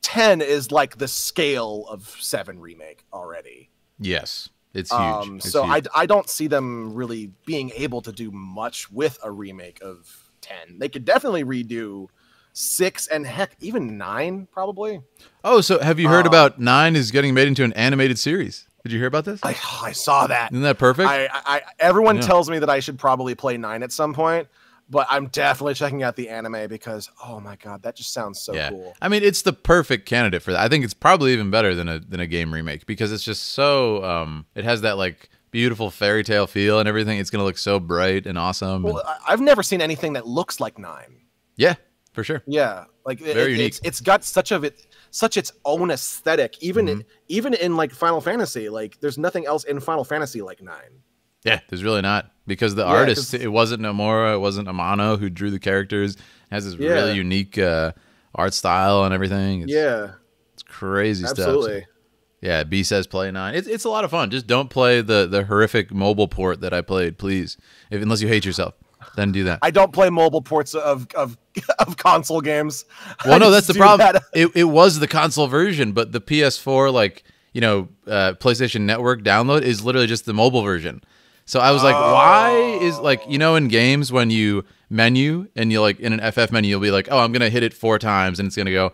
ten is like the scale of seven remake already. Yes, it's huge. Um, it's so huge. I I don't see them really being able to do much with a remake of ten. They could definitely redo six and heck even nine probably. Oh, so have you heard uh, about nine is getting made into an animated series? Did you hear about this? I, I saw that. Isn't that perfect? I, I everyone I tells me that I should probably play nine at some point, but I'm definitely checking out the anime because oh my god, that just sounds so yeah. cool. I mean, it's the perfect candidate for that. I think it's probably even better than a than a game remake because it's just so um it has that like beautiful fairy tale feel and everything. It's gonna look so bright and awesome. Well, and I've never seen anything that looks like nine. Yeah. For sure. Yeah, like it, Very it, unique. It's, it's got such of it, such its own aesthetic. Even mm-hmm. in, even in like Final Fantasy, like there's nothing else in Final Fantasy like nine. Yeah, there's really not because the yeah, artist it wasn't Nomura, it wasn't Amano who drew the characters. It has this yeah. really unique uh, art style and everything. It's, yeah, it's crazy Absolutely. stuff. So, yeah, B says play nine. It's it's a lot of fun. Just don't play the the horrific mobile port that I played, please. If, unless you hate yourself. Then do that. I don't play mobile ports of of, of console games. Well, no, that's the problem. That. It, it was the console version, but the P S four, like, you know, uh, PlayStation Network download is literally just the mobile version. So I was like, oh. why is, like, you know, in games when you menu and you like in an F F menu, you'll be like, oh, I'm going to hit it four times and it's going to go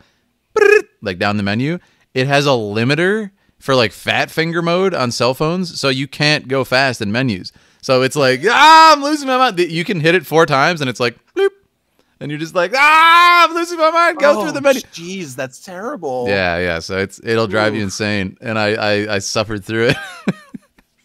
like down the menu. It has a limiter for like fat finger mode on cell phones. So you can't go fast in menus. So it's like, ah, I'm losing my mind. You can hit it four times, and it's like, bloop. And you're just like, ah, I'm losing my mind. Go oh, through the menu. Jeez, that's terrible. Yeah, yeah. So it's it'll drive Ooh. you insane. And I, I, I suffered through it.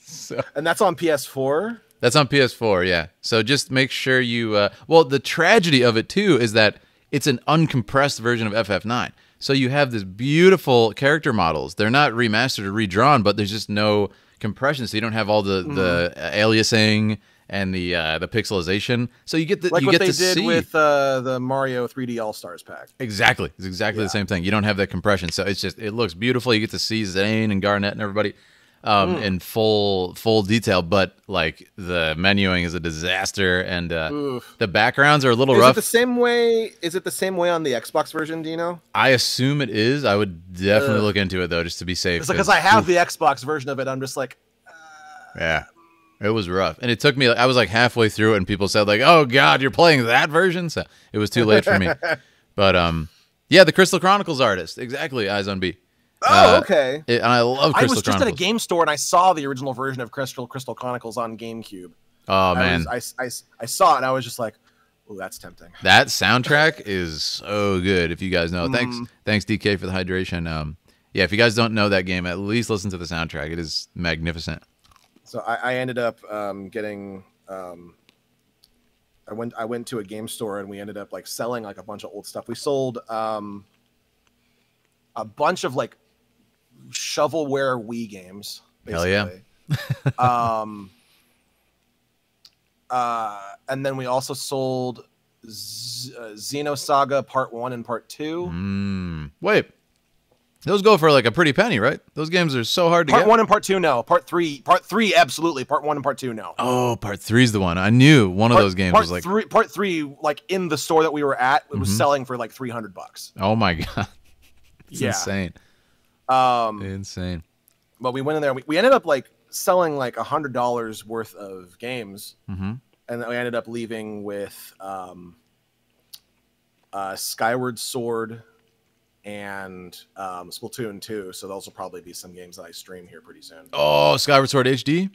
So. And that's on P S four? That's on P S four, yeah. So just make sure you... Uh, well, the tragedy of it, too, is that it's an uncompressed version of F F nine. So you have this beautiful character models. They're not remastered or redrawn, but there's just no... compression, so you don't have all the the mm. aliasing and the uh, the pixelization. So you get the like you what get they to did see. with uh, the Mario three D All Stars pack. Exactly, it's exactly yeah. the same thing. You don't have that compression, so it's just it looks beautiful. You get to see Zane and Garnett and everybody. um, mm. in full full detail, but like the menuing is a disaster, and uh, the backgrounds are a little is rough. Is it the same way? Is it the same way on the Xbox version? Do you know? I assume it is. I would definitely Ugh. look into it though, just to be safe. It's because like, I have oof. the Xbox version of it. I'm just like, uh... yeah. It was rough, and it took me. I was like halfway through it, and people said like, "Oh God, you're playing that version." So it was too late for me. But um, yeah, the Crystal Chronicles artist, exactly. Eyes on B. Oh, uh, okay. It, and I love. Crystal I was just Chronicles. at a game store, and I saw the original version of Crystal Crystal Chronicles on GameCube. Oh man, I, was, I, I, I saw it, and I was just like, "Oh, that's tempting." That soundtrack is so good. If you guys know, mm. thanks, thanks D K for the hydration. Um, yeah, if you guys don't know that game, at least listen to the soundtrack. It is magnificent. So I, I ended up um, getting. Um, I went. I went to a game store, and we ended up like selling like a bunch of old stuff. We sold um, a bunch of like shovelware Wii games. Basically. Hell yeah! um, uh, and then we also sold Z uh, Xenosaga Part One and Part Two. Mm. Wait. Those go for like a pretty penny, right? Those games are so hard to get. Part one and part two, no. Part three, part three, absolutely. Part one and part two, no. Oh, part three is the one. I knew one of those games was like three. Part three, like in the store that we were at, it was selling for like three hundred bucks. Oh my god, it's insane. Um, insane. But we went in there. And we, we ended up like selling like a hundred dollars worth of games, mm-hmm. and then we ended up leaving with um, uh, Skyward Sword. And um, Splatoon two, so those will probably be some games that I stream here pretty soon. Oh, Skyward Sword H D?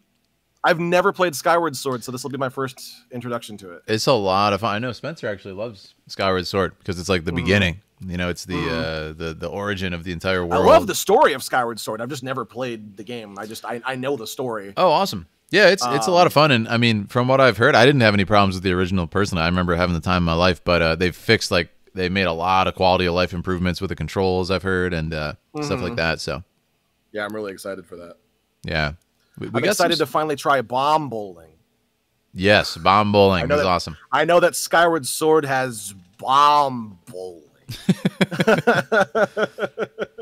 I've never played Skyward Sword, so this will be my first introduction to it. It's a lot of fun. I know Spencer actually loves Skyward Sword because it's like the mm. beginning. You know, it's the mm. uh, the the origin of the entire world. I love the story of Skyward Sword. I've just never played the game. I just I, I know the story. Oh, awesome. Yeah, it's it's um, a lot of fun, and I mean, from what I've heard, I didn't have any problems with the original person. I remember having the time of my life, but uh, they've fixed like. They made a lot of quality of life improvements with the controls, I've heard, and uh, mm-hmm. stuff like that. So, yeah, I'm really excited for that. Yeah, we, we I'm excited some... to finally try bomb bowling. Yes, bomb bowling is awesome. I know that Skyward Sword has bomb bowling.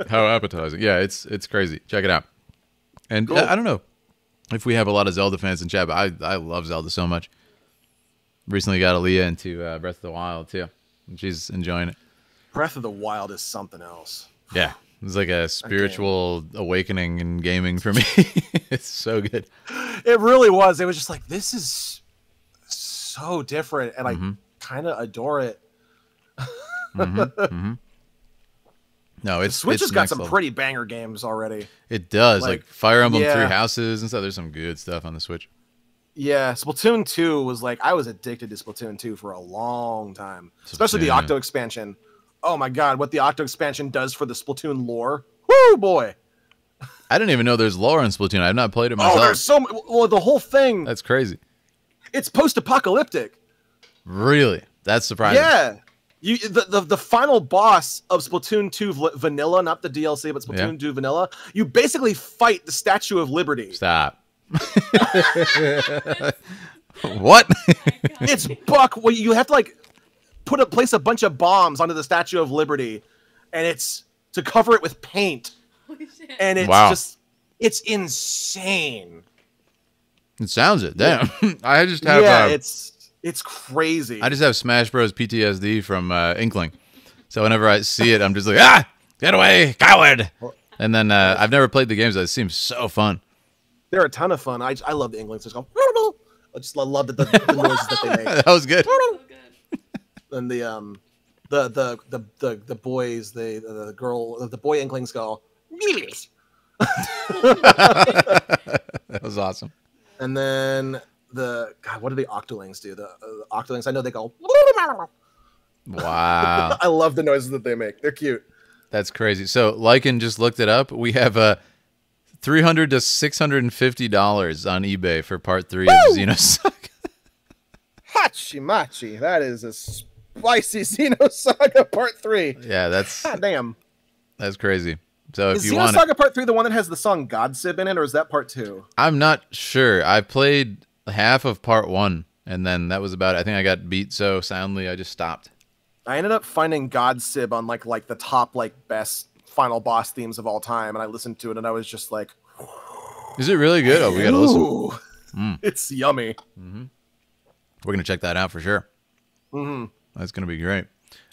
How appetizing! Yeah, it's it's crazy. Check it out. And cool. I, I don't know if we have a lot of Zelda fans in chat, but I I love Zelda so much. Recently got Aaliyah into uh, Breath of the Wild too. She's enjoying it. Breath of the Wild is something else. Yeah. It's like a spiritual awakening in gaming for me. It's so good. It really was. It was just like, this is so different. And mm-hmm. I kind of adore it. mm-hmm. Mm-hmm. No, it's the Switch it's has got some level. pretty banger games already. It does. Like, like Fire Emblem yeah. Three Houses and stuff. There's some good stuff on the Switch. Yeah, Splatoon two was like, I was addicted to Splatoon two for a long time. Splatoon. Especially the Octo expansion. Oh my god, what the Octo expansion does for the Splatoon lore. Woo, boy! I didn't even know there's lore in Splatoon. I've not played it myself. Oh, there's so much. Well, the whole thing. That's crazy. It's post-apocalyptic. Really? That's surprising. Yeah. You, the, the, the final boss of Splatoon two Vanilla, not the D L C, but Splatoon yeah. two Vanilla, you basically fight the Statue of Liberty. Stop. What? It's Buck. Well, you have to like put a place a bunch of bombs onto the Statue of Liberty, and it's to cover it with paint. Holy shit. And it's wow. just it's insane. It sounds it. Damn. Yeah. I just have yeah. Uh, it's it's crazy. I just have Smash Bros. P T S D from uh, Inkling, so whenever I see it, I'm just like, ah, get away, coward. And then uh, I've never played the games. That seems so fun. They're a ton of fun. I I love the Inkling. So I just love the, the, the noises that they make. That was good. And the um, the the the the, the boys, the, the the girl, the boy Inklings go. That was awesome. And then the God, what do the Octolings do? The, uh, the Octolings, I know they go. Wow. I love the noises that they make. They're cute. That's crazy. So Lycan just looked it up. We have a. Uh, Three hundred to six hundred and fifty dollars on eBay for part three Woo! of Xenosaga. Hachimachi, that is a spicy Xenosaga part three. Yeah, that's God damn. That's crazy. So is if you Xenosaga want, part three the one that has the song Godsib in it, or is that part two? I'm not sure. I played half of part one, and then that was about it. I think I got beat so soundly, I just stopped. I ended up finding Godsib on like like the top like best. Final boss themes of all time, and I listened to it, and I was just like, Is it really good? Oh, we gotta listen. Ooh, mm. It's yummy. Mm-hmm. We're gonna check that out for sure. Mm-hmm. That's gonna be great.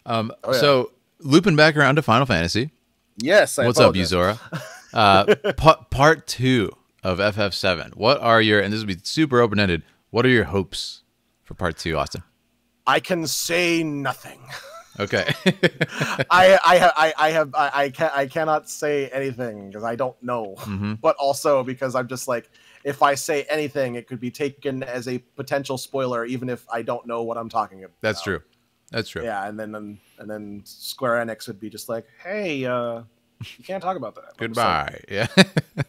Um, oh, yeah. So looping back around to Final Fantasy. Yes. I What's apologize. up, Yuzora? Uh, pa part two of F F seven. What are your, and this will be super open ended. What are your hopes for part two, Austin? I can say nothing. Okay. I, I I I have I I, can, I cannot say anything because I don't know. Mm-hmm. But also because I'm just like, if I say anything, it could be taken as a potential spoiler, even if I don't know what I'm talking about. That's true. That's true. Yeah, and then and, and then Square Enix would be just like, hey, uh, you can't talk about that. Goodbye. Like, yeah,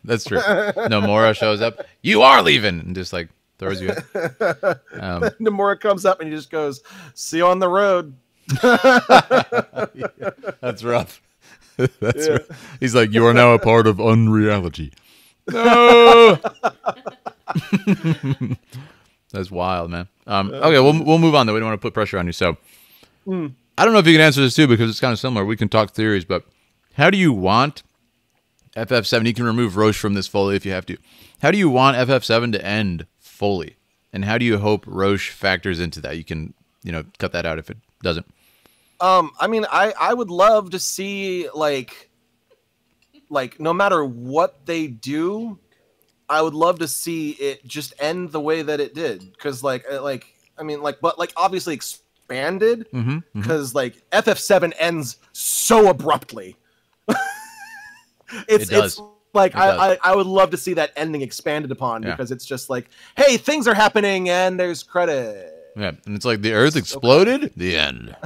that's true. Nomura shows up. You are leaving, and just like throws you. Um, Nomura comes up and he just goes, "See you on the road." Yeah, that's rough. That's yeah. rough. He's like, you are now a part of unreality. No. That's wild, man. Um, okay, we'll we'll move on though. We don't want to put pressure on you. So, mm. I don't know if you can answer this too because it's kind of similar. We can talk theories, but how do you want F F seven? You can remove Roche from this fully if you have to. How do you want F F seven to end fully, and how do you hope Roche factors into that? You can, you know, cut that out if it doesn't. Um, I mean, I, I would love to see, like, like no matter what they do, I would love to see it just end the way that it did. Because, like, like I mean, like, but, like, obviously expanded. Because, mm-hmm, mm-hmm. like, F F seven ends so abruptly. it's, it does. It's, like, it I, does. I, I would love to see that ending expanded upon. Yeah. Because it's just like, hey, things are happening, and there's credits. Yeah, and it's like the Earth exploded. Okay. The end.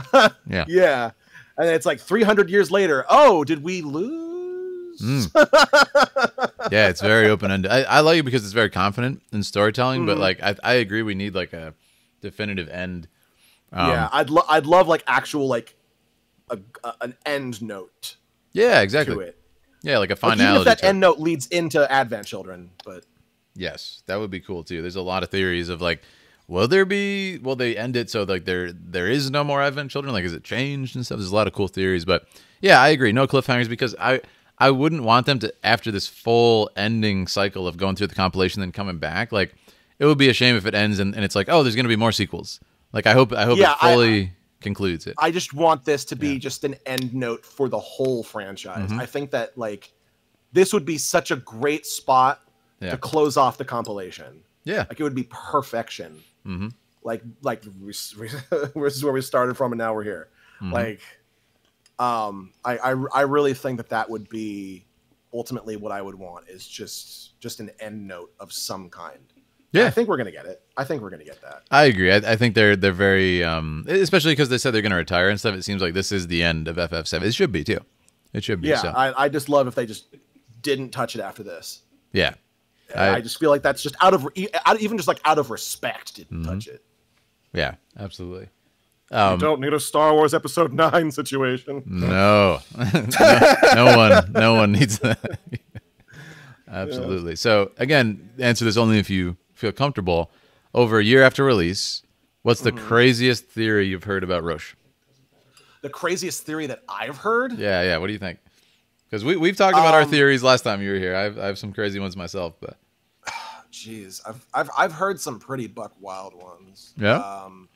Yeah, yeah, and it's like three hundred years later. Oh, did we lose? Mm. Yeah, it's very open ended. I, I like it because it's very confident in storytelling. Mm. But like, I, I agree, we need like a definitive end. Um, yeah, I'd lo I'd love like actual like a, a, an end note. Yeah, exactly. To it. Yeah, like a finality. Like, even if that end note leads into Advent Children, but yes, that would be cool too. There's a lot of theories of like, will there be? Will they end it so like there there is no more Advent Children? Like, is it changed and stuff? There's a lot of cool theories, but yeah, I agree. No cliffhangers because I I wouldn't want them to, after this full ending cycle of going through the compilation and then coming back. Like, it would be a shame if it ends and, and it's like, oh, there's gonna be more sequels. Like, I hope I hope yeah, it fully I, concludes it. I just want this to be yeah. just an end note for the whole franchise. Mm-hmm. I think that like this would be such a great spot yeah. to close off the compilation. Yeah, like it would be perfection. Mm-hmm. Like, like we, we, this is where we started from, and now we're here. Mm-hmm. Like, um, I, I, I really think that that would be ultimately what I would want is just, just an end note of some kind. Yeah, I think we're gonna get it. I think we're gonna get that. I agree. I, I think they're they're very, um, especially because they said they're gonna retire and stuff. It seems like this is the end of F F seven. It should be too. It should be. Yeah, so. I, I just love if they just didn't touch it after this. Yeah. I, I just feel like that's just out of, even just like out of respect, didn't mm-hmm. touch it. Yeah, absolutely. Um, you don't need a Star Wars Episode Nine situation. No, no, no one, no one needs that. Absolutely. Yeah. So again, answer this only if you feel comfortable. Over a year after release, what's the mm-hmm. craziest theory you've heard about Roche? The craziest theory that I've heard? Yeah, yeah. What do you think? Because we we've talked about um, our theories last time you were here. I've I have some crazy ones myself, but. Jeez, I've I've I've heard some pretty buck wild ones. Yeah. Um,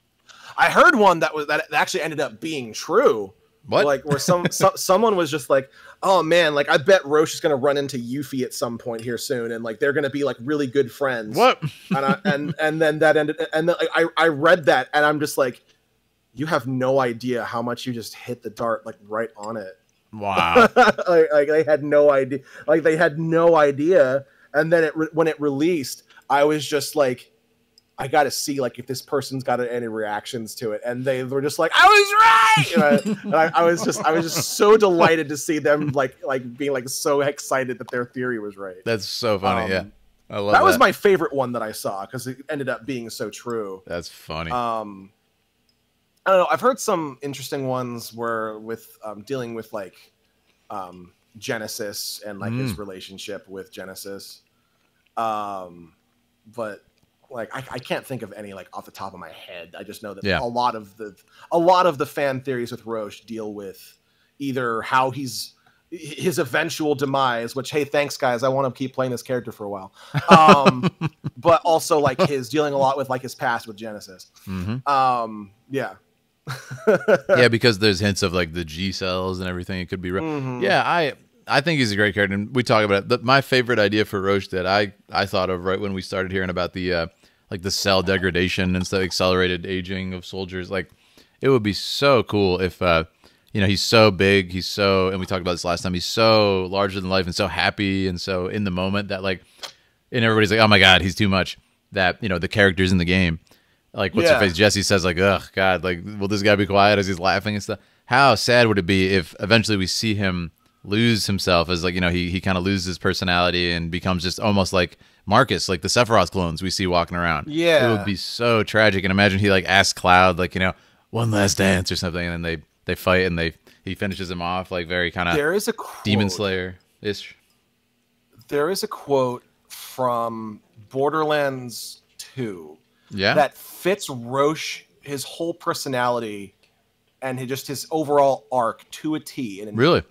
I heard one that was that actually ended up being true. What? Like where some so, someone was just like, oh man, like I bet Roche is gonna run into Yuffie at some point here soon, and like they're gonna be like really good friends. What? And I, and and then that ended, and then I I read that, and I'm just like, you have no idea how much you just hit the dart like right on it. Wow. like, like they had no idea. Like they had no idea. And then it re when it released, I was just like, I got to see like if this person's got any reactions to it. And they were just like, I was right. And I, and I, I was just, I was just so delighted to see them like, like being like so excited that their theory was right. That's so funny. Um, yeah, I love that. That was my favorite one that I saw because it ended up being so true. That's funny. Um, I don't know. I've heard some interesting ones where with um, dealing with like um, Genesis and like mm. his relationship with Genesis. Um, but like I, I can't think of any like off the top of my head. I just know that yeah. a lot of the a lot of the fan theories with Roche deal with either how he's his eventual demise, which, hey, thanks guys, I want to keep playing this character for a while. Um, but also like his dealing a lot with like his past with Genesis. Mm-hmm. Um, yeah. Yeah, because there's hints of like the G cells and everything. It could be real. Mm-hmm. Yeah, I I think he's a great character, and we talk about it. The, my favorite idea for Roche that I I thought of right when we started hearing about the uh, like the cell degradation and stuff, accelerated aging of soldiers. Like, it would be so cool if uh, you know, he's so big, he's so, and we talked about this last time, he's so larger than life and so happy and so in the moment that like, and everybody's like, oh my god, he's too much. That, you know, the characters in the game. Like, what's yeah. her face? Jesse says, like, ugh, God, like, will this guy be quiet as he's laughing and stuff? How sad would it be if eventually we see him lose himself as, like, you know, he he kind of loses his personality and becomes just almost like Marcus, like the Sephiroth clones we see walking around. Yeah. It would be so tragic. And imagine he, like, asks Cloud, like, you know, one last dance or something. And then they, they fight and they he finishes him off, like, very kind of there is a quote, Demon Slayer-ish. There is a quote from Borderlands two. Yeah, that fits Roche, his whole personality, and his, just his overall arc to a T. And really,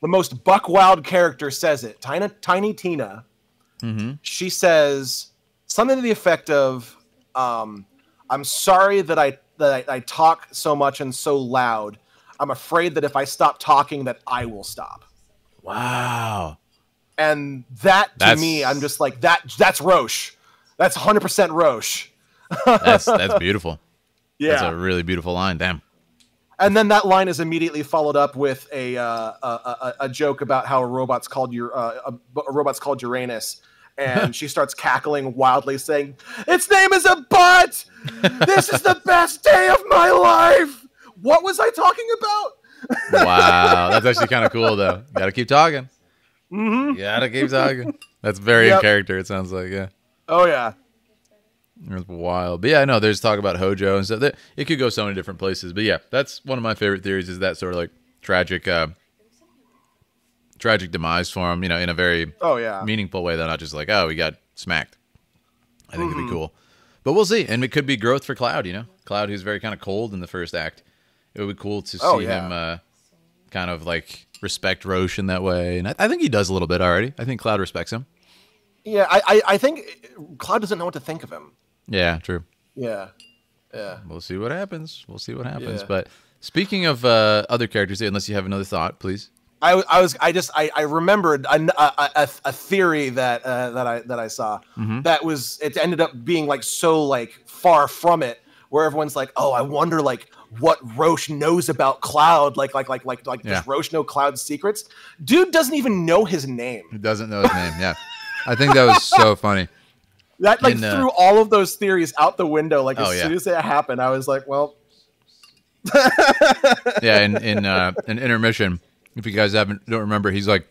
the most buck wild character says it. Tiny, Tiny Tina, mm-hmm. she says something to the effect of, um, "I'm sorry that I that I, I talk so much and so loud. I'm afraid that if I stop talking, that I will stop." Wow. And that to that's... me, I'm just like that. That's Roche. That's one hundred percent Roche. that's that's beautiful. Yeah, that's a really beautiful line. Damn. And then that line is immediately followed up with a uh, a, a, a joke about how a robot's called your uh, a, a robot's called Uranus, and she starts cackling wildly, saying, "Its name is a butt. This is the best day of my life." What was I talking about? Wow, that's actually kind of cool though. Got to keep talking. Mm-hmm. Gotta keep talking. That's very yep. in character. It sounds like yeah. Oh yeah. It was wild. But yeah, I know there's talk about Hojo and stuff. It could go so many different places. But yeah, that's one of my favorite theories, is that sort of like tragic uh, tragic demise for him, you know, in a very oh, yeah. meaningful way. They're not just like, oh, we got smacked. I think mm-hmm. it'd be cool. But we'll see. And it could be growth for Cloud, you know? Cloud, who's very kind of cold in the first act. It would be cool to see oh, yeah. him uh, kind of like respect Roche in that way. And I, I think he does a little bit already. I think Cloud respects him. Yeah, I, I, I think Cloud doesn't know what to think of him. Yeah, true. Yeah, yeah. We'll see what happens. We'll see what happens. Yeah. But speaking of uh, other characters, unless you have another thought, please. I, I was, I just, I, I remembered a, a, a theory that uh, that I that I saw mm-hmm. that was it ended up being like so like far from it, where everyone's like, oh, I wonder like what Roche knows about Cloud, like like like like like yeah. does Roche know Cloud's secrets? Dude doesn't even know his name. He doesn't know his name. Yeah, I think that was so funny. That like and, uh, threw all of those theories out the window. Like as oh, yeah. soon as it happened, I was like, "Well, yeah." In in uh, an intermission, if you guys haven't don't remember, he's like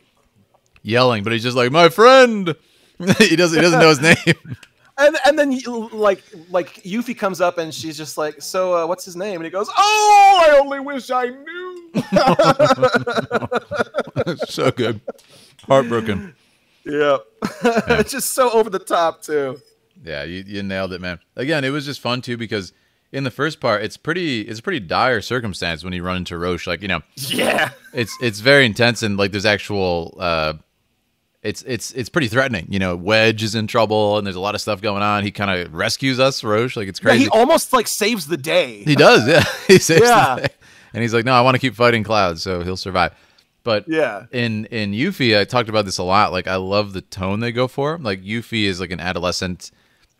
yelling, but he's just like, "My friend." he doesn't he doesn't know his name. And and then like like Yuffie comes up and she's just like, "So uh, what's his name?" And he goes, "Oh, I only wish I knew." So good, heartbroken. Yeah, it's just so over the top too. Yeah, you, you nailed it, man. Again, it was just fun too because in the first part, it's pretty it's a pretty dire circumstance when you run into Roche. Like, you know, yeah, it's it's very intense and like there's actual uh, it's it's it's pretty threatening. You know, Wedge is in trouble and there's a lot of stuff going on. He kind of rescues us, Roche. Like, it's crazy. Yeah, he almost like saves the day. He does, yeah. He saves yeah. the day, and he's like, no, I want to keep fighting Cloud, so he'll survive. But yeah. in, in Yuffie, I talked about this a lot. Like, I love the tone they go for. Like, Yuffie is like an adolescent,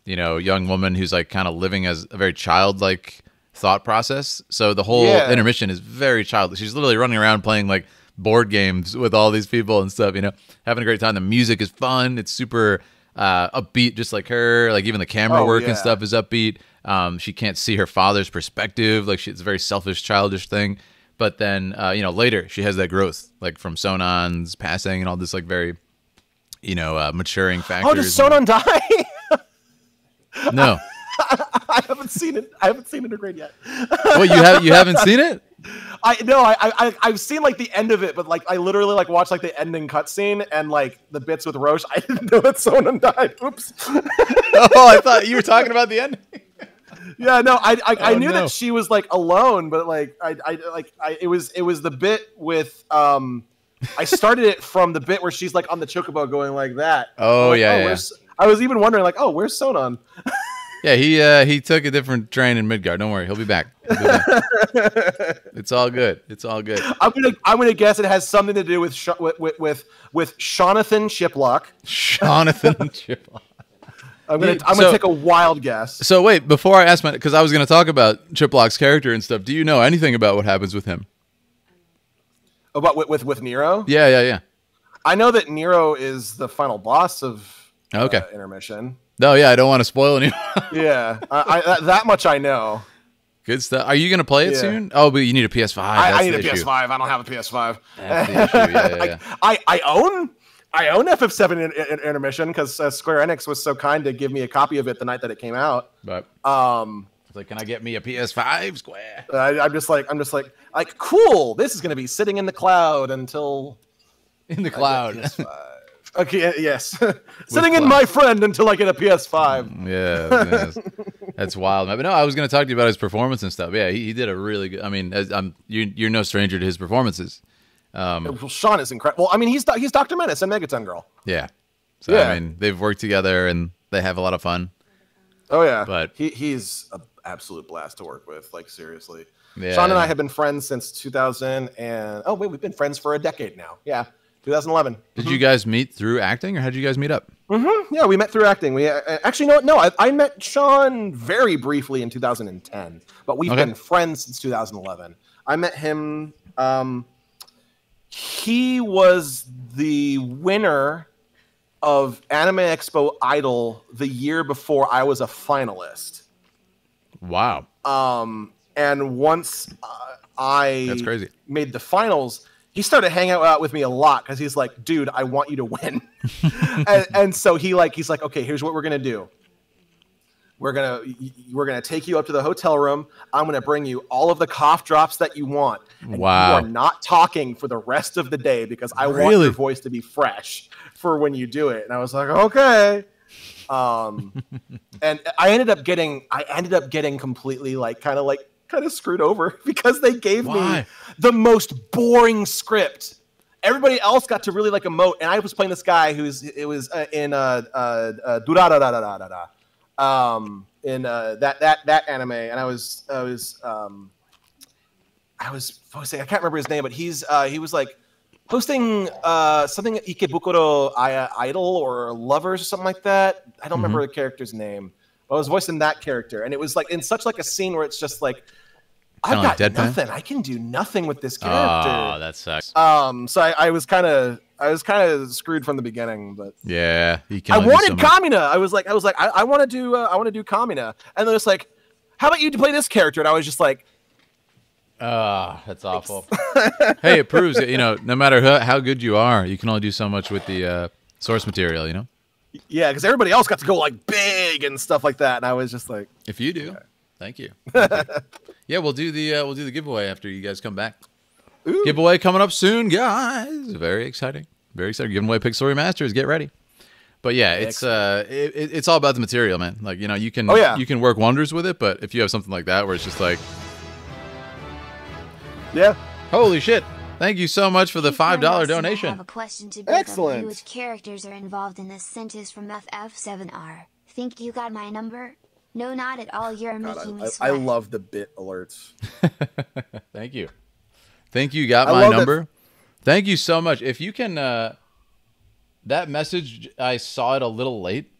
you know, young woman who's like kind of living as a very childlike thought process. So the whole yeah. intermission is very childish. She's literally running around playing like board games with all these people and stuff, you know, having a great time. The music is fun. It's super uh, upbeat, just like her. Like, even the camera oh, work yeah. and stuff is upbeat. Um, she can't see her father's perspective. Like, she, it's a very selfish, childish thing. But then, uh, you know, later she has that growth, like from Sonon's passing and all this, like very, you know, uh, maturing factors. Oh, does Sonon and... die? No, I, I haven't seen it. I haven't seen Intergrade yet. Well, you have you haven't seen it? I no, I, I I've seen like the end of it, but like I literally like watched like the ending cutscene and like the bits with Roche. I didn't know that Sonon died. Oops. Oh, I thought you were talking about the ending. Yeah, no, I I, oh, I knew no. that she was like alone, but like I I like I it was it was the bit with um I started it from the bit where she's like on the chocobo going like that. Oh, like, yeah, oh, yeah. I was even wondering, like, oh, where's Sonon? Yeah, he uh, he took a different train in Midgard. Don't worry, he'll be back. He'll be back. It's all good. It's all good. I'm gonna I'm gonna guess it has something to do with Sh with with with, with Shonathan Shiplock. Shonathan Shiplock. I'm gonna I'm so, gonna take a wild guess. So wait, before I ask my, because I was gonna talk about Shiplock's character and stuff. Do you know anything about what happens with him? About with with, with Nero? Yeah, yeah, yeah. I know that Nero is the final boss of okay. uh, Intermission. No, yeah, I don't want to spoil anyone. Yeah, I, I, that much I know. Good stuff. Are you going to play it yeah. soon? Oh, but you need a P S five. I, I need a issue. P S five. I don't have a P S five. That's the issue. Yeah, yeah, yeah. I, I, I own I own F F seven in, in, Intermission because uh, Square Enix was so kind to give me a copy of it the night that it came out. But um, it's like, can I get me a P S five, Square? I, I'm just like, I'm just like, like, cool. This is going to be sitting in the cloud until in the cloud. Okay, yes. Sitting in my friend until I get a P S five. Yeah, that's, that's wild. But no, I was going to talk to you about his performance and stuff. Yeah, he, he did a really good... I mean, as, I'm, you, you're no stranger to his performances. Um, well, Sean is incredible. Well, I mean, he's he's Doctor Menace and Megaton Girl. Yeah. So, yeah. I mean, they've worked together and they have a lot of fun. Oh, yeah. But he, he's an absolute blast to work with, like, seriously. Yeah. Sean and I have been friends since two thousand and... Oh, wait, we've been friends for a decade now. Yeah. twenty eleven. Did mm-hmm. you guys meet through acting, or how did you guys meet up? Mm-hmm. Yeah, we met through acting. We uh, actually no, no. I, I met Sean very briefly in two thousand ten, but we've okay. been friends since two thousand eleven. I met him. Um, he was the winner of Anime Expo Idol the year before I was a finalist. Wow. Um, and once uh, I that's crazy. made the finals. He started hanging out with me a lot because he's like, dude, I want you to win. and, and so he like he's like, okay, here's what we're gonna do. We're gonna we're gonna take you up to the hotel room. I'm gonna bring you all of the cough drops that you want. And wow. You are not talking for the rest of the day because I really? want your voice to be fresh for when you do it. And I was like, okay. Um, and I ended up getting I ended up getting completely like kind of like. kind of screwed over because they gave Why? me the most boring script. Everybody else got to really like emote, and I was playing this guy who's it was uh, in uh uh, uh da da da da da da um in uh that that that anime, and I was I was um I was hosting, I can't remember his name, but he's uh he was like hosting uh something at Ikebukuro Idol or Lovers or something like that. I don't mm-hmm. remember the character's name. But I was voicing that character, and it was like in such like a scene where it's just like. I've got like nothing. Man? I can do nothing with this character. Oh, that sucks. Um, so I, I was kind of, I was kind of screwed from the beginning. But yeah, he can I wanted so Kamina. I was like, I was like, I, I want to do, uh, I want to do Kamina. And they're just like, how about you play this character? And I was just like, ah, oh, that's awful. Hey, it proves that, you know, no matter how, how good you are, you can only do so much with the uh, source material, you know. Yeah, because everybody else got to go like big and stuff like that, and I was just like, if you do. Okay. Thank you. Thank you. Yeah, we'll do the uh, we'll do the giveaway after you guys come back. Ooh. Giveaway coming up soon, guys. Very exciting, very exciting. Giving away Pixel Remasters. Get ready. But yeah, it's uh, it, it's all about the material, man. Like you know, you can oh, yeah. you can work wonders with it, but if you have something like that where it's just like, yeah, holy shit. Thank you so much for the five dollar donation. I have a question to both Excellent. Of you. Which characters are involved in this sentence from F F seven R? Think you got my number? No, not at all. You're God, making I, me sweat. I love the bit alerts. Thank you. Think you got I my number? That. Thank you so much. If you can, uh, that message, I saw it a little late.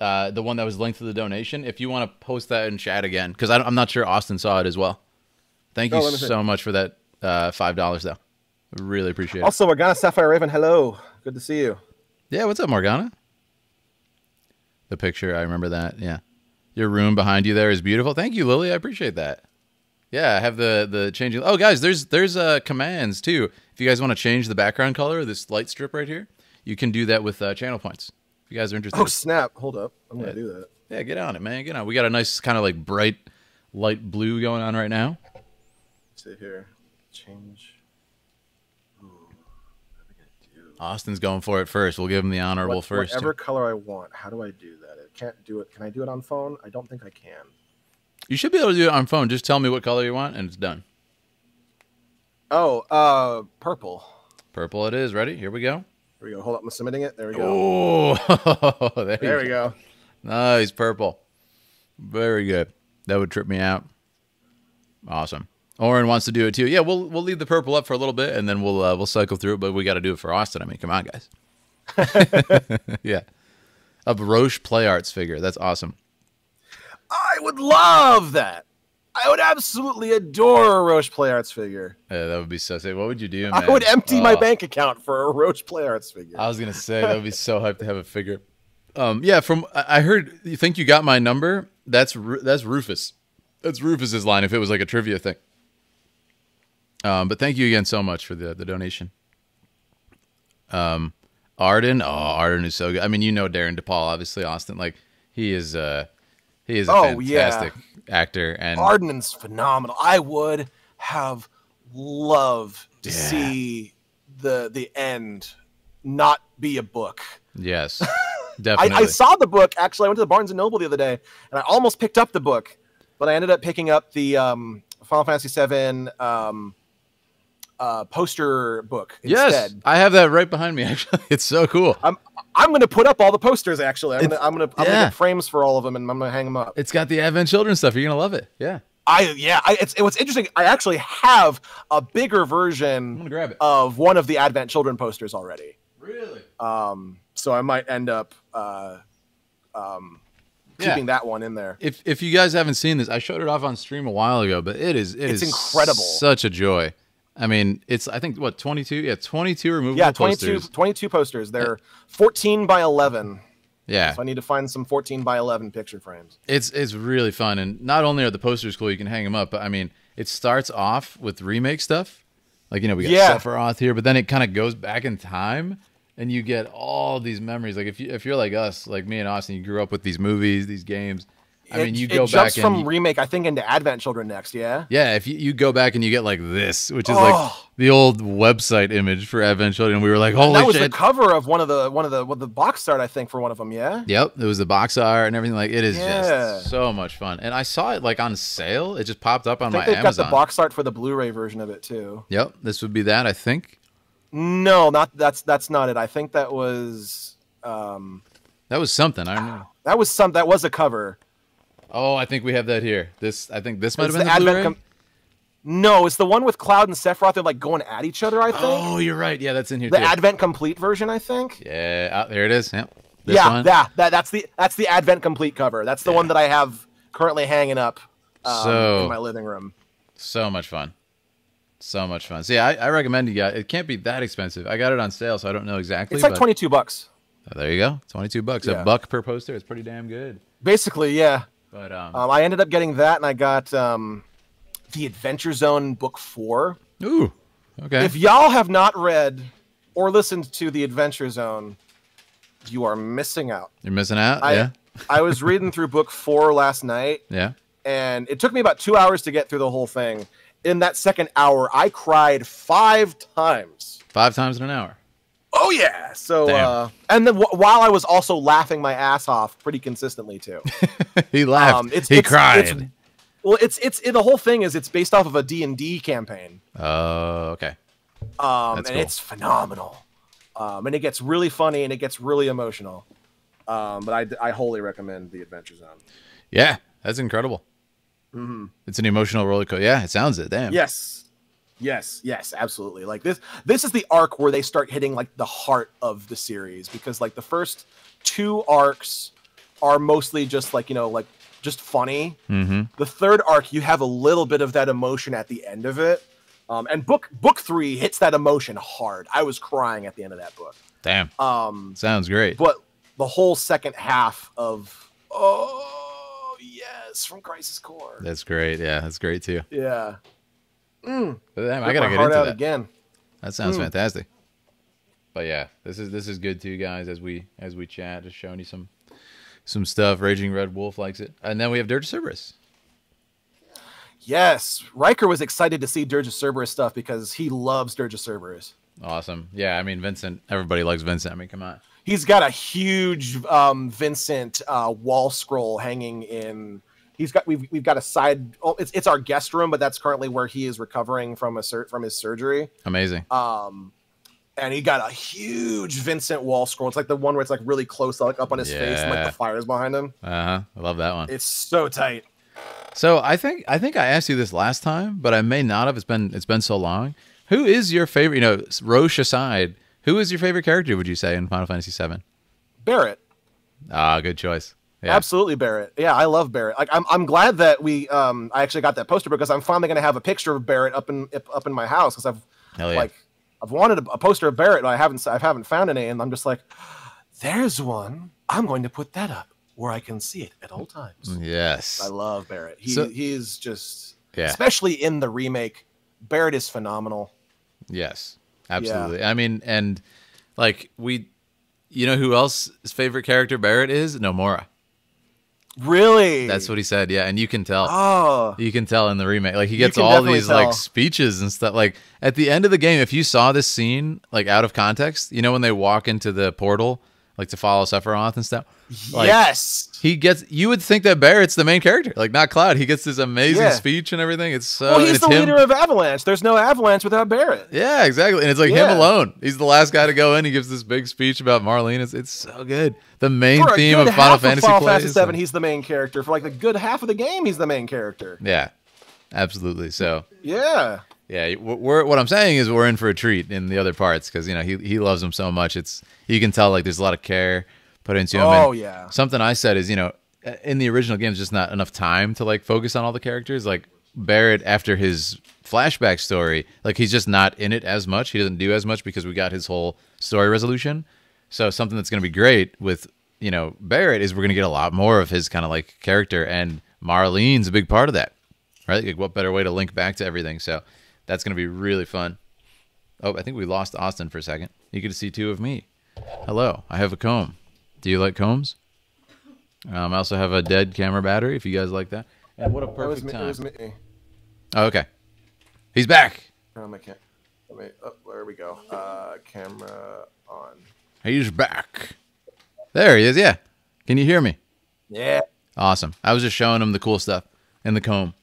Uh, the one that was linked to the donation. If you want to post that in chat again, because I'm not sure Austin saw it as well. Thank you oh, so much for that uh, five dollars, though. Really appreciate it. Also, Morgana Sapphire Raven, hello. Good to see you. Yeah, what's up, Morgana? The picture, I remember that. Yeah. Your room behind you there is beautiful. Thank you, Lily. I appreciate that. Yeah, I have the the changing. Oh, guys, there's there's uh, commands too. If you guys want to change the background color, this light strip right here, you can do that with uh, channel points. If you guys are interested. Oh snap! Hold up, I'm yeah. gonna do that. Yeah, get on it, man. Get on. We got a nice kind of like bright light blue going on right now. Sit here. Change. Ooh, what am I gonna do? Austin's going for it first. We'll give him the honorable what, first. Whatever color I want. How do I do that? Can't do it. Can I do it on phone? I don't think I can. You should be able to do it on phone. Just tell me what color you want, and it's done. Oh, uh, purple. Purple it is. Ready? Here we go. Here we go. Hold up. I'm submitting it. There we go. Oh, there, there we go. go. Nice. Purple. Very good. That would trip me out. Awesome. Oren wants to do it too. Yeah, we'll we'll leave the purple up for a little bit, and then we'll uh, we'll cycle through it. But we got to do it for Austin. I mean, come on, guys. Yeah, a Roche Play Arts figure. That's awesome. I would love that. I would absolutely adore a Roche Play Arts figure. Yeah, that would be so sick. What would you do, man? I would empty oh. my bank account for a Roche Play Arts figure. I was gonna say that would be so hyped to have a figure. Um, yeah, from I heard. You think you got my number? That's that's Rufus. That's Rufus's line. If it was like a trivia thing. Um, but thank you again so much for the, the donation. Um, Arden, oh, Arden is so good. I mean, you know Darren DePaul, obviously, Austin. Like, he is uh, he is a oh, fantastic yeah. actor. And Arden's phenomenal. I would have loved to yeah. see the the end not be a book. Yes, definitely. I, I saw the book, actually. I went to the Barnes and Noble the other day, and I almost picked up the book, but I ended up picking up the um, Final Fantasy seven... Um, Uh, poster book. Instead. Yes, I have that right behind me. Actually, it's so cool. I'm I'm gonna put up all the posters. Actually, I'm it's, gonna I'm gonna, I'm yeah. gonna get frames for all of them, and I'm gonna hang them up. It's got the Advent Children stuff. You're gonna love it. Yeah. I yeah. I, it's what's it interesting. I actually have a bigger version I'm gonna grab it. of one of the Advent Children posters already. Really? Um. So I might end up uh, um, keeping yeah. that one in there. If if you guys haven't seen this, I showed it off on stream a while ago, but it is it it's is incredible. Such a joy. I mean, it's, I think, what, twenty-two? Yeah, twenty-two removable yeah, twenty-two, posters. Yeah, twenty-two posters. They're fourteen by eleven. Yeah. So I need to find some fourteen by eleven picture frames. It's it's really fun. And not only are the posters cool, you can hang them up, but, I mean, it starts off with remake stuff. Like, you know, we got yeah. Sephiroth here, but then it kind of goes back in time, and you get all these memories. Like, if, you, if you're like us, like me and Austin, you grew up with these movies, these games. I mean, you it, go it back from you, remake, I think, into Advent Children next, yeah? Yeah, if you, you go back and you get like this, which is oh. like the old website image for Advent Children. We were like, holy shit. That was shit. the cover of one of the one of the, well, the box art, I think, for one of them, yeah? Yep, it was the box art and everything. Like, it is yeah. just so much fun. And I saw it like on sale. It just popped up on my Amazon. I think they've got the box art for the Blu-ray version of it, too. Yep, this would be that, I think. No, not that's that's not it. I think that was... Um, that was something, I don't know. That was, some, that was a cover. Oh, I think we have that here. This, I think this might it's have been the, the Advent. No, it's the one with Cloud and Sephiroth. They're like going at each other, I think. Oh, you're right. Yeah, that's in here. The too. Advent Complete version, I think. Yeah, oh, there it is. Yeah, this yeah, one. yeah. That, that's the that's the Advent Complete cover. That's the yeah. one that I have currently hanging up um, so, in my living room. So much fun, so much fun. So yeah, I, I recommend you guys. It can't be that expensive. I got it on sale, so I don't know exactly. It's like but... twenty-two bucks. Oh, there you go, twenty-two bucks. Yeah. A buck per poster. It's pretty damn good. Basically, yeah. But, um, um, I ended up getting that, and I got um, the Adventure Zone Book Four. Ooh, okay. If y'all have not read or listened to the Adventure Zone, you are missing out. You're missing out. I, yeah. I was reading through Book Four last night. Yeah. And it took me about two hours to get through the whole thing. In that second hour, I cried five times. Five times in an hour. Oh yeah. So uh, and then w while I was also laughing my ass off pretty consistently too. He laughed. Um, it's, he it's, cried. It's, well, it's it's it, the whole thing is it's based off of a D and D campaign. Oh, uh, okay. Um, That's and cool. It's phenomenal. Um, and it gets really funny and it gets really emotional. Um, but I I wholly recommend the Adventure Zone. Yeah, that's incredible. Mm-hmm. It's an emotional roller coaster. Yeah, it sounds it. Damn. Yes. Yes, yes, absolutely. Like this, this is the arc where they start hitting like the heart of the series, because like the first two arcs are mostly just like, you know, like just funny. Mm-hmm. The third arc, you have a little bit of that emotion at the end of it. Um, and book book three hits that emotion hard. I was crying at the end of that book. Damn. Um, sounds great. But the whole second half of oh yes, from Crisis Core. That's great. Yeah, that's great too. Yeah. Mm. Damn, I gotta get into that again. That sounds mm. fantastic. But yeah, this is this is good too, guys. As we as we chat, just showing you some some stuff. Raging Red Wolf likes it, and then we have Dirge of Cerberus. Yes, Riker was excited to see Dirge of Cerberus stuff because he loves Dirge of Cerberus. Awesome. Yeah, I mean Vincent. Everybody likes Vincent. I mean, come on. He's got a huge um, Vincent uh, wall scroll hanging in. He's got we've we've got a side. Oh, it's it's our guest room, but that's currently where he is recovering from a sur from his surgery. Amazing. Um, And he got a huge Vincent Wall scroll. It's like the one where it's like really close, like up on his yeah. face, and like the fire's behind him. Uh-huh. I love that one. It's so tight. So I think I think I asked you this last time, but I may not have. It's been it's been so long. Who is your favorite? You know, Roche aside, who is your favorite character? Would you say in Final Fantasy seven? Barrett. Ah, good choice. Yeah. Absolutely, Barrett. Yeah, I love Barrett. Like, I'm, I'm glad that we, um, I actually got that poster because I'm finally gonna have a picture of Barrett up in up in my house because I've yeah. like, I've wanted a, a poster of Barrett and I haven't, I haven't found any, and I'm just like, there's one. I'm going to put that up where I can see it at all times. Yes, I love Barrett. He so, he is just, yeah. especially in the remake, Barrett is phenomenal. Yes, absolutely. Yeah. I mean, and like we, you know, who else's favorite character Barrett is? Nomura. Really? That's what he said. Yeah, and you can tell. Oh, you can tell in the remake. Like he gets all these tell. like speeches and stuff. Like at the end of the game, if you saw this scene like out of context, you know when they walk into the portal, like to follow Sephiroth and stuff. Like, yes, he gets. You would think that Barrett's the main character, like not Cloud. He gets this amazing yeah. speech and everything. It's so. Well, he's the him. leader of Avalanche. There's no Avalanche without Barrett. Yeah, exactly. And it's like yeah. him alone. He's the last guy to go in. He gives this big speech about Marlene. It's, it's so good. The main for theme of Final Fantasy. Of Final Fantasy seven. And... He's the main character for like the good half of the game. He's the main character. Yeah, absolutely. So yeah, yeah. We're, what I'm saying is we're in for a treat in the other parts because you know he he loves him so much. It's you can tell like there's a lot of care. Put into him. Oh, and yeah. Something I said is, you know, in the original game, just not enough time to like focus on all the characters. Like Barrett, after his flashback story, like he's just not in it as much. He doesn't do as much because we got his whole story resolution. So something that's going to be great with, you know, Barrett is we're going to get a lot more of his kind of like character, and Marlene's a big part of that, right? Like what better way to link back to everything? So that's going to be really fun. Oh, I think we lost Austin for a second. You get to see two of me. Hello, I have a comb. Do you like combs? Um, I also have a dead camera battery, if you guys like that. And what a perfect time. It was me. It was me. Oh, okay. He's back. Um, I can't. Let me, oh, there we go. Uh, camera on. He's back. There he is, yeah. Can you hear me? Yeah. Awesome. I was just showing him the cool stuff in the comb.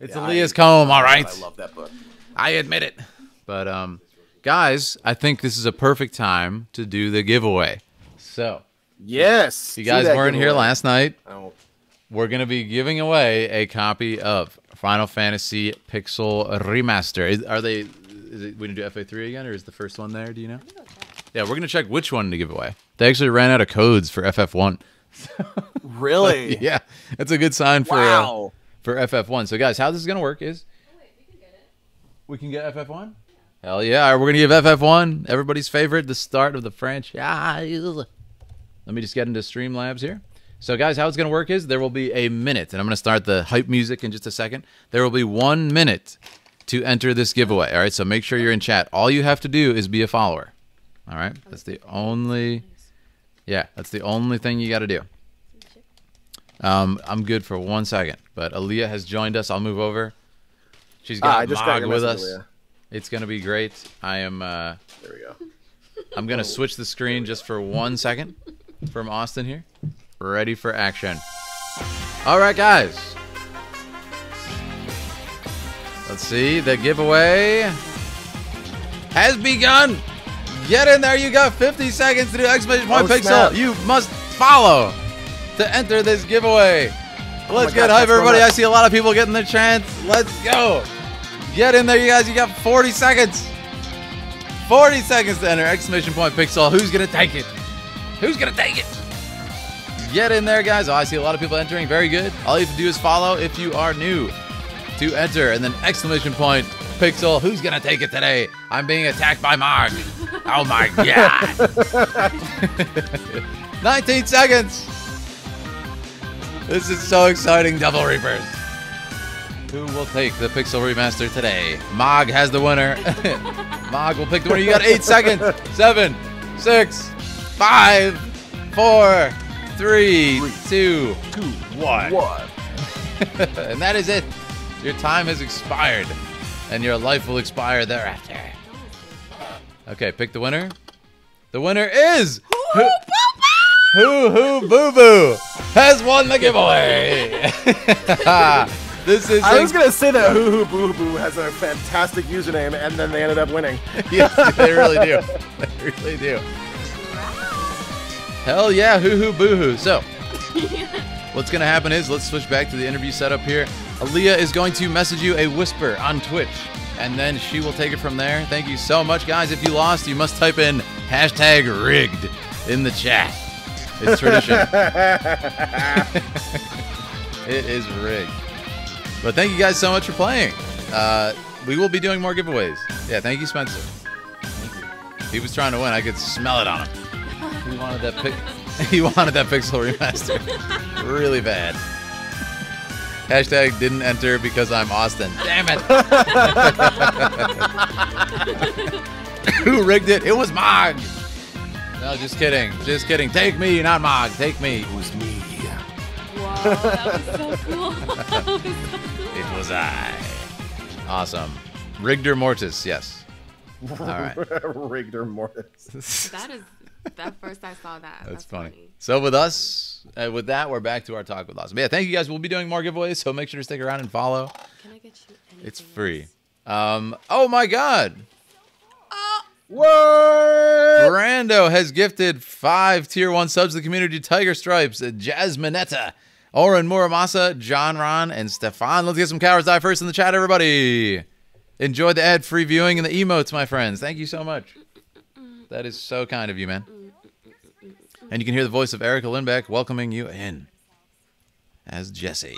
It's yeah, Aaliyah's comb, all right. I love that book. I admit it. But, um... guys, I think this is a perfect time to do the giveaway. So, yes, you guys weren't giveaway. here last night. Oh. We're going to be giving away a copy of Final Fantasy Pixel Remaster. Is, are they? Is it, we gonna do F A three again, or is the first one there? Do you know? Yeah, we're going to check which one to give away. They actually ran out of codes for F F one. Really? Yeah, that's a good sign for wow. uh, for F F one. So, guys, how this is going to work is oh, wait, we can get it. We can get F F one. Hell yeah, we're going to give F F one, everybody's favorite, the start of the franchise. Let me just get into Streamlabs here. So guys, how it's going to work is there will be a minute, and I'm going to start the hype music in just a second. There will be one minute to enter this giveaway, all right? So make sure you're in chat. All you have to do is be a follower, all right? That's the only, yeah, that's the only thing you got to do. Um, I'm good for one second, but Aaliyah has joined us. I'll move over. She's got Mog with us. Aaliyah. It's going to be great. I am, uh, there we go. I'm going to switch the screen just for one second from Austin here. Ready for action. All right, guys. Let's see. The giveaway has begun. Get in there. You got fifty seconds to do exclamation point oh, pixel. Snap. You must follow to enter this giveaway. Let's oh get hype, everybody. I see a lot of people getting the chance. Let's go. Get in there, you guys. You got forty seconds. forty seconds to enter. Exclamation point pixel. Who's going to take it? Who's going to take it? Get in there, guys. Oh, I see a lot of people entering. Very good. All you have to do is follow if you are new to enter. And then exclamation point pixel. Who's going to take it today? I'm being attacked by Marg. Oh, my God. nineteen seconds. This is so exciting, Devil Reapers. Who will take the Pixel Remaster today? Mog has the winner. Mog will pick the winner. You got eight seconds. Seven, six, five, four, three, three two, two, one. one. And that is it. Your time has expired, and your life will expire thereafter. Okay, pick the winner. The winner is Hoo Hoo Boo Boo. Has won the giveaway. This is. I like, was gonna say that Hoo Hoo Boo Boo has a fantastic username, and then they ended up winning. Yes, they really do. They really do. Hell yeah, Hoo Hoo Boo Hoo. So, what's gonna happen is, let's switch back to the interview setup here. Aaliyah is going to message you a whisper on Twitch, and then she will take it from there. Thank you so much, guys. If you lost, you must type in hashtag rigged in the chat. It's tradition. It is rigged. But thank you guys so much for playing. Uh, we will be doing more giveaways. Yeah, thank you, Spencer. Thank you. He was trying to win. I could smell it on him. He wanted that pic. He wanted that pixel remaster really bad. Hashtag didn't enter because I'm Austin. Damn it! Who rigged it? It was Mog. No, just kidding. Just kidding. Take me, not Mog. Take me. It was me. Wow, that was so cool. That was so cool. It was I. Awesome. Rigdor Mortis. Yes. All right. Rigdor Mortis. That is. That first I saw that. That's, That's funny. funny. So with us, uh, with that, we're back to our talk with us. But yeah, thank you guys. We'll be doing more giveaways, so make sure to stick around and follow. Can I get you anything? It's free. Um, oh my God! Uh, what? Brando has gifted five tier one subs to the community: Tiger Stripes, Jasminetta, Oren Muramasa, John Ron, and Stefan. Let's get some Cowards Die first in the chat, everybody. Enjoy the ad-free viewing and the emotes, my friends. Thank you so much. That is so kind of you, man. And you can hear the voice of Erica Lindbeck welcoming you in as Jesse.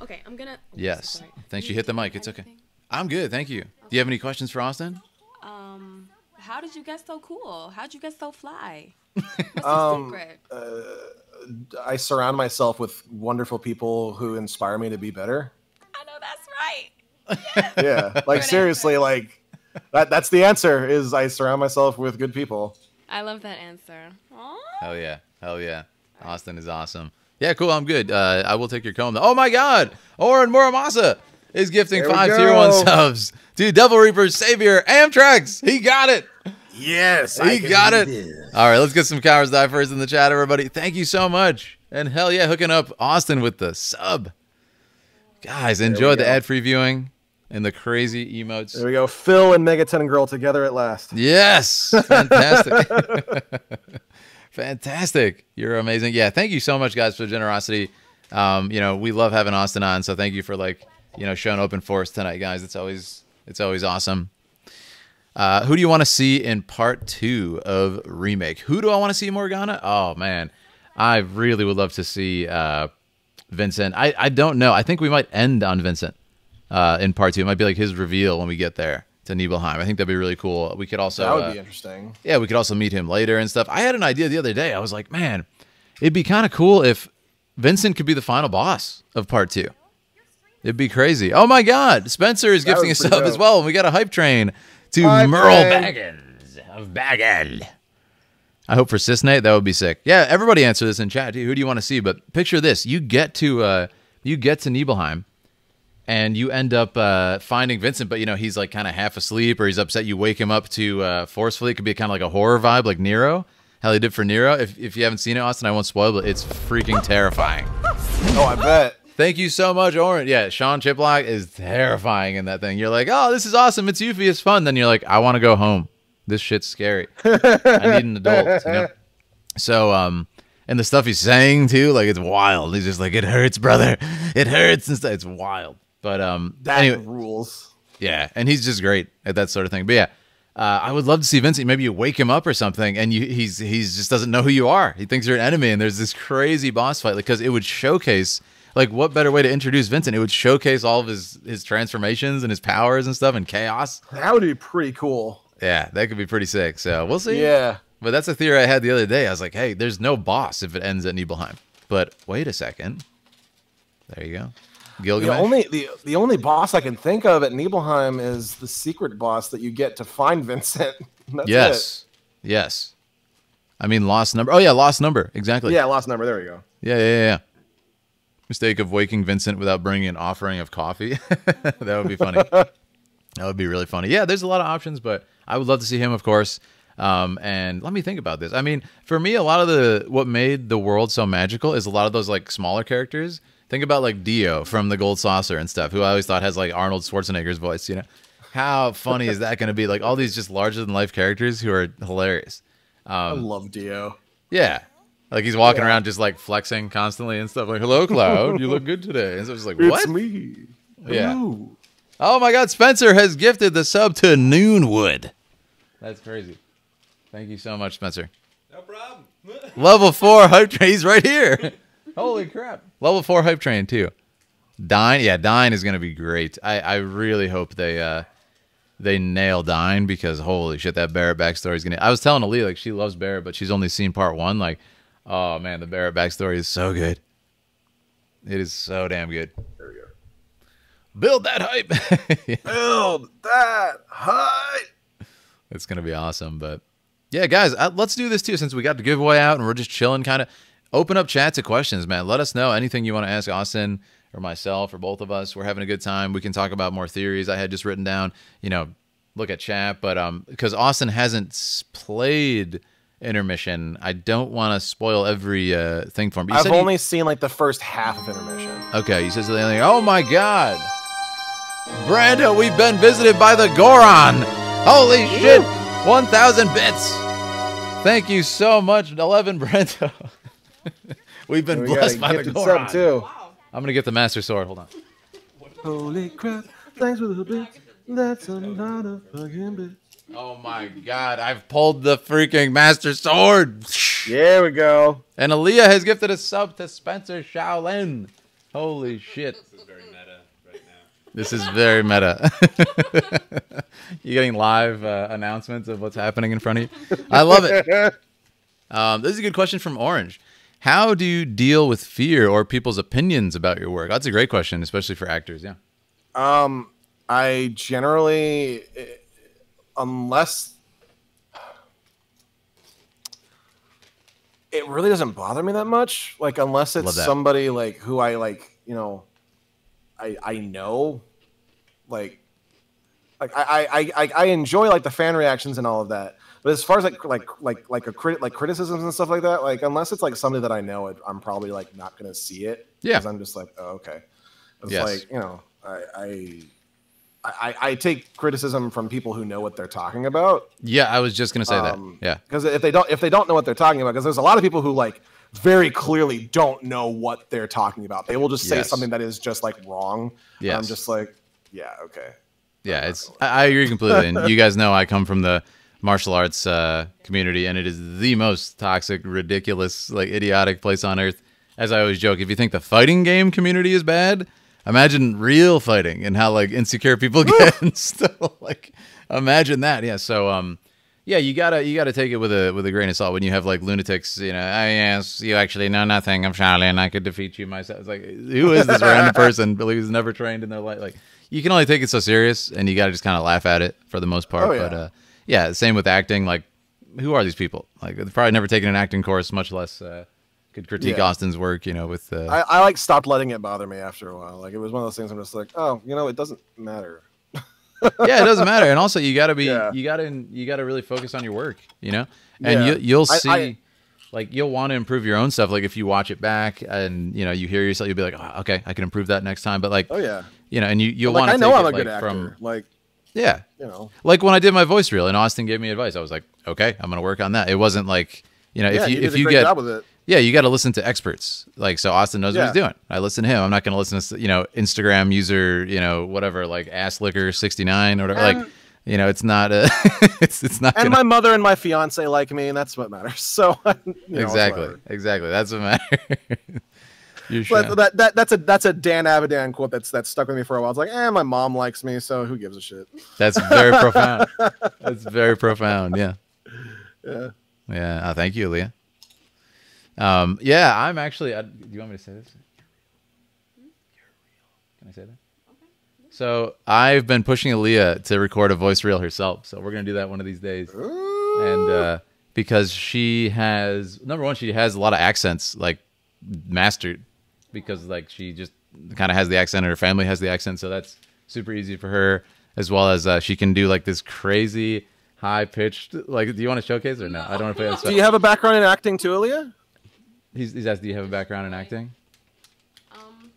Okay, I'm gonna... Oh, yes. So thanks, you hit the mic. It's okay. I'm good, thank you. Okay. Do you have any questions for Austin? Um, how did you get so cool? How'd you get so fly? What's um, your secret? Uh, I surround myself with wonderful people who inspire me to be better. I know, that's right. Yes. Yeah, like seriously, like... That, that's the answer, is I surround myself with good people. I love that answer. Aww. Hell yeah. Hell yeah. Austin is awesome. Yeah, cool. I'm good. Uh, I will take your comb. Oh, my God. Oren Muramasa is gifting there five tier one subs to Devil Reaper's Savior, Amtrax. He got it. Yes. He got it. This. All right. Let's get some Cowards Die first in the chat, everybody. Thank you so much. And hell yeah, hooking up Austin with the sub. Guys, enjoy the ad-free viewing. And the crazy emotes. There we go. Phil and Megaton Girl together at last. Yes. Fantastic. Fantastic. You're amazing. Yeah. Thank you so much, guys, for the generosity. Um, you know, we love having Austin on. So thank you for, like, you know, showing open for us tonight, guys. It's always, it's always awesome. Uh, who do you want to see in part two of Remake? Who do I want to see, Morgana? Oh, man. I really would love to see uh, Vincent. I, I don't know. I think we might end on Vincent. Uh, in part two, it might be like his reveal when we get there to Nibelheim. I think that'd be really cool. We could also that would uh, be interesting. Yeah, we could also meet him later and stuff. I had an idea the other day. I was like, man, it'd be kind of cool if Vincent could be the final boss of part two. It'd be crazy. Oh my God, Spencer is gifting us up as well. We got a hype train to hype Merle train. Baggins of Baggin. I hope for Cisnate that would be sick. Yeah, everybody answer this in chat. Who do you want to see? But picture this: you get to uh, you get to Nibelheim. And you end up uh, finding Vincent, but, you know, he's, like, kind of half asleep or he's upset. You wake him up to uh, forcefully. It could be kind of like a horror vibe, like Nero, how they did for Nero. If, if you haven't seen it, Austin, I won't spoil it. It's freaking terrifying. Oh, I bet. Thank you so much, Oren. Yeah, Sean Chiplock is terrifying in that thing. You're like, oh, this is awesome. It's Yuffie. It's fun. Then you're like, I want to go home. This shit's scary. I need an adult. You know? So, um... and the stuff he's saying, too, like, it's wild. He's just like, it hurts, brother. It hurts. And stuff. It's wild. But um, that anyway, rules. Yeah, and he's just great at that sort of thing. But yeah, uh, I would love to see Vincent. Maybe you wake him up or something, and you, he's he's just doesn't know who you are. He thinks you're an enemy, and there's this crazy boss fight because like, it would showcase, like, what better way to introduce Vincent? It would showcase all of his, his transformations and his powers and stuff and chaos. That would be pretty cool. Yeah, that could be pretty sick. So we'll see. Yeah. But that's a theory I had the other day. I was like, hey, there's no boss if it ends at Nibelheim. But wait a second. There you go. Gilgamesh. The only the, the only boss I can think of at Nibelheim is the secret boss that you get to find Vincent. That's yes, it. yes. I mean, lost number. Oh yeah, lost number. Exactly. Yeah, lost number. There we go. Yeah, yeah, yeah. Mistake of waking Vincent without bringing an offering of coffee. That would be funny. That would be really funny. Yeah, there's a lot of options, but I would love to see him, of course. Um, and let me think about this. I mean, for me, a lot of the what made the world so magical is a lot of those like smaller characters. Think about like Dio from The Gold Saucer and stuff, who I always thought has like Arnold Schwarzenegger's voice, you know? How funny is that going to be? Like all these just larger than life characters who are hilarious. Um, I love Dio. Yeah. Like he's walking yeah. around just like flexing constantly and stuff. Like, hello, Cloud. You look good today. And so it's like, what? It's me. Yeah. Hello. Oh my God. Spencer has gifted the sub to Noonwood. That's crazy. Thank you so much, Spencer. No problem. Level four hype train. He's right here. Holy crap. Level four hype train too. Dine. Yeah. Dine is going to be great. I, I really hope they, uh, they nail Dine, because holy shit, that Barrett backstory is going to, I was telling Aaliyah, like she loves Barrett, but she's only seen part one. Like, oh man, the Barrett backstory is so good. It is so damn good. There we go. Build that hype. yeah. Build that hype. It's going to be awesome. But yeah, guys, I, let's do this too, since we got the giveaway out and we're just chilling, kind of open up chat to questions, man. Let us know anything you want to ask Austin or myself or both of us. We're having a good time. We can talk about more theories. I had just written down, you know, look at chat, but um, because Austin hasn't played Intermission, I don't want to spoil every uh, thing for him. But I've only you... seen like the first half of Intermission. Okay, you said something like, "Oh my God, Brando, we've been visited by the Goron! Holy Ew. shit! One thousand bits! Thank you so much, eleven Brando. we've been we blessed by the Goron too. Wow. I'm gonna get the Master Sword. Hold on. Holy crap! Thanks for the bit. That's a lot of fucking bits. Oh my God, I've pulled the freaking Master Sword. There we go. And Aaliyah has gifted a sub to Spencer Shaolin. Holy shit. This is very meta right now. This is very meta. You're getting live uh, announcements of what's happening in front of you. I love it. Um, this is a good question from Orange. How do you deal with fear or people's opinions about your work? That's a great question, especially for actors, yeah. Um, I generally... Unless it really doesn't bother me that much, like unless it's somebody like who I like, you know, I I know, like, like I I I, I enjoy like the fan reactions and all of that. But as far as like like like like a crit like criticisms and stuff like that, like unless it's like somebody that I know, I'm probably like not gonna see it. Yeah, because I'm just like, oh, okay, it's yes. like you know I. I I, I take criticism from people who know what they're talking about. Yeah, I was just gonna say um, that. Yeah, because if they don't, if they don't know what they're talking about, because there's a lot of people who like very clearly don't know what they're talking about. They will just say yes. something that is just like wrong. Yeah, I'm just like, yeah, okay. Yeah, it's. I, I agree completely. And you guys know I come from the martial arts uh, community, and it is the most toxic, ridiculous, like idiotic place on earth. As I always joke, if you think the fighting game community is bad, imagine real fighting and how like insecure people get and still like imagine that. Yeah. So um yeah, you gotta you gotta take it with a with a grain of salt when you have like lunatics, you know, I yes, you actually know nothing, I'm Shaolin, I could defeat you myself. It's like, who is this random person who's never trained in their life? Like, you can only take it so serious, and you gotta just kinda laugh at it for the most part. Oh, yeah. But uh yeah, same with acting, like who are these people? Like they've probably never taken an acting course, much less uh could critique yeah. Austin's work, you know, with uh I, I like stopped letting it bother me after a while. Like it was one of those things I'm just like, oh, you know, it doesn't matter. yeah, it doesn't matter. And also you gotta be yeah. you gotta you gotta really focus on your work, you know? And yeah. you you'll see I, I, like you'll want to improve your own stuff. Like if you watch it back and you know you hear yourself, you'll be like, oh, okay, I can improve that next time. But like oh yeah. You know, and you, you'll want to I know I'm a good actor. Like yeah. You know. Like when I did my voice reel and Austin gave me advice, I was like, okay, I'm gonna work on that. It wasn't like you know, yeah, if you, you did if a you great get job with it. Yeah, you got to listen to experts. Like, so Austin knows yeah. what he's doing. I listen to him. I'm not going to listen to, you know, Instagram user, you know, whatever, like ass licker sixty-nine or whatever. And, like, you know, it's not a, it's, it's not. And gonna... my mother and my fiance like me, and that's what matters. So you know, exactly, exactly, that's what matters. But that, that that's a that's a Dan Avidan quote that's that's stuck with me for a while. It's like, eh, my mom likes me, so who gives a shit? That's very profound. That's very profound. Yeah. Yeah. Yeah. Oh, thank you, Leah. Um, yeah, I'm actually, I, do you want me to say this? Can I say that? Okay. So I've been pushing Aaliyah to record a voice reel herself. So we're going to do that one of these days. Ooh. And, uh, because she has, number one, she has a lot of accents like mastered because like she just kind of has the accent and her family has the accent. So that's super easy for her, as well as, uh, she can do like this crazy high pitched, like, do you want to showcase or no? I don't want to play that stuff. Do you have a background in acting too, Aaliyah? He's, he's asked, do you have a background in acting? Um,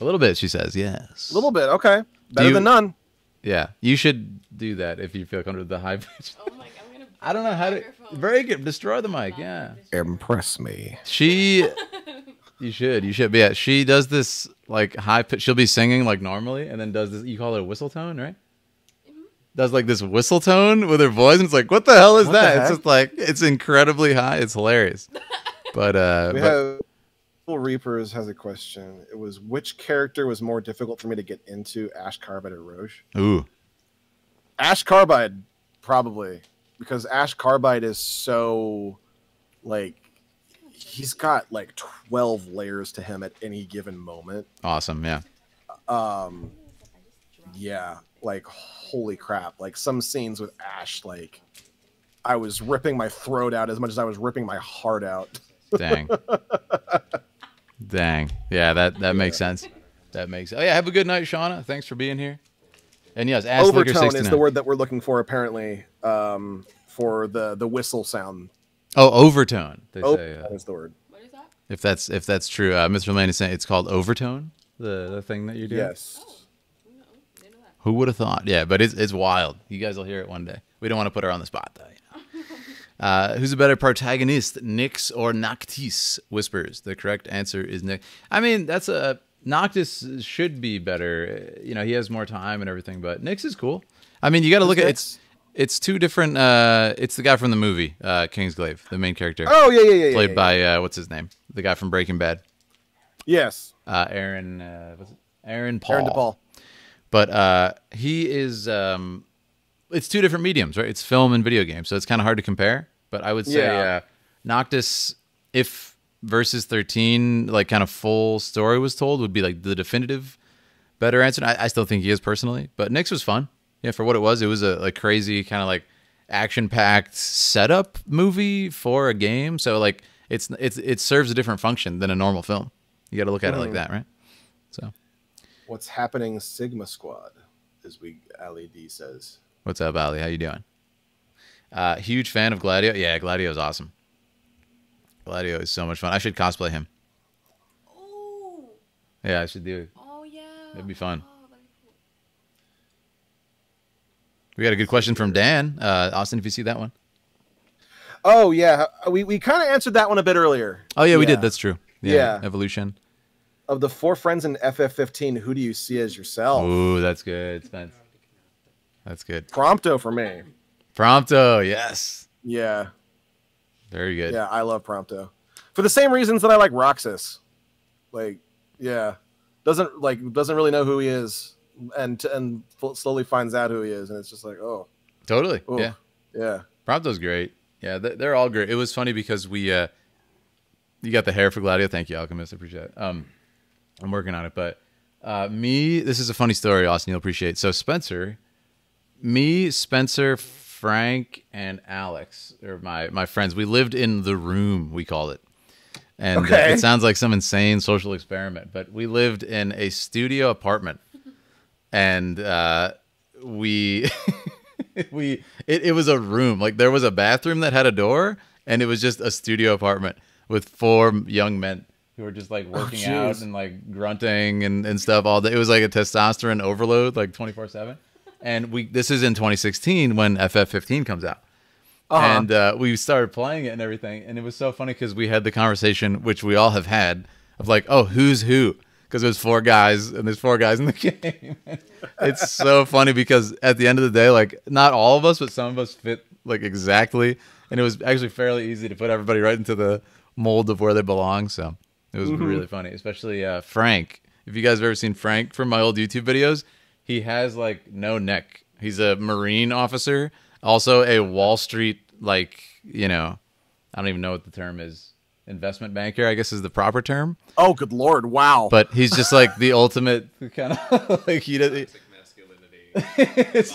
A little bit, she says, yes. A little bit, okay. Better you, than none. Yeah, you should do that if you feel comfortable with the high pitch. Oh my God, I'm gonna I don't know how microphone. to... Very good. Destroy the mic, yeah. Impress me. She... You should. You should. But yeah, she does this, like, high pitch. She'll be singing, like, normally, and then does this... You call it a whistle tone, right? Mm-hmm. Does, like, this whistle tone with her voice, and it's like, what the hell is what that? It's just, like, it's incredibly high. It's hilarious. But, uh... We but, have... Reapers has a question. It was, which character was more difficult for me to get into, Ash Carbide or Roche? Ooh. Ash Carbide, probably. Because Ash Carbide is so, like, he's got, like, twelve layers to him at any given moment. Awesome, yeah. Um, yeah, like, holy crap. Like, some scenes with Ash, like, I was ripping my throat out as much as I was ripping my heart out. Dang. Dang. Yeah, that, that makes sense. That makes sense. Oh, yeah, have a good night, Shauna. Thanks for being here. And yes, Ash Overtone Licker sixty-nine is the word that we're looking for, apparently, um, for the, the whistle sound. Oh, overtone. They overtone say, uh, is the word. What is that? If that's, if that's true, uh, Mister Lane is saying it's called overtone, the, the thing that you do. Yes. Oh, no, didn't know that. Who would have thought? Yeah, but it's, it's wild. You guys will hear it one day. We don't want to put her on the spot, though. Uh, who's a better protagonist, Nyx or Noctis? Whispers. The correct answer is Nyx. I mean, that's a Noctis should be better. You know, he has more time and everything, but Nyx is cool. I mean, you got to look at it's it's two different. Uh, it's the guy from the movie uh, Kingsglaive, the main character. Oh yeah, yeah, yeah. Played yeah, yeah. by uh, what's his name? The guy from Breaking Bad. Yes. Uh, Aaron. Uh, what's it? Aaron Paul. Aaron DePaul. But uh, he is. Um, It's two different mediums, right? It's film and video game, so it's kind of hard to compare. But I would say yeah. uh, Noctis, if versus thirteen, like kind of full story was told, would be like the definitive better answer. I, I still think he is personally, but Nyx was fun. Yeah, for what it was, it was a like crazy kind of like action-packed setup movie for a game. So like it's it's it serves a different function than a normal film. You got to look at mm. it like that, right? So, what's happening, Sigma Squad? As we Ali D says. What's up, Ali? How you doing? Uh, huge fan of Gladio. Yeah, Gladio is awesome. Gladio is so much fun. I should cosplay him. Oh. Yeah, I should do it. Oh, yeah. That'd be fun. Oh, that'd be cool. We got a good question from Dan. Uh, Austin, if you see that one. Oh, yeah. We, we kind of answered that one a bit earlier. Oh, yeah, we yeah. did. That's true. Yeah. yeah. Evolution. Of the four friends in F F fifteen, who do you see as yourself? Ooh, that's good, Spence. That's good. Prompto for me. Prompto, yes. Yeah. Very good. Yeah, I love Prompto. For the same reasons that I like Roxas. Like, yeah. Doesn't like doesn't really know who he is and and slowly finds out who he is, and it's just like, "Oh." Totally. Oof. Yeah. Yeah. Prompto's great. Yeah, they're all great. It was funny because we uh you got the hair for Gladio. Thank you, Alchemist. I appreciate it. Um I'm working on it, but uh me, this is a funny story, Austin, you'll appreciate. So Spencer Me, Spencer, Frank, and Alex are my, my friends. We lived in the room, we called it. And okay. uh, it sounds like some insane social experiment, but we lived in a studio apartment. And uh, we, we it, it was a room. Like, there was a bathroom that had a door, and it was just a studio apartment with four young men who were just, like, working oh, out and, like, grunting and, and stuff all day. It was, like, a testosterone overload, like, twenty-four seven. And we this is in twenty sixteen when F F fifteen comes out. Uh-huh. And uh, we started playing it and everything. And it was so funny because we had the conversation, which we all have had, of like, oh, who's who? Because there's four guys and there's four guys in the game. It's so funny because at the end of the day, like, not all of us, but some of us fit like exactly. And it was actually fairly easy to put everybody right into the mold of where they belong. So it was mm-hmm. really funny, especially uh, Frank. If you guys have ever seen Frank from my old YouTube videos, he has, like, no neck. He's a Marine officer. Also a Wall Street, like, you know, I don't even know what the term is. Investment banker, I guess, is the proper term. Oh, good Lord. Wow. But he's just, like, the ultimate kind of, like, he doesn't... Toxic masculinity.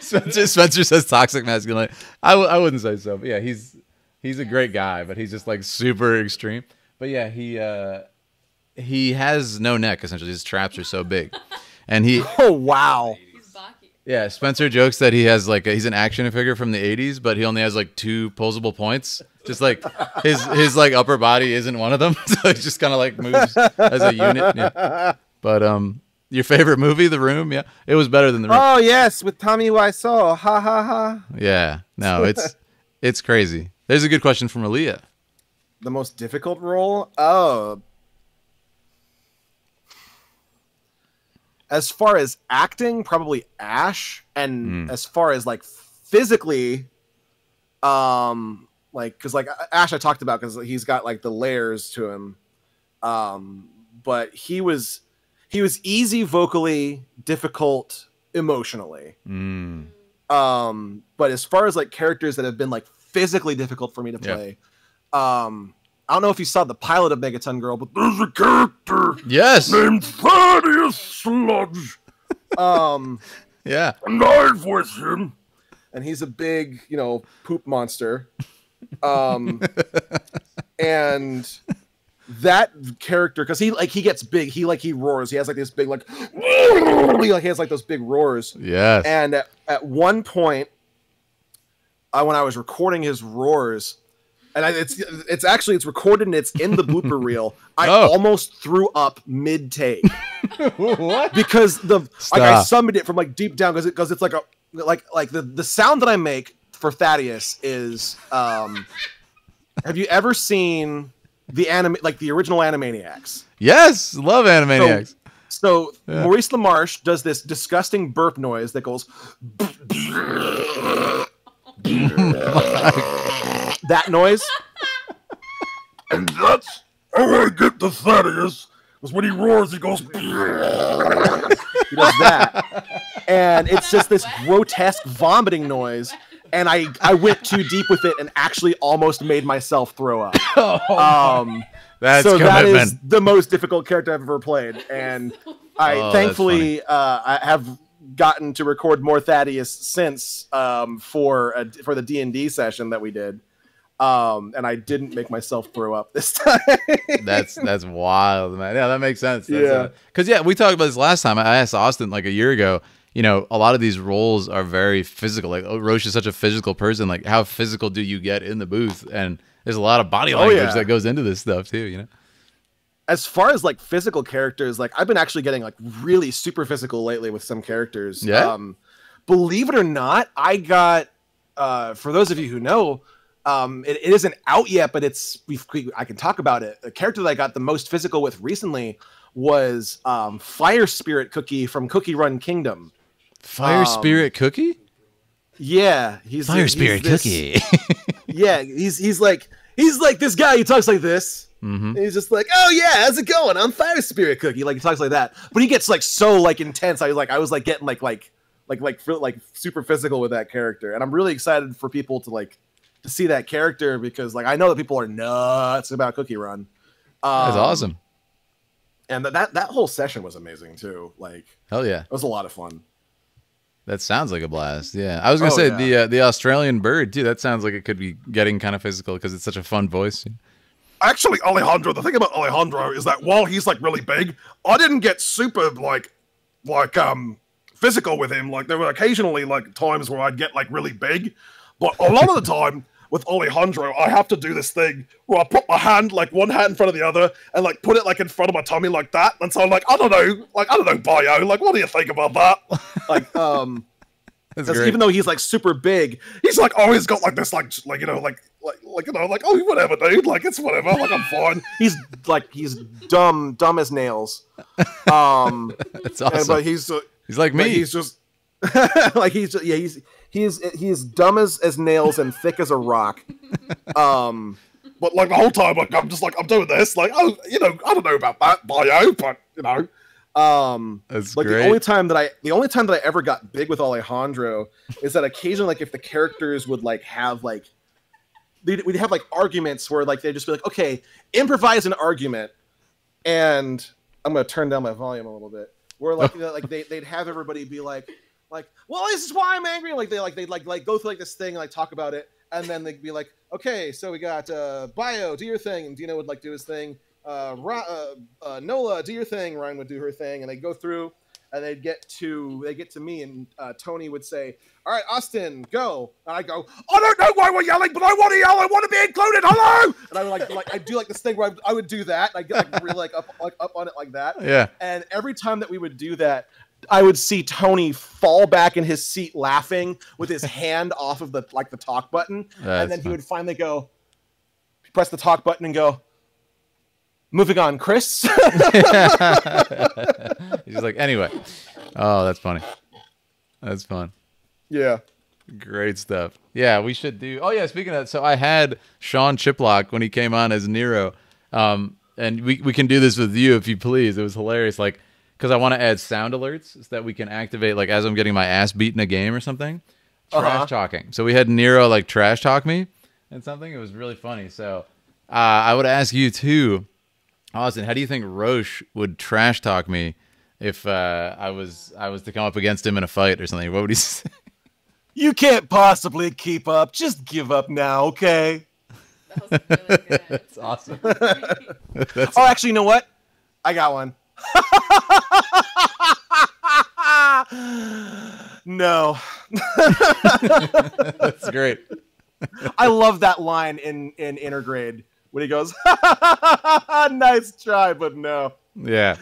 Spencer, Spencer says toxic masculinity. I, w I wouldn't say so. But, yeah, he's, he's a great guy, but he's just, like, super extreme. But, yeah, he, uh, he has no neck, essentially. His traps are so big. And he, oh wow, he's Baki. Yeah, Spencer jokes that he has like a, he's an action figure from the eighties, but he only has like two posable points. Just like his his like upper body isn't one of them, so it just kind of like moves as a unit. Yeah. But um, your favorite movie, The Room? Yeah, it was better than The Room. Oh yes, with Tommy Wiseau. Ha ha ha. Yeah, no, it's it's crazy. There's a good question from Aaliyah. The most difficult role? Oh. As far as acting, probably Ash, and mm. as far as like physically, um, like because like Ash I talked about because he's got like the layers to him, um, but he was he was easy vocally, difficult emotionally, mm. um, but as far as like characters that have been like physically difficult for me to play, yep. um. I don't know if you saw the pilot of Megaton Girl, but there's a character yes. named Thaddeus Sludge. Um, yeah. And I voice him. And he's a big, you know, poop monster. Um, and that character, because he like he gets big, he like he roars. He has like this big like, he, like he has like those big roars. Yes. And at, at one point, I, when I was recording his roars. And I, it's it's actually it's recorded and it's in the blooper reel. I oh. almost threw up mid take. What? Because the like, I summoned it from like deep down because it because it's like a like like the the sound that I make for Thaddeus is um. Have you ever seen the anime like the original Animaniacs? Yes, love Animaniacs. So, So yeah. Maurice LaMarche does this disgusting burp noise that goes. That noise, and that's how I get the Thaddeus. Was when he roars, he goes. He does that, and it's just this grotesque vomiting noise. And I, I went too deep with it, and actually almost made myself throw up. Oh, um, that's so commitment. That is the most difficult character I've ever played, and I oh, thankfully uh, I have. gotten to record more Thaddeus since um, for a, for the D and D session that we did, um, and I didn't make myself throw up this time. That's that's wild, man. Yeah, that makes sense. That's yeah, because yeah, we talked about this last time. I asked Austin like a year ago. You know, a lot of these roles are very physical. Like oh, Roche is such a physical person. Like how physical do you get in the booth? And there's a lot of body language oh, yeah. that goes into this stuff too. You know. As far as like physical characters, like I've been actually getting like really super physical lately with some characters. Yeah. Um, believe it or not, I got uh, for those of you who know, um, it, it isn't out yet, but it's we've, we I can talk about it. A character that I got the most physical with recently was um, Fire Spirit Cookie from Cookie Run Kingdom. Fire um, Spirit Cookie? Yeah, he's Fire he's, Spirit he's this, Cookie. yeah, he's he's like he's like this guy. He talks like this. Mm-hmm. And he's just like, oh yeah, how's it going? I'm Fire Spirit Cookie. Like he talks like that, but he gets like so like intense. I was like, I was like getting like like like like like super physical with that character, and I'm really excited for people to like to see that character because like I know that people are nuts about Cookie Run. Um, That's awesome, and th that that whole session was amazing too. Like hell yeah, it was a lot of fun. That sounds like a blast. Yeah, I was gonna oh, say yeah. the uh, the Australian bird too. That sounds like it could be getting kind of physical because it's such a fun voice. Actually, Alejandro, the thing about Alejandro is that while he's like really big, I didn't get super like like um physical with him. Like there were occasionally like times where I'd get like really big, but a lot of the time with Alejandro, I have to do this thing where I put my hand like one hand in front of the other and like put it like in front of my tummy like that. And so I'm like, I don't know, like I don't know, bio, like what do you think about that? Like um because even though he's like super big, he's like, oh, he's got like this, like, like you know, like, like, like you know, like, oh, whatever, dude, like it's whatever, like I'm fine. He's like, he's dumb, dumb as nails. Um, that's awesome. And, but he's uh, he's like me. He's just like he's just, yeah, he's he's he's dumb as as nails and thick as a rock. Um, but like the whole time, like I'm just like I'm doing this, like oh, you know, I don't know about that bio, but you know. Um, That's like great. the only time that I, the only time that I ever got big with Alejandro is that occasionally, like if the characters would like have like, they'd, we'd have like arguments where like they'd just be like, okay, improvise an argument, and I'm gonna turn down my volume a little bit. Where like you know, like they they'd have everybody be like, like, well, this is why I'm angry. Like they like they like like go through like this thing, and, like talk about it, and then they'd be like, okay, so we got uh, Bio, do your thing, and Dino would like do his thing. Uh, Ra uh, uh, Nola, do your thing. Ryan would do her thing, and they go through, and they'd get to they get to me, and uh, Tony would say, "All right, Austin, go." And I go, "I don't know why we're yelling, but I want to yell. I want to be included. Hello!" And I would like, like I do like this thing where I, I would do that. I get like really like up like, up on it like that. Yeah. And every time that we would do that, I would see Tony fall back in his seat laughing with his hand off of the like the talk button, That's and then he fun. would finally go, press the talk button, and go, "Moving on, Chris." He's like, anyway. Oh, that's funny. That's fun. Yeah. Great stuff. Yeah, we should do. Oh, yeah, speaking of that, so I had Sean Chiplock when he came on as Nero. Um, and we, we can do this with you if you please. It was hilarious. Like, because I want to add sound alerts so that we can activate, like, as I'm getting my ass beat in a game or something, trash uh-huh. talking. So we had Nero, like, trash talk me and something. It was really funny. So uh, I would ask you, too, Austin, how do you think Roche would trash talk me if uh, I was I was to come up against him in a fight or something? What would he say? "You can't possibly keep up. Just give up now, okay?" That was really good. That's awesome. That's oh, actually, you know what? I got one. No. That's great. I love that line in, in Intergrade. When he goes, "Nice try, but no." Yeah.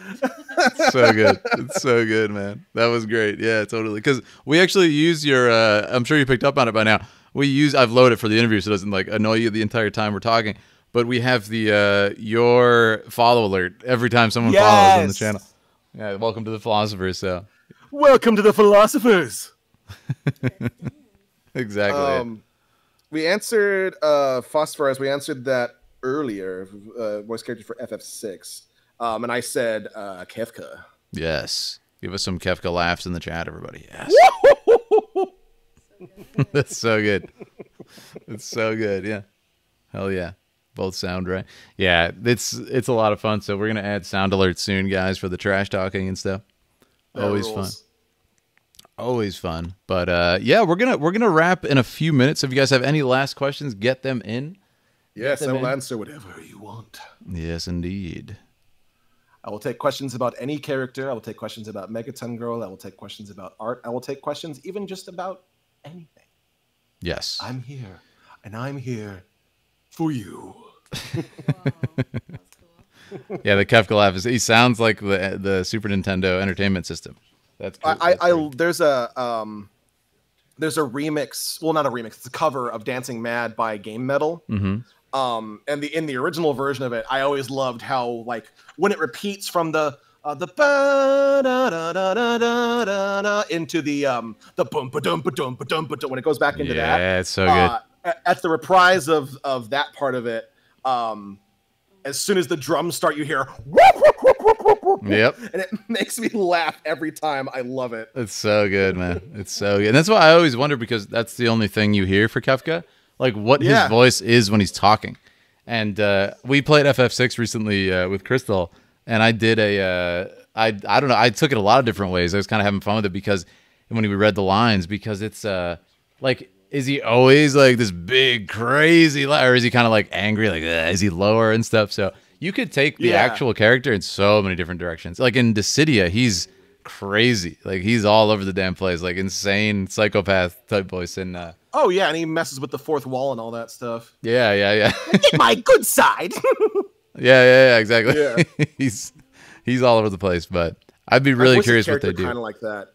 It's so good. It's so good, man. That was great. Yeah, totally. Because we actually use your, uh, I'm sure you picked up on it by now. We use, I've loaded for the interview so it doesn't like annoy you the entire time we're talking. But we have the uh, your follow alert every time someone yes. follows on the channel. Yeah, welcome to the philosophers. So. Welcome to the philosophers. Exactly. Um, we answered uh, Phosphorus. We answered that earlier, uh, voice character for F F six, um, and I said uh, Kefka. Yes, give us some Kefka laughs in the chat, everybody. Yes, that's so good. It's so good. Yeah, hell yeah, both sound right. Yeah, it's it's a lot of fun. So we're gonna add sound alerts soon, guys, for the trash talking and stuff. That Always rules. fun. Always fun. But uh, yeah, we're gonna we're gonna wrap in a few minutes. If you guys have any last questions, get them in. Yes, I will answer whatever you want. Yes, indeed. I will take questions about any character. I will take questions about Megaton Girl. I will take questions about art. I will take questions even just about anything. Yes. I'm here, and I'm here for you. Wow, that's cool. Yeah, the Kefka laugh is, he sounds like the the Super Nintendo Entertainment System. That's cool. I, that's I, cool. I there's a um there's a remix, well, not a remix, it's a cover of Dancing Mad by Game Metal. Mm-hmm. Um, and the in the original version of it, I always loved how, like, when it repeats from the uh, the ba da da da da da da da into the um the bum ba dum ba dum ba dum ba dum, when it goes back into yeah, that. Yeah, it's so uh, good. At the reprise of of that part of it, um, as soon as the drums start, you hear whoop whoop whoop whoop whoop whoop. Yep, and it makes me laugh every time. I love it. It's so good, man. It's so good, and that's why I always wonder, because that's the only thing you hear for Kefka. Like what yeah. his voice is when he's talking. And uh, we played F F six recently uh, with Crystal, and I did a, uh, I, I don't know, I took it a lot of different ways. I was kind of having fun with it because when we read the lines, because it's uh, like, is he always like this big, crazy, or is he kind of like angry? Like, uh, is he lower and stuff? So you could take the yeah. actual character in so many different directions. Like in Dissidia, he's crazy. Like he's all over the damn place, like insane psychopath type voice. And, uh, oh, yeah, and he messes with the fourth wall and all that stuff. Yeah, yeah, yeah. Get my good side. yeah, yeah, yeah, exactly. Yeah. he's he's all over the place, but I'd be really curious what they do. Kind of like that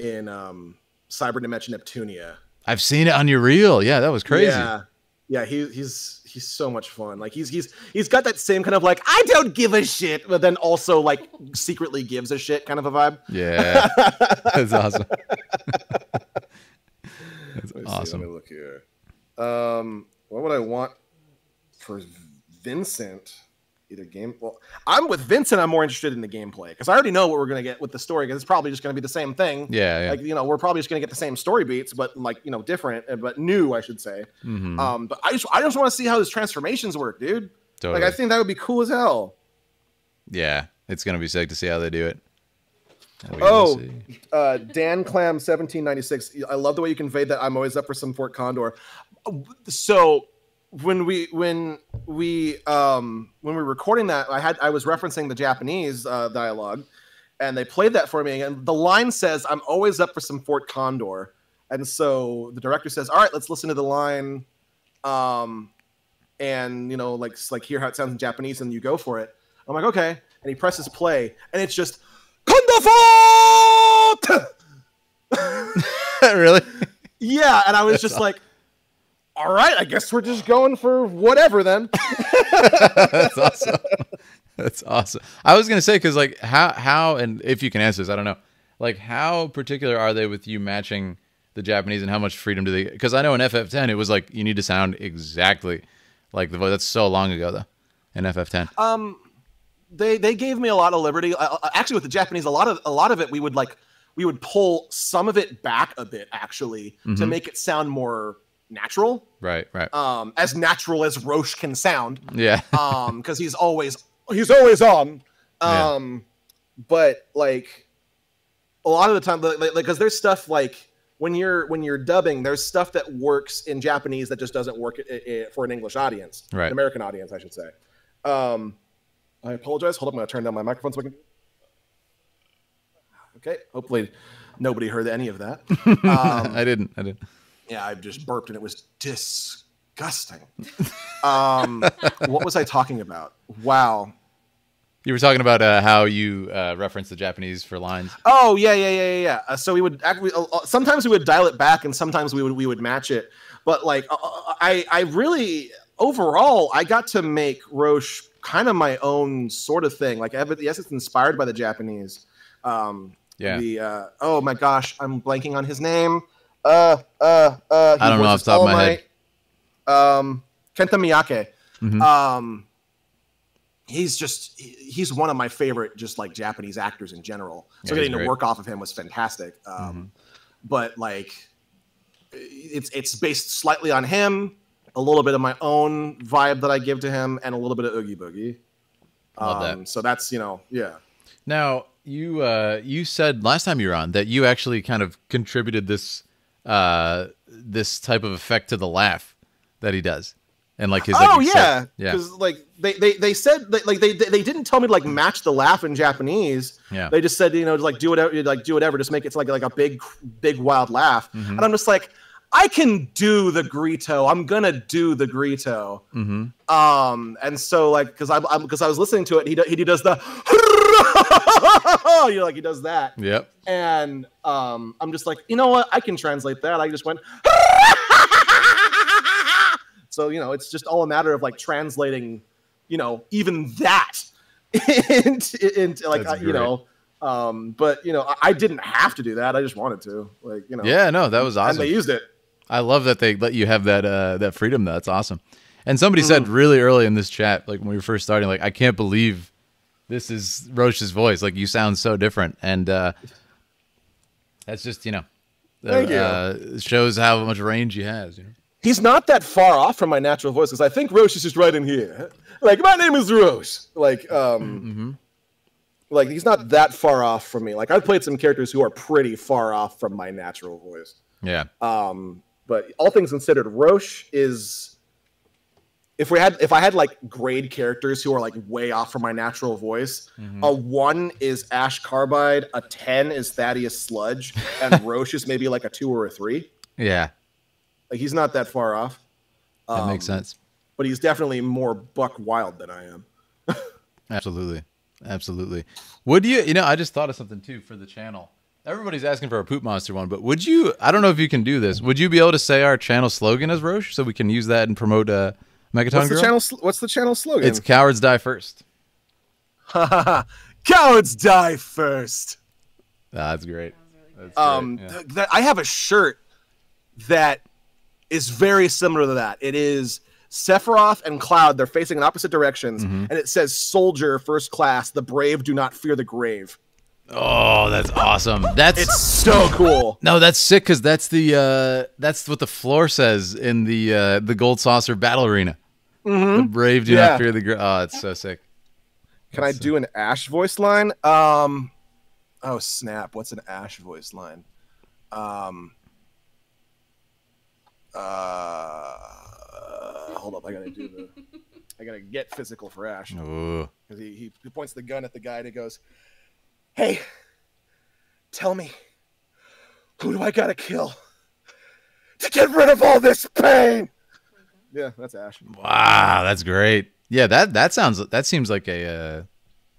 in um, Cyber Dimension Neptunia. I've seen it on your reel. Yeah, that was crazy. Yeah, yeah, he, he's he's so much fun. Like he's he's he's got that same kind of like I don't give a shit, but then also like secretly gives a shit kind of a vibe. Yeah, that's awesome. That's let me awesome. See, let me look here. Um, what would I want for Vincent? Either game. Well, I'm with Vincent. I'm more interested in the gameplay because I already know what we're gonna get with the story. Because it's probably just gonna be the same thing. Yeah, yeah. Like you know, we're probably just gonna get the same story beats, but like you know, different, but new, I should say. Mm-hmm. Um, but I just, I just want to see how his transformations work, dude. Totally. Like I think that would be cool as hell. Yeah, it's gonna be sick to see how they do it. Oh, uh, Dan Clam seventeen ninety-six. I love the way you conveyed that. I'm always up for some Fort Condor. So when we when we um, when we were recording that, I had I was referencing the Japanese uh, dialogue, and they played that for me. And the line says, "I'm always up for some Fort Condor." And so the director says, "All right, let's listen to the line, um, and you know, like like hear how it sounds in Japanese, and you go for it." I'm like, "Okay," and he presses play, and it's just Condor Fort. Really? Yeah, and I was That's just awesome. Like, "All right, I guess we're just going for whatever then." That's awesome. That's awesome. I was gonna say, because like how how and if you can answer this, I don't know. Like, how particular are they with you matching the Japanese, and how much freedom do they? Because I know in F F ten it was like you need to sound exactly like the voice. That's so long ago though. In F F ten, um, they they gave me a lot of liberty. I, actually, with the Japanese, a lot of a lot of it we would like we would pull some of it back a bit actually mm-hmm. to make it sound more natural. Right, right. Um, as natural as Roche can sound. Yeah. um, because he's always. He's always on, um, yeah. But like a lot of the time, like because like, there's stuff like when you're when you're dubbing, there's stuff that works in Japanese that just doesn't work it, it, for an English audience, right? An American audience, I should say. Um, I apologize. Hold up, I'm gonna turn down my microphone so I can. Okay, hopefully nobody heard any of that. Um, I didn't. I didn't. Yeah, I just burped and it was disgusting. Disgusting. Um, what was I talking about? Wow. You were talking about uh, how you uh, reference the Japanese for lines. Oh yeah, yeah, yeah, yeah. Uh, so we would act, we, uh, sometimes we would dial it back, and sometimes we would we would match it. But like, uh, I I really overall I got to make Roche kind of my own sort of thing. Like, yes, it's inspired by the Japanese. Um, yeah. The uh, oh my gosh, I'm blanking on his name. Uh, uh, uh. I don't know off the top of my head. Um, Kenta Miyake. Mm-hmm. Um, he's just, he, he's one of my favorite, just like Japanese actors in general. So yeah, getting to work off of him was fantastic. Um, mm-hmm. But like it's, it's based slightly on him, a little bit of my own vibe that I give to him, and a little bit of Oogie Boogie. Love um, that. So that's, you know, yeah. Now you, uh, you said last time you were on that you actually kind of contributed this, uh, this type of effect to the laugh that he does, and like his oh like, yeah because yeah. like they they they said that, like they they didn't tell me to like match the laugh in Japanese. Yeah, they just said, you know, like do whatever, like do whatever, just make it like like a big big wild laugh. Mm-hmm. And I'm just like, I can do the Greedo. I'm gonna do the Greedo. Mm-hmm. Um, and so like because I because I was listening to it, he do, he does the you know, like he does that. Yep. And um, I'm just like, you know what? I can translate that. I just went. So, you know, it's just all a matter of like translating, you know, even that into, into like, uh, you know, um, but, you know, I, I didn't have to do that. I just wanted to, like, you know. Yeah, no, that was awesome. And they used it. I love that they let you have that, uh, that freedom. That's awesome. And somebody mm-hmm. said really early in this chat, like when we were first starting, like, I can't believe this is Roche's voice. Like, you sound so different. And uh, that's just, you know, Thank uh, you. Shows how much range he has, you know. He's not that far off from my natural voice, because I think Roche is just right in here. Like, my name is Roche. Like, um, mm-hmm. like he's not that far off from me. Like, I've played some characters who are pretty far off from my natural voice. Yeah. Um, but all things considered, Roche is if we had if I had like grade characters who are like way off from my natural voice, mm-hmm. a one is Ash Carbide, a ten is Thaddeus Sludge, and Roche is maybe like a two or a three. Yeah. Like, he's not that far off. Um, that makes sense. But he's definitely more buck wild than I am. Absolutely. Absolutely. Would you, you know, I just thought of something too for the channel. Everybody's asking for a poop monster one, but would you, I don't know if you can do this. Would you be able to say our channel slogan as Roche so we can use that and promote uh, Megaton Girl? What's the channel, what's the channel slogan? It's Cowards Die First. Cowards Die First. Ah, that's great. That's um, great. Yeah. Th th I have a shirt that is very similar to that. It is Sephiroth and Cloud. They're facing in opposite directions. Mm-hmm. And it says, "Soldier, first class, the brave do not fear the grave." Oh, that's awesome. That's it's so cool. No, that's sick, because that's the uh, that's what the floor says in the uh, the Gold Saucer Battle Arena. Mm-hmm. The brave do yeah. not fear the grave. Oh, it's so sick. Can that's I sick. do an Ash voice line? Um, oh, snap. What's an Ash voice line? Um... Uh, hold up, I gotta do the. I gotta get physical for Ash because he, he he points the gun at the guy and he goes, Hey, tell me, who do I gotta kill to get rid of all this pain? Yeah, that's Ash. Wow, that's great. Yeah, that that sounds that seems like a uh,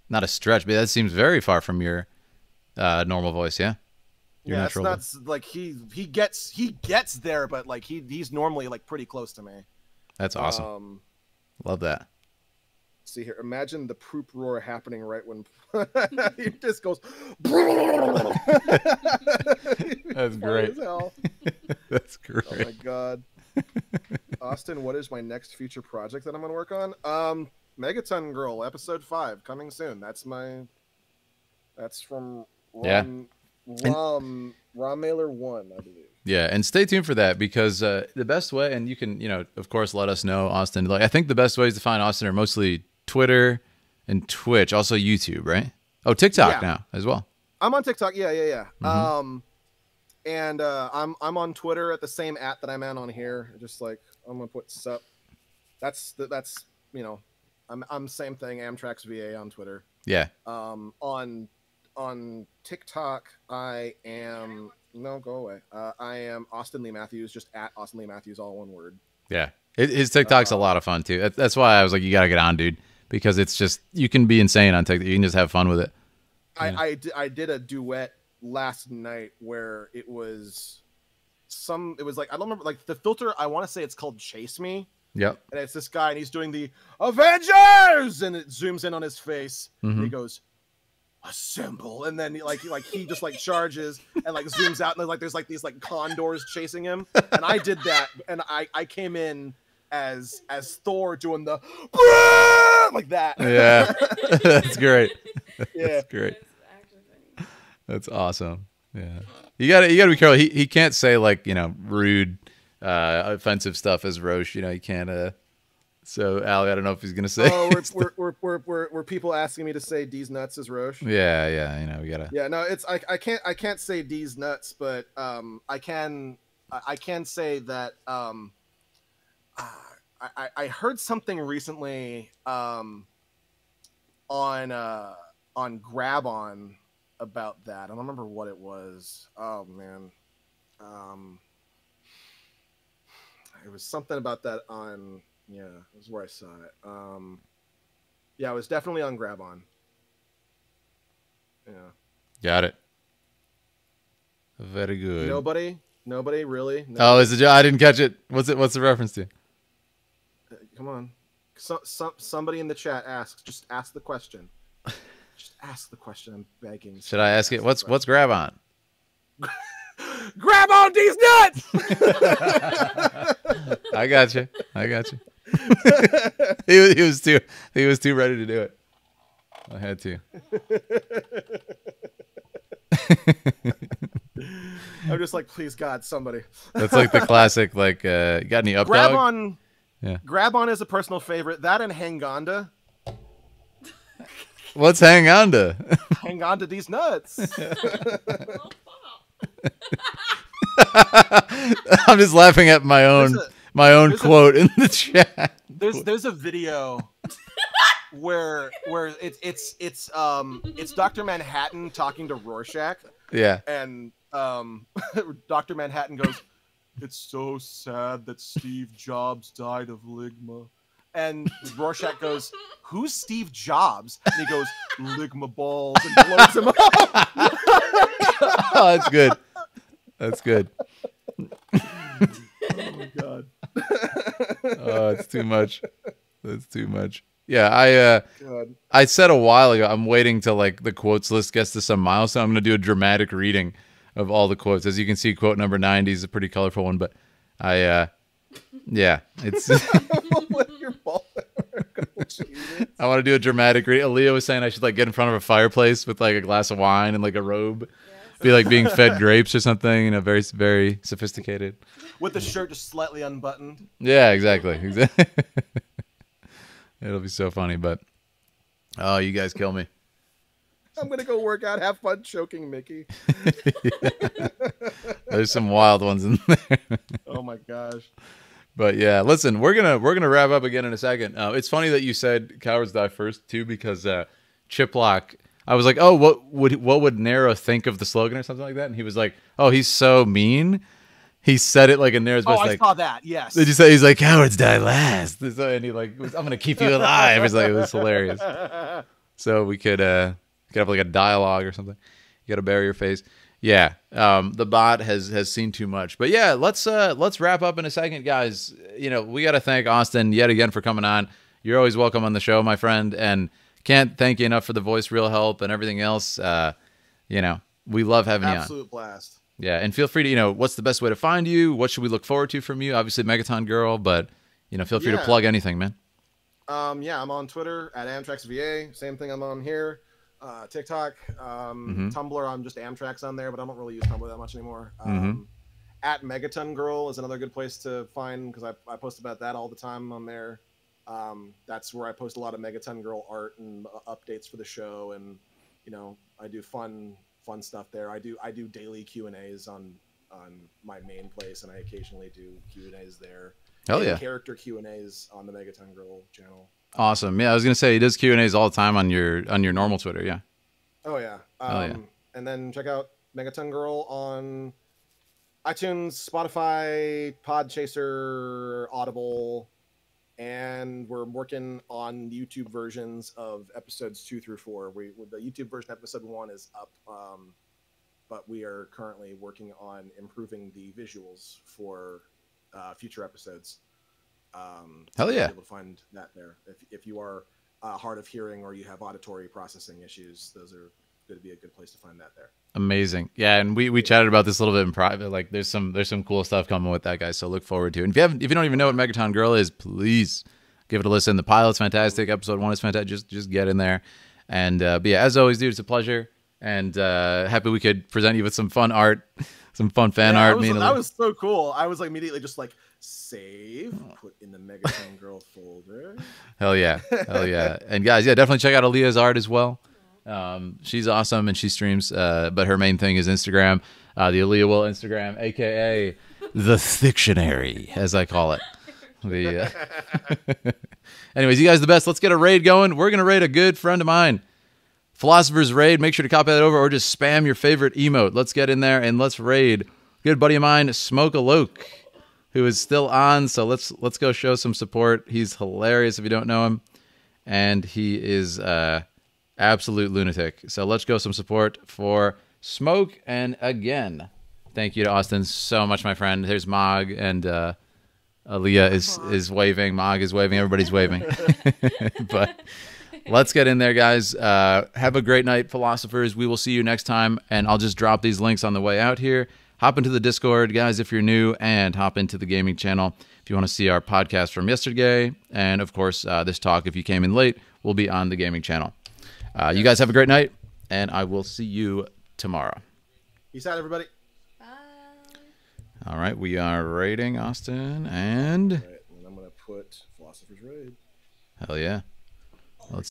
not a stretch, but that seems very far from your uh, normal voice. Yeah. You're yeah, it's not like he he gets he gets there, but like he he's normally like pretty close to me. That's awesome. Um, Love that. See here, imagine the poop roar happening right when he just goes. That's great. That's great. Oh my god, Austin, what is my next future project that I'm gonna work on? Um, Megaton Girl, episode five, coming soon. That's my. That's from. Ron... Yeah. Rom Rom Mailer one, I believe. Yeah, and stay tuned for that because uh, the best way, and you can, you know, of course, let us know, Austin. Like, I think the best ways to find Austin are mostly Twitter and Twitch, also YouTube, right? Oh, TikTok yeah. now as well. I'm on TikTok, yeah, yeah, yeah. Mm-hmm. Um, and uh, I'm I'm on Twitter at the same at that I'm at on here. Just like I'm gonna put sup. That's the, that's you know, I'm I'm same thing. Amtrax V A on Twitter. Yeah. Um, on. On TikTok, I am no go away. Uh, I am Austin Lee Matthews, just at Austin Lee Matthews, all one word. Yeah, it, his TikTok's uh, a lot of fun too. That's why I was like, you gotta get on, dude, because it's just you can be insane on TikTok. You can just have fun with it. I I, I did a duet last night where it was some. It was like I don't remember like the filter. I want to say it's called Chase Me. Yep. And it's this guy, and he's doing the Avengers, and it zooms in on his face. Mm-hmm. And he goes. Assemble, and then like he like he just like charges and like zooms out, and then, like there's like these like condors chasing him, and I did that, and I I came in as as Thor doing the like that. Yeah, that's great. Yeah, that's great. That's awesome. Yeah, you gotta you gotta be careful. He he can't say like you know rude, uh, offensive stuff as Roche. You know he can't. Uh, So, Ali, I don't know if he's going to say. Oh, we're, we're, we're, we're, we're people asking me to say D's nuts is Roche. Yeah, yeah, you know, we gotta. Yeah, no, it's I, I can't I can't say D's nuts, but um, I can I can say that um, uh, I I heard something recently um, on uh on Grabon about that. I don't remember what it was. Oh man, um, it was something about that on. Yeah, that's where I saw it. Um, yeah, I was definitely on Grabon. Yeah. Got it. Very good. Nobody? Nobody? Really? Nobody. Oh, is it? I didn't catch it. What's it? What's the reference to? Uh, come on. So, so, somebody in the chat asks. Just ask the question. Just ask the question. I'm begging. Should I ask, ask it? What's question. What's Grabon? Grabon these nuts! I got you. I got you. he, was, he was too. He was too ready to do it. I had to. I'm just like, please God, somebody. That's like the classic. Like, uh, you got any up grab dog? On? Yeah. Grab on is a personal favorite. That and Hangonda. What's Hangonda? Hangonda these nuts. I'm just laughing at my own. My own quote in the chat. There's there's a video where where it's it's it's um it's Doctor Manhattan talking to Rorschach. Yeah. And um Doctor Manhattan goes, "It's so sad that Steve Jobs died of ligma." And Rorschach goes, "Who's Steve Jobs?" And he goes, "Ligma balls," and blows him up. Oh, that's good. That's good. Oh my god. Oh, it's too much. That's too much. Yeah, I uh, God. I said a while ago, I'm waiting till like the quotes list gets to some milestone. I'm gonna do a dramatic reading of all the quotes. As you can see, quote number ninety is a pretty colorful one, but I uh, yeah, it's. I want to do a dramatic read. Aaliyah was saying I should like get in front of a fireplace with like a glass of wine and like a robe. Be like being fed grapes or something, you know, very, very sophisticated. With the shirt just slightly unbuttoned. Yeah, exactly. Exactly. It'll be so funny, but oh, you guys kill me. I'm gonna go work out, have fun choking Mickey. Yeah. There's some wild ones in there. Oh my gosh. But yeah, listen, we're gonna we're gonna wrap up again in a second. Uh, it's funny that you said cowards die first too, because uh, Chiplock. I was like, oh, what would what would Nero think of the slogan or something like that? And he was like, oh, he's so mean. He said it like in Nero's voice. Oh, I like, saw that. Yes. Did you say he's like, cowards die last? And he like, I'm gonna keep you alive. It's like it was hilarious. So we could uh, get up like a dialogue or something. You got to bury your face. Yeah, um, the bot has has seen too much. But yeah, let's uh, let's wrap up in a second, guys. You know, we got to thank Austin yet again for coming on. You're always welcome on the show, my friend, and can't thank you enough for the voice reel help and everything else. Uh, you know, we love having Absolute you on. Absolute blast. Yeah, and feel free to, you know, what's the best way to find you? What should we look forward to from you? Obviously, Megaton Girl, but, you know, feel free yeah. to plug anything, man. Um, yeah, I'm on Twitter at Amtrax V A. Same thing I'm on here. Uh, TikTok, um, mm-hmm. Tumblr, I'm just Amtrax on there, but I don't really use Tumblr that much anymore. Um, mm-hmm. At Megaton Girl is another good place to find, because I, I post about that all the time on there. Um, that's where I post a lot of Megaton Girl art and uh, updates for the show, and you know, I do fun fun stuff there. I do I do daily Q and A's on on my main place, and I occasionally do Q and A's there. Hell yeah! And character Q and A's on the Megaton Girl channel. Awesome. Yeah, I was gonna say he does Q and A's all the time on your on your normal Twitter. Yeah. Oh yeah. Um, oh yeah. And then check out Megaton Girl on iTunes, Spotify, Podchaser, Audible. And we're working on YouTube versions of episodes two through four. We the YouTube version of episode one is up, um, but we are currently working on improving the visuals for uh, future episodes. Um, Hell yeah! You'll be able to find that there. If if you are uh, hard of hearing or you have auditory processing issues, those are going to be a good place to find that there. Amazing. Yeah, and we we chatted about this a little bit in private. Like there's some there's some cool stuff coming with that, guy, so look forward to it. And if you haven't if you don't even know what Megaton Girl is, please give it a listen. The pilot's fantastic, episode one is fantastic. Just just get in there. And uh but yeah, as always, dude, it's a pleasure. And uh happy we could present you with some fun art, some fun fan yeah, art. I was, that like, was so cool. I was like immediately just like save, put in the Megaton Girl folder. Hell yeah. Hell yeah. And guys, yeah, definitely check out Aaliyah's art as well. Um, she's awesome and she streams, uh, but her main thing is Instagram, uh, the Aaliyah Will Instagram, aka the Thictionary, as I call it. The, uh... Anyways, you guys are the best. Let's get a raid going. We're gonna raid a good friend of mine, Philosopher's Raid. Make sure to copy that over, or just spam your favorite emote. Let's get in there and let's raid good buddy of mine, Smoke-a-Loke, who is still on. So let's let's go show some support. He's hilarious if you don't know him, and he is uh. absolute lunatic. So let's go some support for Smoke. And again, thank you to Austin so much, my friend. There's Mog, and uh, Aaliyah is, is waving. Mog is waving. Everybody's waving. But let's get in there, guys. Uh, have a great night, philosophers. We will see you next time. And I'll just drop these links on the way out here. Hop into the Discord, guys, if you're new, and hop into the gaming channel if you want to see our podcast from yesterday. And, of course, uh, this talk, if you came in late, will be on the gaming channel. Uh, you guys have a great night, and I will see you tomorrow. Peace out, everybody. Bye. All right, we are raiding Austin, and... All right, and I'm going to put Philosopher's Raid. Hell yeah.